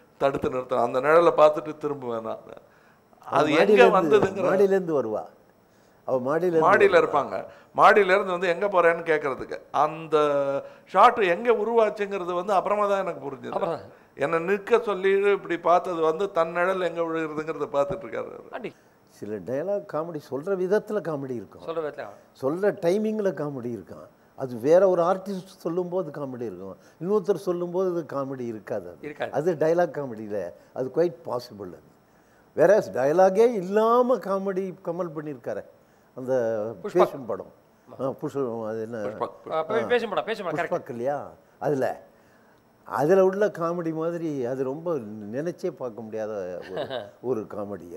தடுத்து நிறுத்த. அந்த நிழலை பார்த்துட்டு திரும்புவேன் நான். அது எங்கே வந்ததுங்கிற மாடியிலேருந்து வருவா, அவள் மாடியில் மாடியில் இருப்பாங்க. மாடியிலேருந்து வந்து எங்கே போகிறேன்னு கேட்குறதுக்கு அந்த ஷார்ட் எங்கே உருவாச்சுங்கிறது வந்து அப்புறமா தான் எனக்கு புரிஞ்சுது. என்னை நிற்க சொல்லி இப்படி பார்த்தது வந்து தன் நிழல் எங்கே விழுகிறதுங்கிறத பார்த்துட்டு இருக்காரு. சில டைலாக் காமெடி சொல்கிற விதத்தில் காமெடி இருக்கும், சொல்கிற சொல்கிற டைமிங்கில் காமெடி இருக்கும். அது வேற ஒரு ஆர்டிஸ்ட் சொல்லும்போது காமெடி இருக்கும், இன்னொருத்தர் சொல்லும்போது அது காமெடி இருக்காது. அது டைலாக் காமெடியில் அது குவைட் பாசிபிள். அது வேற டைலாகே இல்லாமல் காமெடி கமல் பண்ணியிருக்காரு. அந்த பேஷன் படம் புஷ்பம், அது என்ன இல்லையா, அதில் அதில் உள்ள காமெடி மாதிரி அது ரொம்ப நினச்சே பார்க்க முடியாத ஒரு காமெடி.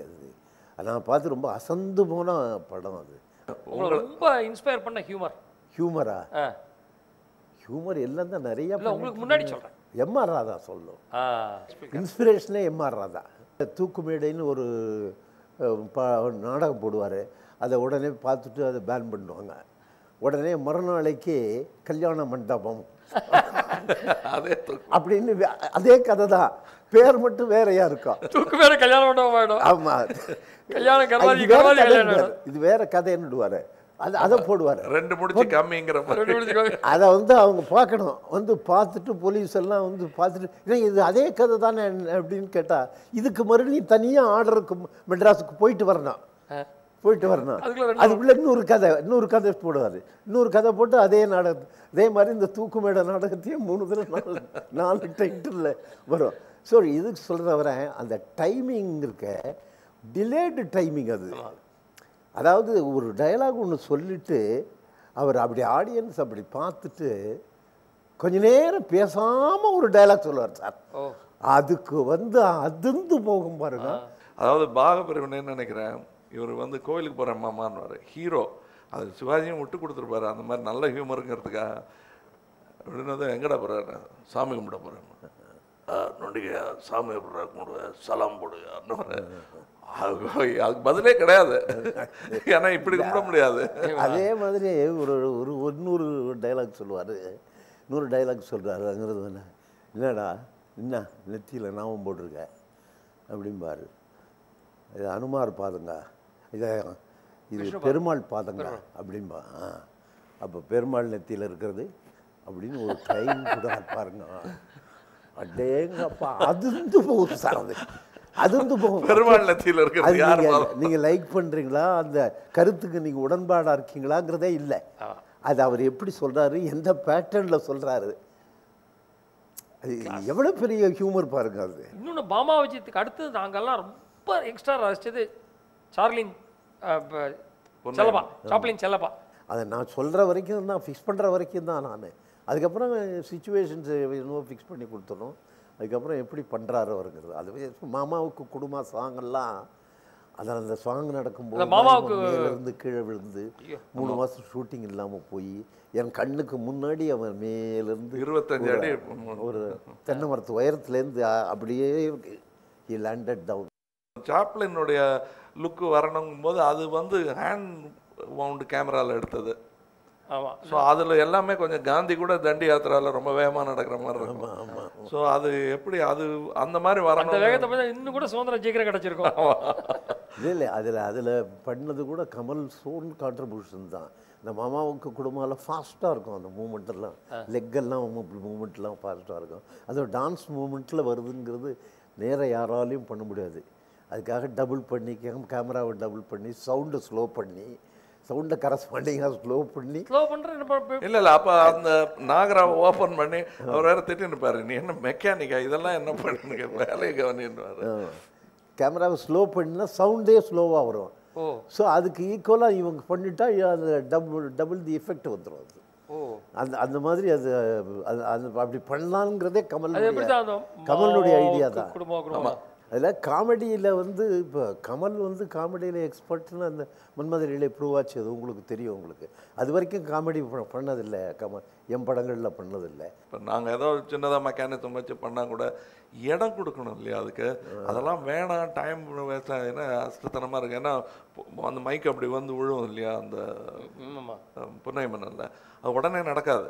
அது நான் பார்த்து ரொம்ப அசந்து போன படம். அது ரொம்ப இன்ஸ்பயர் பண்ண ஹியூமர். ஹியூமரா ஹியூமர் எல்லாம் தான் நிறைய. உங்களுக்கு முன்னாடி சொல்கிறேன் எம் ஆர் ராதா சொல்லும். இன்ஸ்பிரேஷனே எம் ஆர் ராதா. தூக்கு மேடைன்னு ஒரு நாடகம் போடுவார். அதை உடனே பார்த்துட்டு அதை பேன் பண்ணுவாங்க. உடனே மறுநாளைக்கு கல்யாண மண்டபம் அப்படின்னு அதே கதை தான், பேர் மட்டும் வேறையா இருக்கும். இது வேற கதைன்னு அது அதை போடுவார். ரெண்டு முடிச்சு கம்மிங்கிற அதை வந்து அவங்க பார்க்கணும். வந்து பார்த்துட்டு போலீஸ் எல்லாம் வந்து பார்த்துட்டு இது அதே கதை தானே அப்படின்னு கேட்டால் இதுக்கு மறுபடியும் தனியாக ஆர்டருக்கு மெட்ராஸுக்கு போயிட்டு வரணும் போயிட்டு வரணும் அதுக்குள்ளே இன்னொரு கதை இன்னொரு கதை போடுவார். இன்னொரு கதை போட்டு அதே நாடகம் அதே மாதிரி இந்த தூக்கு மேடை நாடகத்தையும் மூணு தடவை நாலு டைட்டில் வரும். ஸோ இதுக்கு சொல்கிற வர அந்த டைமிங் இருக்க டிலேடு டைமிங் அது அதாவது ஒரு டயலாக் ஒன்று சொல்லிட்டு அவர் அப்படி ஆடியன்ஸ் அப்படி பார்த்துட்டு கொஞ்ச நேரம் பேசாம ஒரு டயலாக் சொல்லுவார் சார். அதுக்கு வந்து அதிர்ந்து போகும் பாருங்க. அதாவது பாகப்பிரிவினைன்னு நினைக்கிறேன். இவர் வந்து கோயிலுக்கு போகிற மாமான்னு ஹீரோ அது சிவாஜியும் விட்டு கொடுத்துருப்பாரு அந்த மாதிரி நல்ல ஹியூமருங்கிறதுக்காக. அப்படின்னா எங்கடா போகிறாரு? சாமி கும்பிட போகிறேன். நொண்டிகையா சாமி கும்பிட்ற கும்பிடுவேன், சலாம் போடுவார். அதுக்கு பதிலே கிடையாது, ஏன்னா இப்படி கும்பிட முடியாது. அதே மாதிரி ஒரு ஒரு ஒன்னூறு டைலாக் சொல்லுவார், நூறு டைலாக் சொல்கிறாரு. அங்கிறது என்ன என்னடா என்ன நெத்தியில் நாமம் போட்டிருக்க அப்படிம்பாரு. இது அனுமார் பாதங்க, இதை இது பெருமாள் பாதங்க அப்படின்பா. அப்போ பெருமாள் நெத்தியில் இருக்கிறது அப்படின்னு ஒரு டைம் கூட பாருங்க. அடேங்கப்பா அதிர்ந்து போகும் சார், அது அதிர்ந்து போகும். பெருமாள் நெத்தியில் இருக்கிறது நீங்கள் லைக் பண்ணுறீங்களா, அந்த கருத்துக்கு நீங்கள் உடன்பாடாக இருக்கீங்களாங்கிறதே இல்லை. அது அவர் எப்படி சொல்கிறாரு, எந்த பேட்டர்னில் சொல்கிறாரு, அது எவ்வளோ பெரிய ஹியூமர் பாருங்க. அது இன்னொன்று பாமா விஜயத்துக்கு அடுத்தது நாங்கள்லாம் ரொம்ப எக்ஸ்ட்ரா ரசிச்சது சார்லின் செல்லப்பா, சாப்ளின் செல்லப்பா. அதை நான் சொல்கிற வரைக்கும் தான், ஃபிக்ஸ் பண்ணுற வரைக்கும் தான் நான். அதுக்கப்புறம் சுச்சுவேஷன்ஸ் இன்னும் ஃபிக்ஸ் பண்ணி கொடுத்துடும். அதுக்கப்புறம் எப்படி பண்ணுறாரு வருங்கிறது. அது மாமாவுக்கு குடும்ப சாங்கெல்லாம் அதில் அந்த சாங் நடக்கும்போது மாமாவுக்கு இருந்து கீழே விழுந்து மூணு மாதம் ஷூட்டிங் இல்லாமல் போய் என் கண்ணுக்கு முன்னாடி அவன் மேலேருந்து இருபத்தஞ்சு அடி ஒரு தென்னை மரத்து உயரத்துலேருந்து அப்படியே ஹி லேண்டட் டவுன். சாப்ளினுடைய லுக்கு வரணுங்கும் போது அது வந்து ஹேண்ட் மவுண்ட் கேமராவில் எடுத்தது. ஆமாம். ஸோ அதில் எல்லாமே கொஞ்சம் காந்தி கூட தண்டி யாத்திராவில் ரொம்ப வேகமாக நடக்கிற மாதிரி இருக்கும். ஆமாம். ஸோ அது எப்படி அது அந்த மாதிரி வர வேகத்தை பார்த்தா இன்னும் கூட சுதந்திரம் சீக்கிரம் கிடச்சிருக்கோம். இல்லை இல்லை அதில் அதில் பண்ணது கூட கமல் சோன் கான்ட்ரிபியூஷன் தான். இந்த மாமாவுக்கு குடும்பம்லாம் ஃபாஸ்ட்டாக இருக்கும். அந்த மூமெண்ட்டெல்லாம் லெக்கெல்லாம் இப்படி மூமெண்ட்லாம் ஃபாஸ்ட்டாக இருக்கும். அது டான்ஸ் மூமெண்ட்டில் வருதுங்கிறது நேர யாராலையும் பண்ண முடியாது. அதுக்காக டபுள் பண்ணி கேமராவை டபுள் பண்ணி சவுண்டை ஸ்லோ பண்ணி சவுண்டை கரஸ்பாண்டிங்காக ஸ்லோ பண்ணி ஸ்லோ பண்ணுறேன். இல்லை இல்லை அப்போ அந்த நாகராவை ஓப்பன் பண்ணி அவர் வேறு திட்டின்னுப்பாரு, நீ என்ன மெக்கானிக்கா இதெல்லாம் என்ன பண்ணுங்க வேலையை கவனின்னுவார். கேமராவை ஸ்லோ பண்ணினா சவுண்டே ஸ்லோவாக வரும். ஓ ஸோ அதுக்கு ஈக்குவலாக இவங்க பண்ணிட்டா அது டபுள் டபுள் தி எஃபெக்ட் வந்துடும். அது ஓ அந்த அந்த மாதிரி அது அது அப்படி பண்ணலாங்கிறதே கமல் கமலுடைய ஐடியா தான். அதில் காமெடியில் வந்து இப்போ கமல் வந்து காமெடியில் எக்ஸ்பர்ட்னு அந்த முன்மாதிரியிலே ப்ரூவ் ஆச்சு. அது உங்களுக்கு தெரியும். உங்களுக்கு அது வரைக்கும் காமெடி பண்ணதில்லை கமல், என் படங்களில் பண்ணதில்லை. இப்போ நாங்கள் ஏதோ சின்னதாக மெக்கானிசம் வச்சு பண்ணால் கூட இடம் கொடுக்கணும் இல்லையா அதுக்கு. அதெல்லாம் வேணாம், டைம் வேஸ்ட் ஆகுதுன்னா அஸ்தத்தனமாக இருக்குது. ஏன்னா அந்த மைக் அப்படி வந்து விழுவும் இல்லையா அந்த புன்னை மண்ணில், அது உடனே நடக்காது.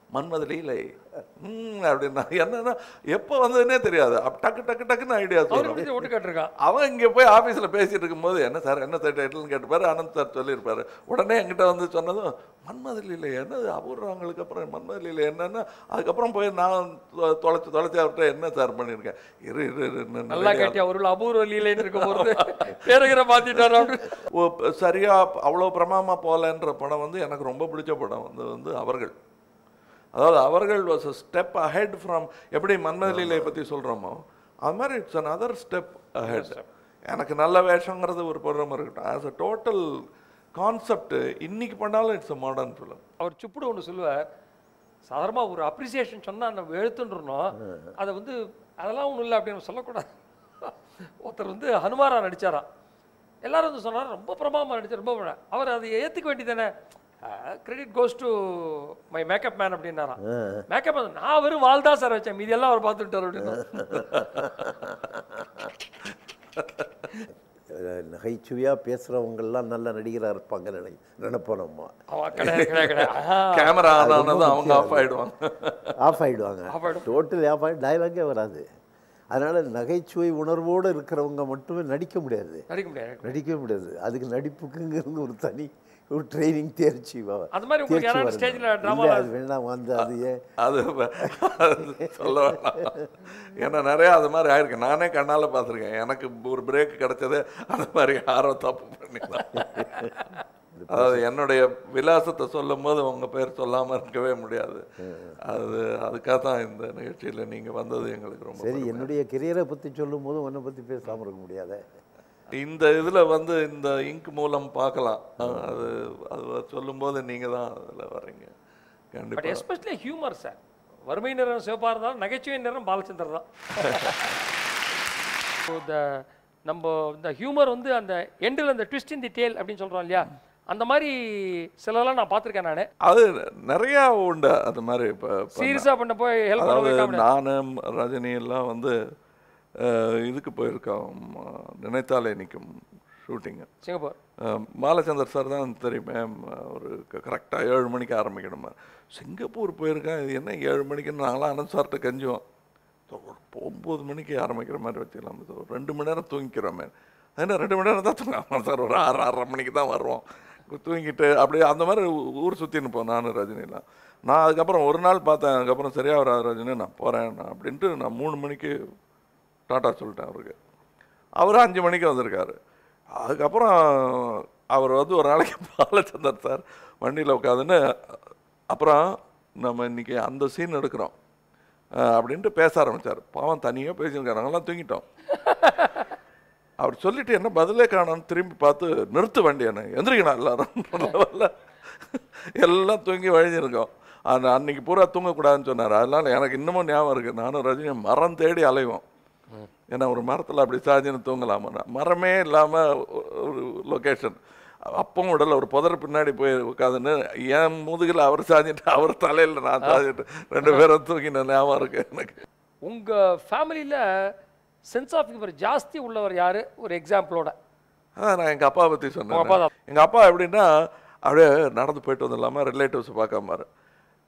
மன்மதிலே ம் அப்படின்னா என்னன்னா எப்போ வந்ததுன்னே தெரியாது. டக்கு டக்கு டக்குன்னு ஐடியா சொல்லி ஓட்டு கேட்டிருக்கான். அவன் இங்கே போய் ஆஃபீஸில் பேசிகிட்டு இருக்கும்போது என்ன சார் என்ன சார் டைட்டில்னு கேட்டுப்பாரு. ஆனந்த் சார் சொல்லியிருப்பாரு. உடனே என்கிட்ட வந்து சொன்னதும் மன்மதில என்னது அபூர்வங்களுக்கு அப்புறம் மன்மதில என்னன்னா அதுக்கப்புறம் போய் நான் தொலைச்சி தொலைச்சி அவர்கிட்ட என்ன சார் பண்ணியிருக்கேன் இரு இரு நல்லா கேட்டியா ஒரு அபூர்வ லீலைன்னு இருக்கும். சரியா அவ்வளோ பிரமாமா போகலன்ற படம் வந்து எனக்கு ரொம்ப பிடிச்ச படம் வந்து வந்து அவர்கள். அதாவது அவர்கள் was a step ahead from எப்படி மன்மதிலையை பற்றி சொல்கிறோமோ அது மாதிரி it's an other step ahead. எனக்கு நல்ல வேஷங்கிறது ஒரு படம் இருக்கட்டும், ஆஸ் அ டோட்டல் கான்செப்ட் இன்றைக்கி பண்ணாலும் இட்ஸ் அ மாடர்ன் ஃபிலிம். அவர் சுப்பிடு ஒன்று சொல்லுவார், சாதாரணமாக ஒரு அப்ரிசியேஷன் சொன்னால் நம்ம எழுத்துன்றோம், அதை வந்து அதெல்லாம் ஒன்றும் இல்லை அப்படின்னு சொல்லக்கூடாது. ஒருத்தர் வந்து ஹனுமாராக நடித்தாராம், எல்லோரும் வந்து சொன்னார் ரொம்ப பிரமாமா நடித்தார் ரொம்ப. அவர் அதை ஏற்றுக்க வேண்டியதானே, credit goes to my makeup man அப்படின்னாரா. மேக்கப் நான் வெறும் வால் தான் சார் வச்சேன், மீதியெல்லாம் அவர் பார்த்துட்டார் அப்படின்னு. நகைச்சுவையாக பேசுகிறவங்கெல்லாம் நல்ல நடிகராக இருப்பாங்க நினை நினைப்போம் நம்ம. கேமரா அவங்க ஆஃப் ஆகிடுவாங்க ஆஃப் ஆகிடுவாங்க டோட்டலி ஆஃப் ஆகி டைலாகே வராது. அதனால் நகைச்சுவை உணர்வோடு இருக்கிறவங்க மட்டுமே நடிக்க முடியாது நடிக்க முடியாது நடிக்க முடியாது. அதுக்கு நடிப்புக்குங்கிறது ஒரு தனி training theerchi baba adhu mari ungalku yarana stage la drama la venna vandha adhu adhu sollala enna nariya adhu mari aayirke naane kannala paathirken enakku or break kedachathu adhu mari yaro thappu pannidha adhu ennoda vilasatha sollumbodhu unga per sollama irukave mudiyadhu adhu adukka dhaan indha nigachiyila neenga vandhathu engalukku romba seri ennoda career pathi sollumbodhu onna pathi pesama irukka mudiyadha இந்த இதுல வந்து இந்த ink மூலம் பார்க்கலாம் அது அது சொல்லும்போது நீங்க தான் அதுல வரீங்க கண்டிப்பா பட் எஸ்பெஷியலி ஹியூமர் சார் வறுமை நிறம் சிவபாரதா நகைச்சுவை நிறம் பாலச்சந்தர் தான் சோ தி நம்ம இந்த ஹியூமர் வந்து அந்த எண்ட்ல அந்த ட்விஸ்ட் இன் தி டெயில் அப்படி சொல்றோம் இல்லையா அந்த மாதிரி சிலலாம் நான் பாத்துர்க்கேன் நானே அது நிறைய உண்டு அந்த மாதிரி சீரியஸா பண்ண போய் ஹெல்ப் பண்ணுவேன் நானும் ரஜினி எல்லாம் வந்து இதுக்கு போயிருக்கோம் நினைத்தாலே நிற்கும் ஷூட்டிங்கு சிங்கப்பூர் பாலச்சந்தர் சார் தான் தெரியுமே ஒரு கரெக்டாக ஏழு மணிக்கு ஆரம்பிக்கணும் சிங்கப்பூர் போயிருக்கேன் இது என்ன ஏழு மணிக்குன்னு நாங்களாம் அனந்த் சார்கிட்ட கஞ்சுவோம் ஒம்பது மணிக்கு ஆரம்பிக்கிற மாதிரி வச்சுக்கலாம் சார் ஒரு ரெண்டு மணி நேரம் தூங்கிக்கிற மாதிரி ஏன்னா ரெண்டு மணி நேரம் தான் தூங்காமல் சார் ஒரு ஆறு ஆறரை மணிக்கு தான் வருவோம் தூங்கிட்டு அப்படியே அந்த மாதிரி ஊர் சுற்றின்னு போவோம் நானும் ரஜினிலாம் நான் அதுக்கப்புறம் ஒரு நாள் பார்த்தேன் அதுக்கப்புறம் சரியாக வராது ரஜினி நான் போகிறேன் நான் அப்படின்ட்டு நான் மூணு மணிக்கு டாட்டா சொல்லிட்டேன் அவருக்கு அவர் அஞ்சு மணிக்கு வந்திருக்காரு அதுக்கப்புறம் அவர் வந்து ஒரு நாளைக்கு பாலச்சந்தர் சார் வண்டியில் உட்காந்துன்னு அப்புறம் நம்ம இன்றைக்கி அந்த சீன் எடுக்கிறோம் அப்படின்ட்டு பேச ஆரம்பித்தார் பாவம் தனியாக பேசியிருக்காரு நாங்கள்லாம் தூங்கிட்டோம் அவர் சொல்லிவிட்டு என்ன பதிலே காணோன்னு திரும்பி பார்த்து நிறுத்து வண்டி என்ன எந்திரிக்கணும் எல்லாரும் எல்லாம் தூங்கி வழிஞ்சிருக்கோம் அந்த அன்றைக்கி பூரா தூங்கக்கூடாதுன்னு சொன்னார் அதனால் எனக்கு இன்னமும் ஞாபகம் இருக்குது நானும் ரஜினி மரம் தேடி அலைவோம் ஏன்னா ஒரு மரத்தில் அப்படி சாஞ்சின்னு தூங்கலாமா மரமே இல்லாமல் ஒரு லொக்கேஷன் அப்பவும் உடல ஒரு புதர் பின்னாடி போய் உட்காந்துன்னு என் முதுகில் அவர் சாஞ்சிட்டு அவர் தலையில் நான் சாஞ்சிட்டு ரெண்டு பேரும் தூக்கின ஞாபகம் இருக்கு எனக்கு உங்கள் ஃபேமிலியில் சென்ஸ் ஆஃப் ஹியூமர் ஜாஸ்தி உள்ளவர் யார் ஒரு எக்ஸாம்பிளோட அதான் நான் எங்கள் அப்பா பற்றி சொன்னேன் எங்கள் அப்பா எப்படின்னா அப்படியே நடந்து போய்ட்டு வந்துடலாமா ரிலேட்டிவ்ஸ் பார்க்காமாரு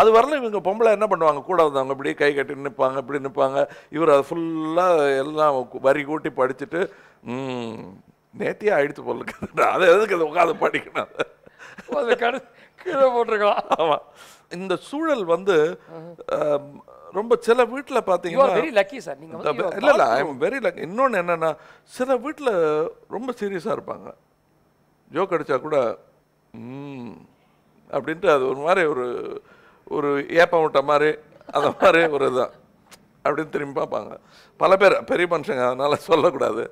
அது வரல இவங்க பொம்பளை என்ன பண்ணுவாங்க கூட வந்தவங்க இப்படி கை கட்டி நிற்பாங்க இப்படி நிற்பாங்க இவர் அதை ஃபுல்லாக எல்லாம் வரி கூட்டி படிச்சுட்டு நேத்தியாக ஆயிடுத்து போடல அதை எதுக்கு அதை உட்காந்து படிக்கணும் அதை கடை கீழே போட்டிருக்கலாம் ஆமாம் இந்த சூழல் வந்து ரொம்ப சில வீட்டில் பார்த்தீங்கன்னா இல்லை இல்லை ஐ எம் வெரி லக்கி இன்னொன்று என்னென்னா சில வீட்டில் ரொம்ப சீரியஸாக இருப்பாங்க ஜோக் அடித்தா கூட அப்படின்ட்டு அது ஒரு மாதிரி ஒரு ஒரு ஏப்பம் விட்ட மாதிரி அந்த மாதிரி ஒரு இதுதான் அப்படின்னு திரும்பி பார்ப்பாங்க பல பேர் பெரிய மனுஷங்க அதனால் சொல்லக்கூடாது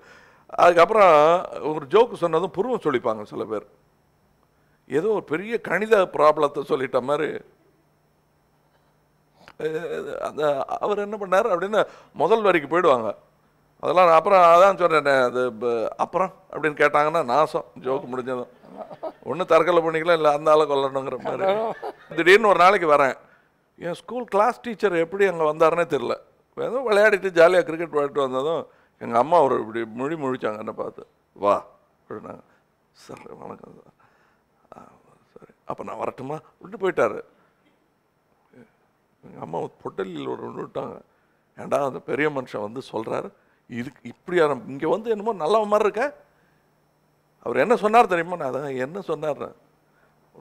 அதுக்கப்புறம் ஒரு ஜோக்கு சொன்னதும் புருவம் சொல்லிப்பாங்க சில பேர் ஏதோ ஒரு பெரிய கணித ப்ராப்ளத்தை சொல்லிட்ட மாதிரி அந்த அவர் என்ன பண்ணார் அப்படின்னு முதல் வரைக்கும் போயிடுவாங்க அதெல்லாம் நான் அப்புறம் அதான் சொல்கிறேன் அது அப்புறம் அப்படின்னு கேட்டாங்கன்னா நாசம் ஜோக்கு முடிஞ்சதும் ஒன்றும் தற்கொலை பண்ணிக்கலாம் இல்லை அந்த ஆளை கொல்லணுங்கிற மாதிரி திடீர்னு ஒரு நாளைக்கு வரேன் என் ஸ்கூல் கிளாஸ் டீச்சர் எப்படி அங்கே வந்தாருன்னே தெரில ஏதோ விளையாடிட்டு ஜாலியாக கிரிக்கெட் விளையாட்டு வந்ததும் எங்கள் அம்மா ஒரு இப்படி மொழி முழிச்சாங்க என்ன பார்த்து வா அப்படின்னாங்க சார் வணக்கம் சார் சரி அப்போ நான் வரட்டுமா விட்டு போயிட்டார் எங்கள் அம்மா பொட்டலில் ஒரு ஒன்று விட்டாங்க ஏண்டா அந்த பெரிய மனுஷன் வந்து சொல்கிறாரு இதுக்கு இப்படியா இங்கே வந்து என்னமோ நல்ல மாதிரி இருக்க அவர் என்ன சொன்னார் தெரியுமா நான் அதான் என்ன சொன்னார்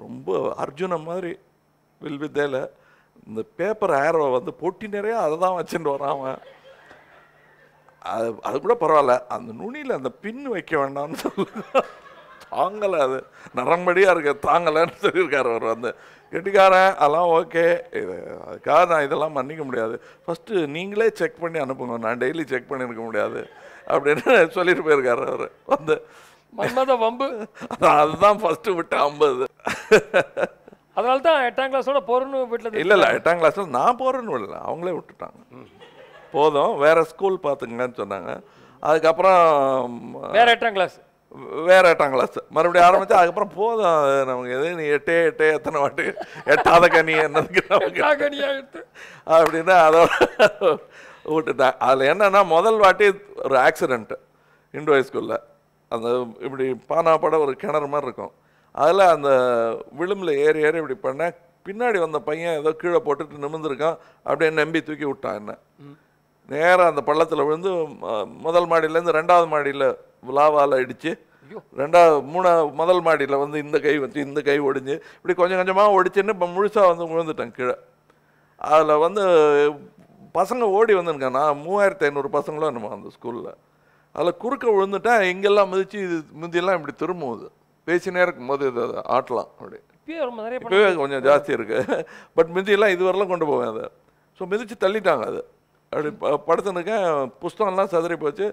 ரொம்ப அர்ஜுன மாதிரி வில் வித்தையில் இந்த பேப்பர் ஏரோவை வந்து பொட்டி நிறையா அதை தான் வச்சுட்டு வரான் அவன் அது அது கூட பரவாயில்ல அந்த நுனியில் அந்த பின் வைக்க வேண்டாம்னு சொல்லுங்க தாங்கலை அது நரம்படியாக இருக்க தாங்கலைன்னு சொல்லியிருக்காரு அவர் வந்து கெட்டிக்காரன் அதெல்லாம் ஓகே இது அதுக்காக நான் இதெல்லாம் மன்னிக்க முடியாது ஃபஸ்ட்டு நீங்களே செக் பண்ணி அனுப்புங்க நான் டெய்லி செக் பண்ணியிருக்க முடியாது அப்படின்னு சொல்லிட்டு போயிருக்காரு அவர் வந்து வம்பு அதுதான் ஃபஸ்ட்டு விட்டு ஐம்பது அதனால தான் எட்டாம் கிளாஸோட போகிறேன்னு வீட்டில் இல்லை இல்லை எட்டாம் கிளாஸில் நான் போகிறேன்னு இல்லை அவங்களே விட்டுட்டாங்க போதும் வேறு ஸ்கூல் பார்த்துங்கன்னு சொன்னாங்க அதுக்கப்புறம் வேறு எட்டாம் கிளாஸ் வேற ஏட்டாங்களாஸ் மறுபடியும் ஆரம்பிச்சு அதுக்கப்புறம் போதும் நமக்கு எது நீ எட்டே எட்டே எத்தனை வாட்டு எட்டாத கனி என்னதுக்கு நமக்கு அப்படின்னா அதோட விட்டுட்டான். அதில் என்னென்னா முதல் வாட்டி ஒரு ஆக்சிடெண்ட்டு இண்டோ ஹைஸ்கூலில் அந்த இப்படி பானாப்பட ஒரு கிணறு மாதிரி இருக்கும் அதில் அந்த விளிம்பில் ஏறி ஏறி இப்படி பண்ணேன் பின்னாடி வந்த பையன் ஏதோ கீழே போட்டுட்டு நிமிர்ந்துருக்கான் அப்படியே நம்பி தூக்கி விட்டான் என்ன நேராக அந்த பள்ளத்தில் விழுந்து முதல் மாடியிலேருந்து ரெண்டாவது மாடியில் லாவால் அடித்து ரெண்டாவது மூணாவது முதல் மாடியில் வந்து இந்த கை வச்சு இந்த கை ஒடிஞ்சு இப்படி கொஞ்சம் கொஞ்சமாக ஒடிச்சுன்னு இப்போ முழுசாக வந்து விழுந்துட்டேன் கீழே. அதில் வந்து பசங்க ஓடி வந்துருக்கேன் நான் மூவாயிரத்தி ஐநூறு பசங்களும் நம்ம அந்த ஸ்கூலில் அதில் குறுக்க விழுந்துட்டேன் இங்கெல்லாம் மிதித்து இது முந்தியெல்லாம் இப்படி திரும்புவது பேசினே இருக்கும்போது இது ஆட்டலாம் அப்படி இப்போவே கொஞ்சம் ஜாஸ்தி இருக்குது பட் மிந்தியெல்லாம் இதுவரெல்லாம் கொண்டு போவேன் அதை ஸோ மிதித்து தள்ளிட்டாங்க அது அப்படி படுத்துனுக்கேன் புஸ்தகம்லாம் சதறி போச்சு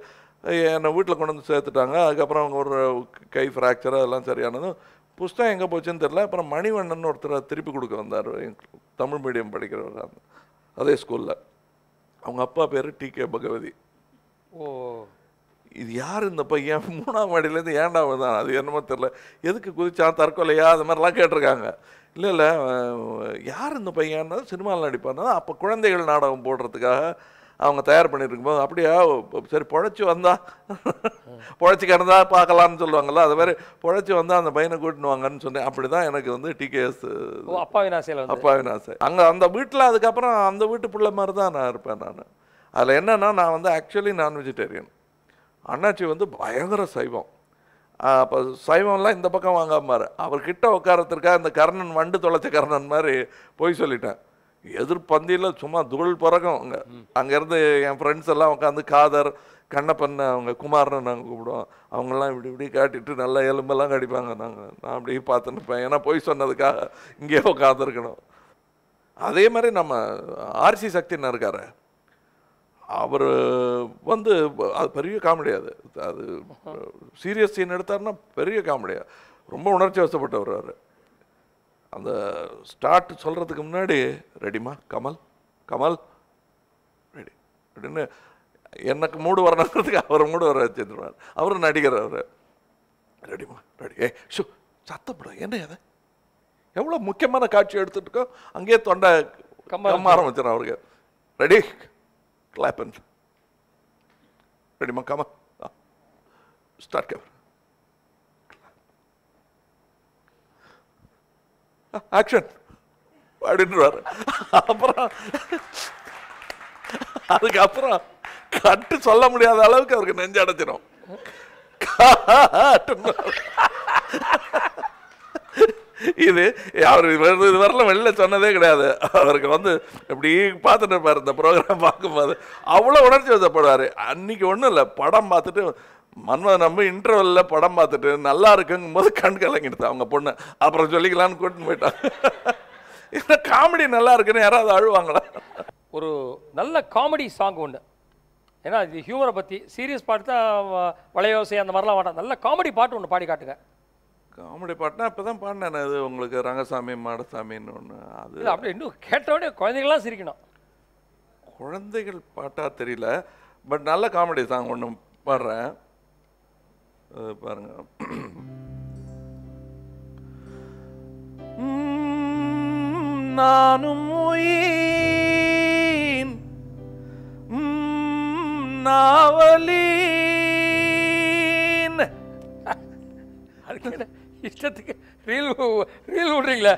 என்னை வீட்டில் கொண்டு வந்து சேர்த்துட்டாங்க. அதுக்கப்புறம் அவங்க ஒரு கை ஃப்ராக்சர் அதெல்லாம் சரியானதும் புஸ்தகம் எங்கே போச்சுன்னு தெரில. அப்புறம் மணிவண்ணன் ஒருத்தரை திருப்பி கொடுக்க வந்தார் தமிழ் மீடியம் படிக்கிறவர் அந்த அதே ஸ்கூலில் அவங்க அப்பா பேர் டி கே பகவதி. ஓ இது யார் இந்த பையன் மூணாம் மாடியிலேருந்து ஏண்டா தான் அது என்னமோ தெரில எதுக்கு குதிச்சான் தற்கொலையா அது மாதிரிலாம் கேட்டிருக்காங்க. இல்லை இல்லை யார் இந்த பையன்னா சினிமாவில் நடிப்பாருன்னா அப்போ குழந்தைகள் நாடகம் போடுறதுக்காக அவங்க தயார் பண்ணியிருக்கும்போது அப்படியா சரி பொழைச்சி வந்தா பொழைச்சி கிடந்தா பார்க்கலான்னு சொல்லுவாங்கள்ல அது மாதிரி பொழைச்சி வந்தால் அந்த பையனை கூட்டினுவாங்கன்னு சொன்னேன். அப்படி தான் எனக்கு வந்து டிகேஎஸ் அப்பாவினாசையில் அப்பாவினாசை அங்கே அந்த வீட்டில் அதுக்கப்புறம் அந்த வீட்டு பிள்ளை மாதிரி தான் நான் இருப்பேன். நான் அதில் என்னென்னா நான் வந்து ஆக்சுவலி நான் வெஜிடேரியன் அண்ணாச்சி வந்து பயங்கர சைவம் அப்போ சைவம்லாம் இந்த பக்கம் வாங்காமாரு அவர்கிட்ட உட்காரத்திற்காக இந்த கர்ணன் வண்டு தொலைச்ச கர்ணன் மாதிரி போய் சொல்லிட்டேன் எதிர்பந்தியில் சும்மா துகள் பிறக்கும் அங்கே அங்கேருந்து என் ஃப்ரெண்ட்ஸ் எல்லாம் உட்காந்து காதர் கண்ணப்பண்ண அவங்க குமார்னு நாங்கள் கூப்பிடுவோம் அவங்களாம் இப்படி இப்படி காட்டிட்டு நல்லா எலும்பெல்லாம் கடிப்பாங்க நாங்கள் நான் அப்படியே பார்த்துன்னுப்பேன் ஏன்னா போய் சொன்னதுக்காக இங்கேயே உட்காந்துருக்கணும். அதே மாதிரி நம்ம ஆர்சி சக்தின்னு இருக்காரு அவர் வந்து அது பெரிய காமெடியா அது அது சீரியஸ் சீன் எடுத்தாருன்னா பெரிய காமெடியா ரொம்ப உணர்ச்சி வசப்பட்டவர் அவர். அந்த ஸ்டார்ட் சொல்கிறதுக்கு முன்னாடி ரெடிமா கமல் கமல் ரெடி அப்படின்னு எனக்கு மூடு வரணுங்கிறதுக்கு அவர் மூடு வர வச்சுருவார் அவரும் நடிகர் அவர் ரெடிமா ரெடி ஏ ஷூ சத்தப்படும் என்ன அதை எவ்வளோ முக்கியமான காட்சி எடுத்துகிட்ருக்கோ அங்கேயே தொண்டை கம்மா ஆரம்பிச்சிடும் அவருக்கு ரெடி கிளாப்பன் ரெடிமா கமல் ஸ்டார்ட் கேமரா ஆக்ஷன் அப்படின்றாரு. அப்புறம் அதுக்கப்புறம் கட்டு சொல்ல முடியாத அளவுக்கு அவருக்கு நெஞ்சு அடைச்சிடும் இது அவர் இது வரலாம் வெளில சொன்னதே கிடையாது அவருக்கு வந்து இப்படி பார்த்துட்டு இருப்பார் இந்த ப்ரோக்ராம் பார்க்கும்போது அவ்வளோ உணர்ச்சி வசப்படுவார். அன்றைக்கி ஒன்றும் இல்லை படம் பார்த்துட்டு மன்மத நம்ம இன்டர்வெல்ல படம் பார்த்துட்டு நல்லா இருக்குங்கும் போது கண் கலங்கிடுது அவங்க பொண்ணு அப்புறம் சொல்லிக்கலான்னு கூட்டின்னு போயிட்டாங்க. இந்த காமெடி நல்லா இருக்குன்னு யாராவது அழுவாங்களா? ஒரு நல்ல காமெடி சாங் ஒன்று ஏன்னா இது ஹியூமரை பற்றி சீரியஸ் பாட்டு தான் வளையோசை அந்த மாதிரிலாம் வாட்டா நல்ல காமெடி பாட்டு ஒன்று பாடி காட்டுங்க. காமெடி பாட்டுனா இப்போ தான் பாடினேன் அது உங்களுக்கு ரங்கசாமி மாடசாமின்னு ஒன்று அது அப்படி இன்னும் கேட்டவுடனே குழந்தைகள்லாம் சிரிக்கணும். குழந்தைகள் பாட்டாக தெரியல பட் நல்ல காமெடி சாங் ஒன்று பாடுறேன் பாருங்க. நானும் உயிர் நாவலின் இஷ்டத்துக்கு ரீல் ரீல் விடுறீங்களா?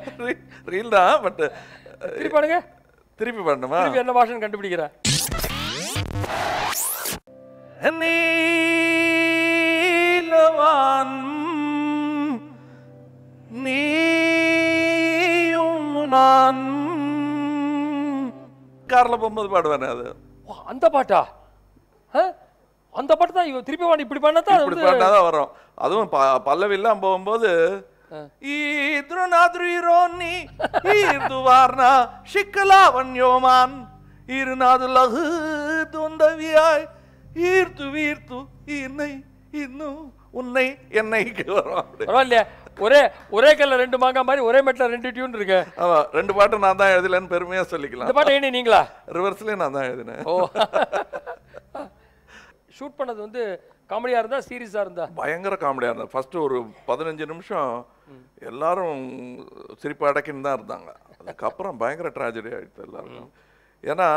ரீல் தான் பட் திருப்பி பாடுங்க. திருப்பி பாடணுமா? என்ன பாஷன் கண்டுபிடிக்கிற நீ நீயும் நான் காரில் போகும்போது பாடுவேன் அது அந்த பாட்டா அந்த பாட்டு தான் இவன் திருப்பி பாடி இப்படி பாடினா தான் இப்படி பாடினா தான் வரும். அதுவும் பல்லவிலாம் போகும்போது சிக்கலாவண்யோமான் இருநாது லகு துந்தவியாய் ஈர்த்து வீர்த்து இன்னை இன்னும் உன்னை என்னைக்கு வரும் பரவாயில்லையா? ஒரே ஒரே கல்ல ரெண்டு மாங்கா மாதிரி ஒரே மெட்டில் ரெண்டு டியூன் இருக்கு. ஆமாம் ரெண்டு பாட்டு நான் தான் எழுதலன்னு பெருமையாக சொல்லிக்கலாம். இந்த பாட்டை ஏனே நீங்களா ரிவர்ஸ்லேயே நான் தான் எழுதினேன். ஓ ஷூட் பண்ணது வந்து காமெடியா இருந்தா சீரியஸா இருந்தா பயங்கர காமெடியா இருந்தா ஃபர்ஸ்ட் ஒரு பதினைஞ்சு நிமிஷம் எல்லாரும் சிரிப்பு அடக்கின்னு தான் இருந்தாங்க. அதுக்கப்புறம் பயங்கர ட்ராஜடி ஆயிடுச்சு எல்லாருக்கும். ஏன்னா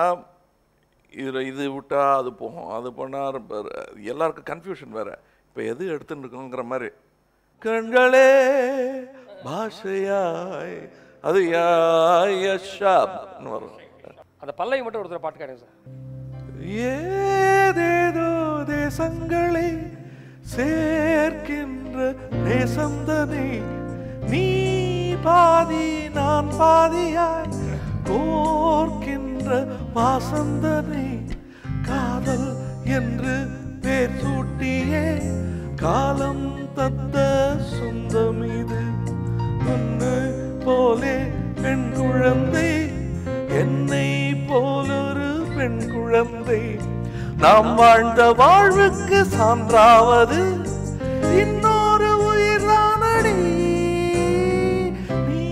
இதில் இது விட்டா அது போகும் அது போனால் எல்லாருக்கும் கன்ஃபியூஷன் வேற. இப்போ எது எடுத்துட்டு இருக்கோங்கிற மாதிரி கண்களே பாஷையாய் அது யாஷாப்னு வரும். அந்த பல்லவி மட்டும் ஒருத்தர் பாட்டு கேட்குங்க சார். ஏதேதோ தேசங்களை சேர்க்கின்ற தேசந்தனை நீ பாதி நான் பாதியாய் கோர்க்கின்ற வாசந்தனை காதல் என்று பேர் சூட்டியே காலம் தத்த சொந்தம் இது உன்னை போலே பெண் குழந்தை என்னை போலொரு பெண் குழந்தை நாம் வாழ்ந்த வாழ்வுக்கு சான்றாவது இன்னொரு உயிரானடி நீ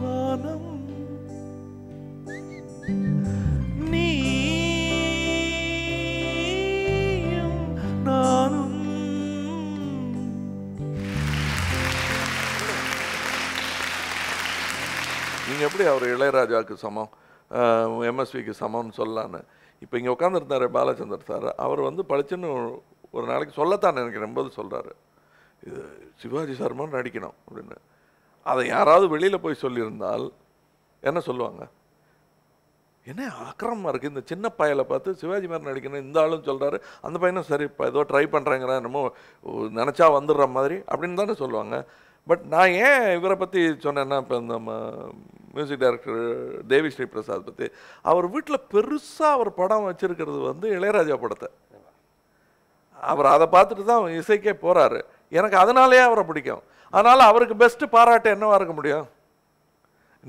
வானம் நீயும் நானும். நீங்க எப்படி அவர் இளையராஜாவுக்கு சமம் எம்எஸ்விக்கு சமம்னு சொல்லலான்னு இப்போ இங்கே உட்காந்துருந்தார் பாலச்சந்தர் சார். அவர் வந்து படிச்சுன்னு ஒரு நாளைக்கு சொல்லத்தான் எனக்கு ரொம்ப சொல்கிறாரு இது சிவாஜி சார் மாதிரி நடிக்கணும் அப்படின்னு. அதை யாராவது வெளியில் போய் சொல்லியிருந்தால் என்ன சொல்லுவாங்க? என்ன அக்கிரமமாக இருக்குது இந்த சின்ன பையலை பார்த்து சிவாஜி மாதிரி நடிக்கணும் இந்த ஆளும் சொல்கிறாரு அந்த பையனும் சரி இப்போ ஏதோ ட்ரை பண்ணுறேங்கிற என்னமோ நினச்சா வந்துடுற மாதிரி அப்படின்னு தானே சொல்லுவாங்க. பட் நான் ஏன் இவரை பற்றி சொன்னேன்னா இப்போ நம்ம மியூசிக் டைரக்டர் தேவி ஸ்ரீ பிரசாத் பற்றி அவர் வீட்டில் பெருசாக அவர் படம் வச்சுருக்கிறது வந்து இளையராஜா படத்தை. அவர் அதை பார்த்துட்டு தான் இசைக்கே போகிறாரு. எனக்கு அதனாலேயே அவரை பிடிக்கும். அதனால் அவருக்கு பெஸ்ட்டு பாராட்டு என்னவாக இருக்க முடியும்?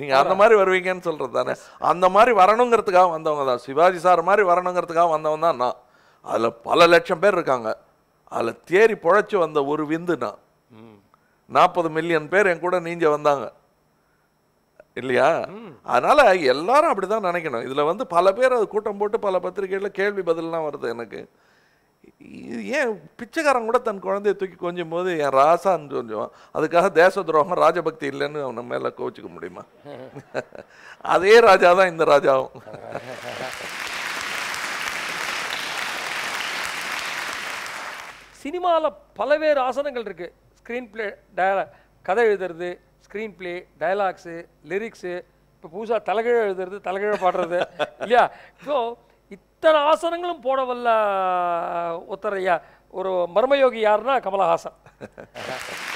நீங்கள் அந்த மாதிரி வருவீங்கன்னு சொல்கிறது தானே. அந்த மாதிரி வரணுங்கிறதுக்காக வந்தவங்க தான் சிவாஜி சார் மாதிரி வரணுங்கிறதுக்காக வந்தவன் தான் நான். அதில் பல லட்சம் பேர் இருக்காங்க. அதில் தேறி பொழைச்சி வந்த ஒரு விந்து நான். நாற்பது மில்லியன் பேர் என் கூட நீஞ்ச வந்தாங்க இல்லையா? அதனால் எல்லாரும் அப்படி தான் நினைக்கணும். இதில் வந்து பல பேர் அது கூட்டம் போட்டு பல பத்திரிகையில் கேள்வி பதிலெலாம் வருது எனக்கு. ஏன் பிச்சைக்காரன் கூட தன் குழந்தைய தூக்கி கொஞ்சம் போது என் ராசான்னு கொஞ்சம் அதுக்காக தேச துரோகம் ராஜபக்தி இல்லைன்னு அவனை மேலே கோவிச்சிக்க முடியுமா? அதே ராஜா தான் இந்த ராஜாவும். சினிமாவில் பலவேறு ஆசனங்கள் இருக்குது. ஸ்க்ரீன் பிளே டய கதை எழுதுறது, ஸ்க்ரீன் பிளே டயலாக்ஸு, லிரிக்ஸு, இப்போ புதுசாக தலைகீழ எழுதுறது, தலைகீழ பாடுறது இல்லையா? ஸோ இத்தனை ஆசனங்களும் போட வல்ல ஒருத்தர் ஐயா. ஒரு மர்மயோகி யாருன்னா கமலஹாசன்.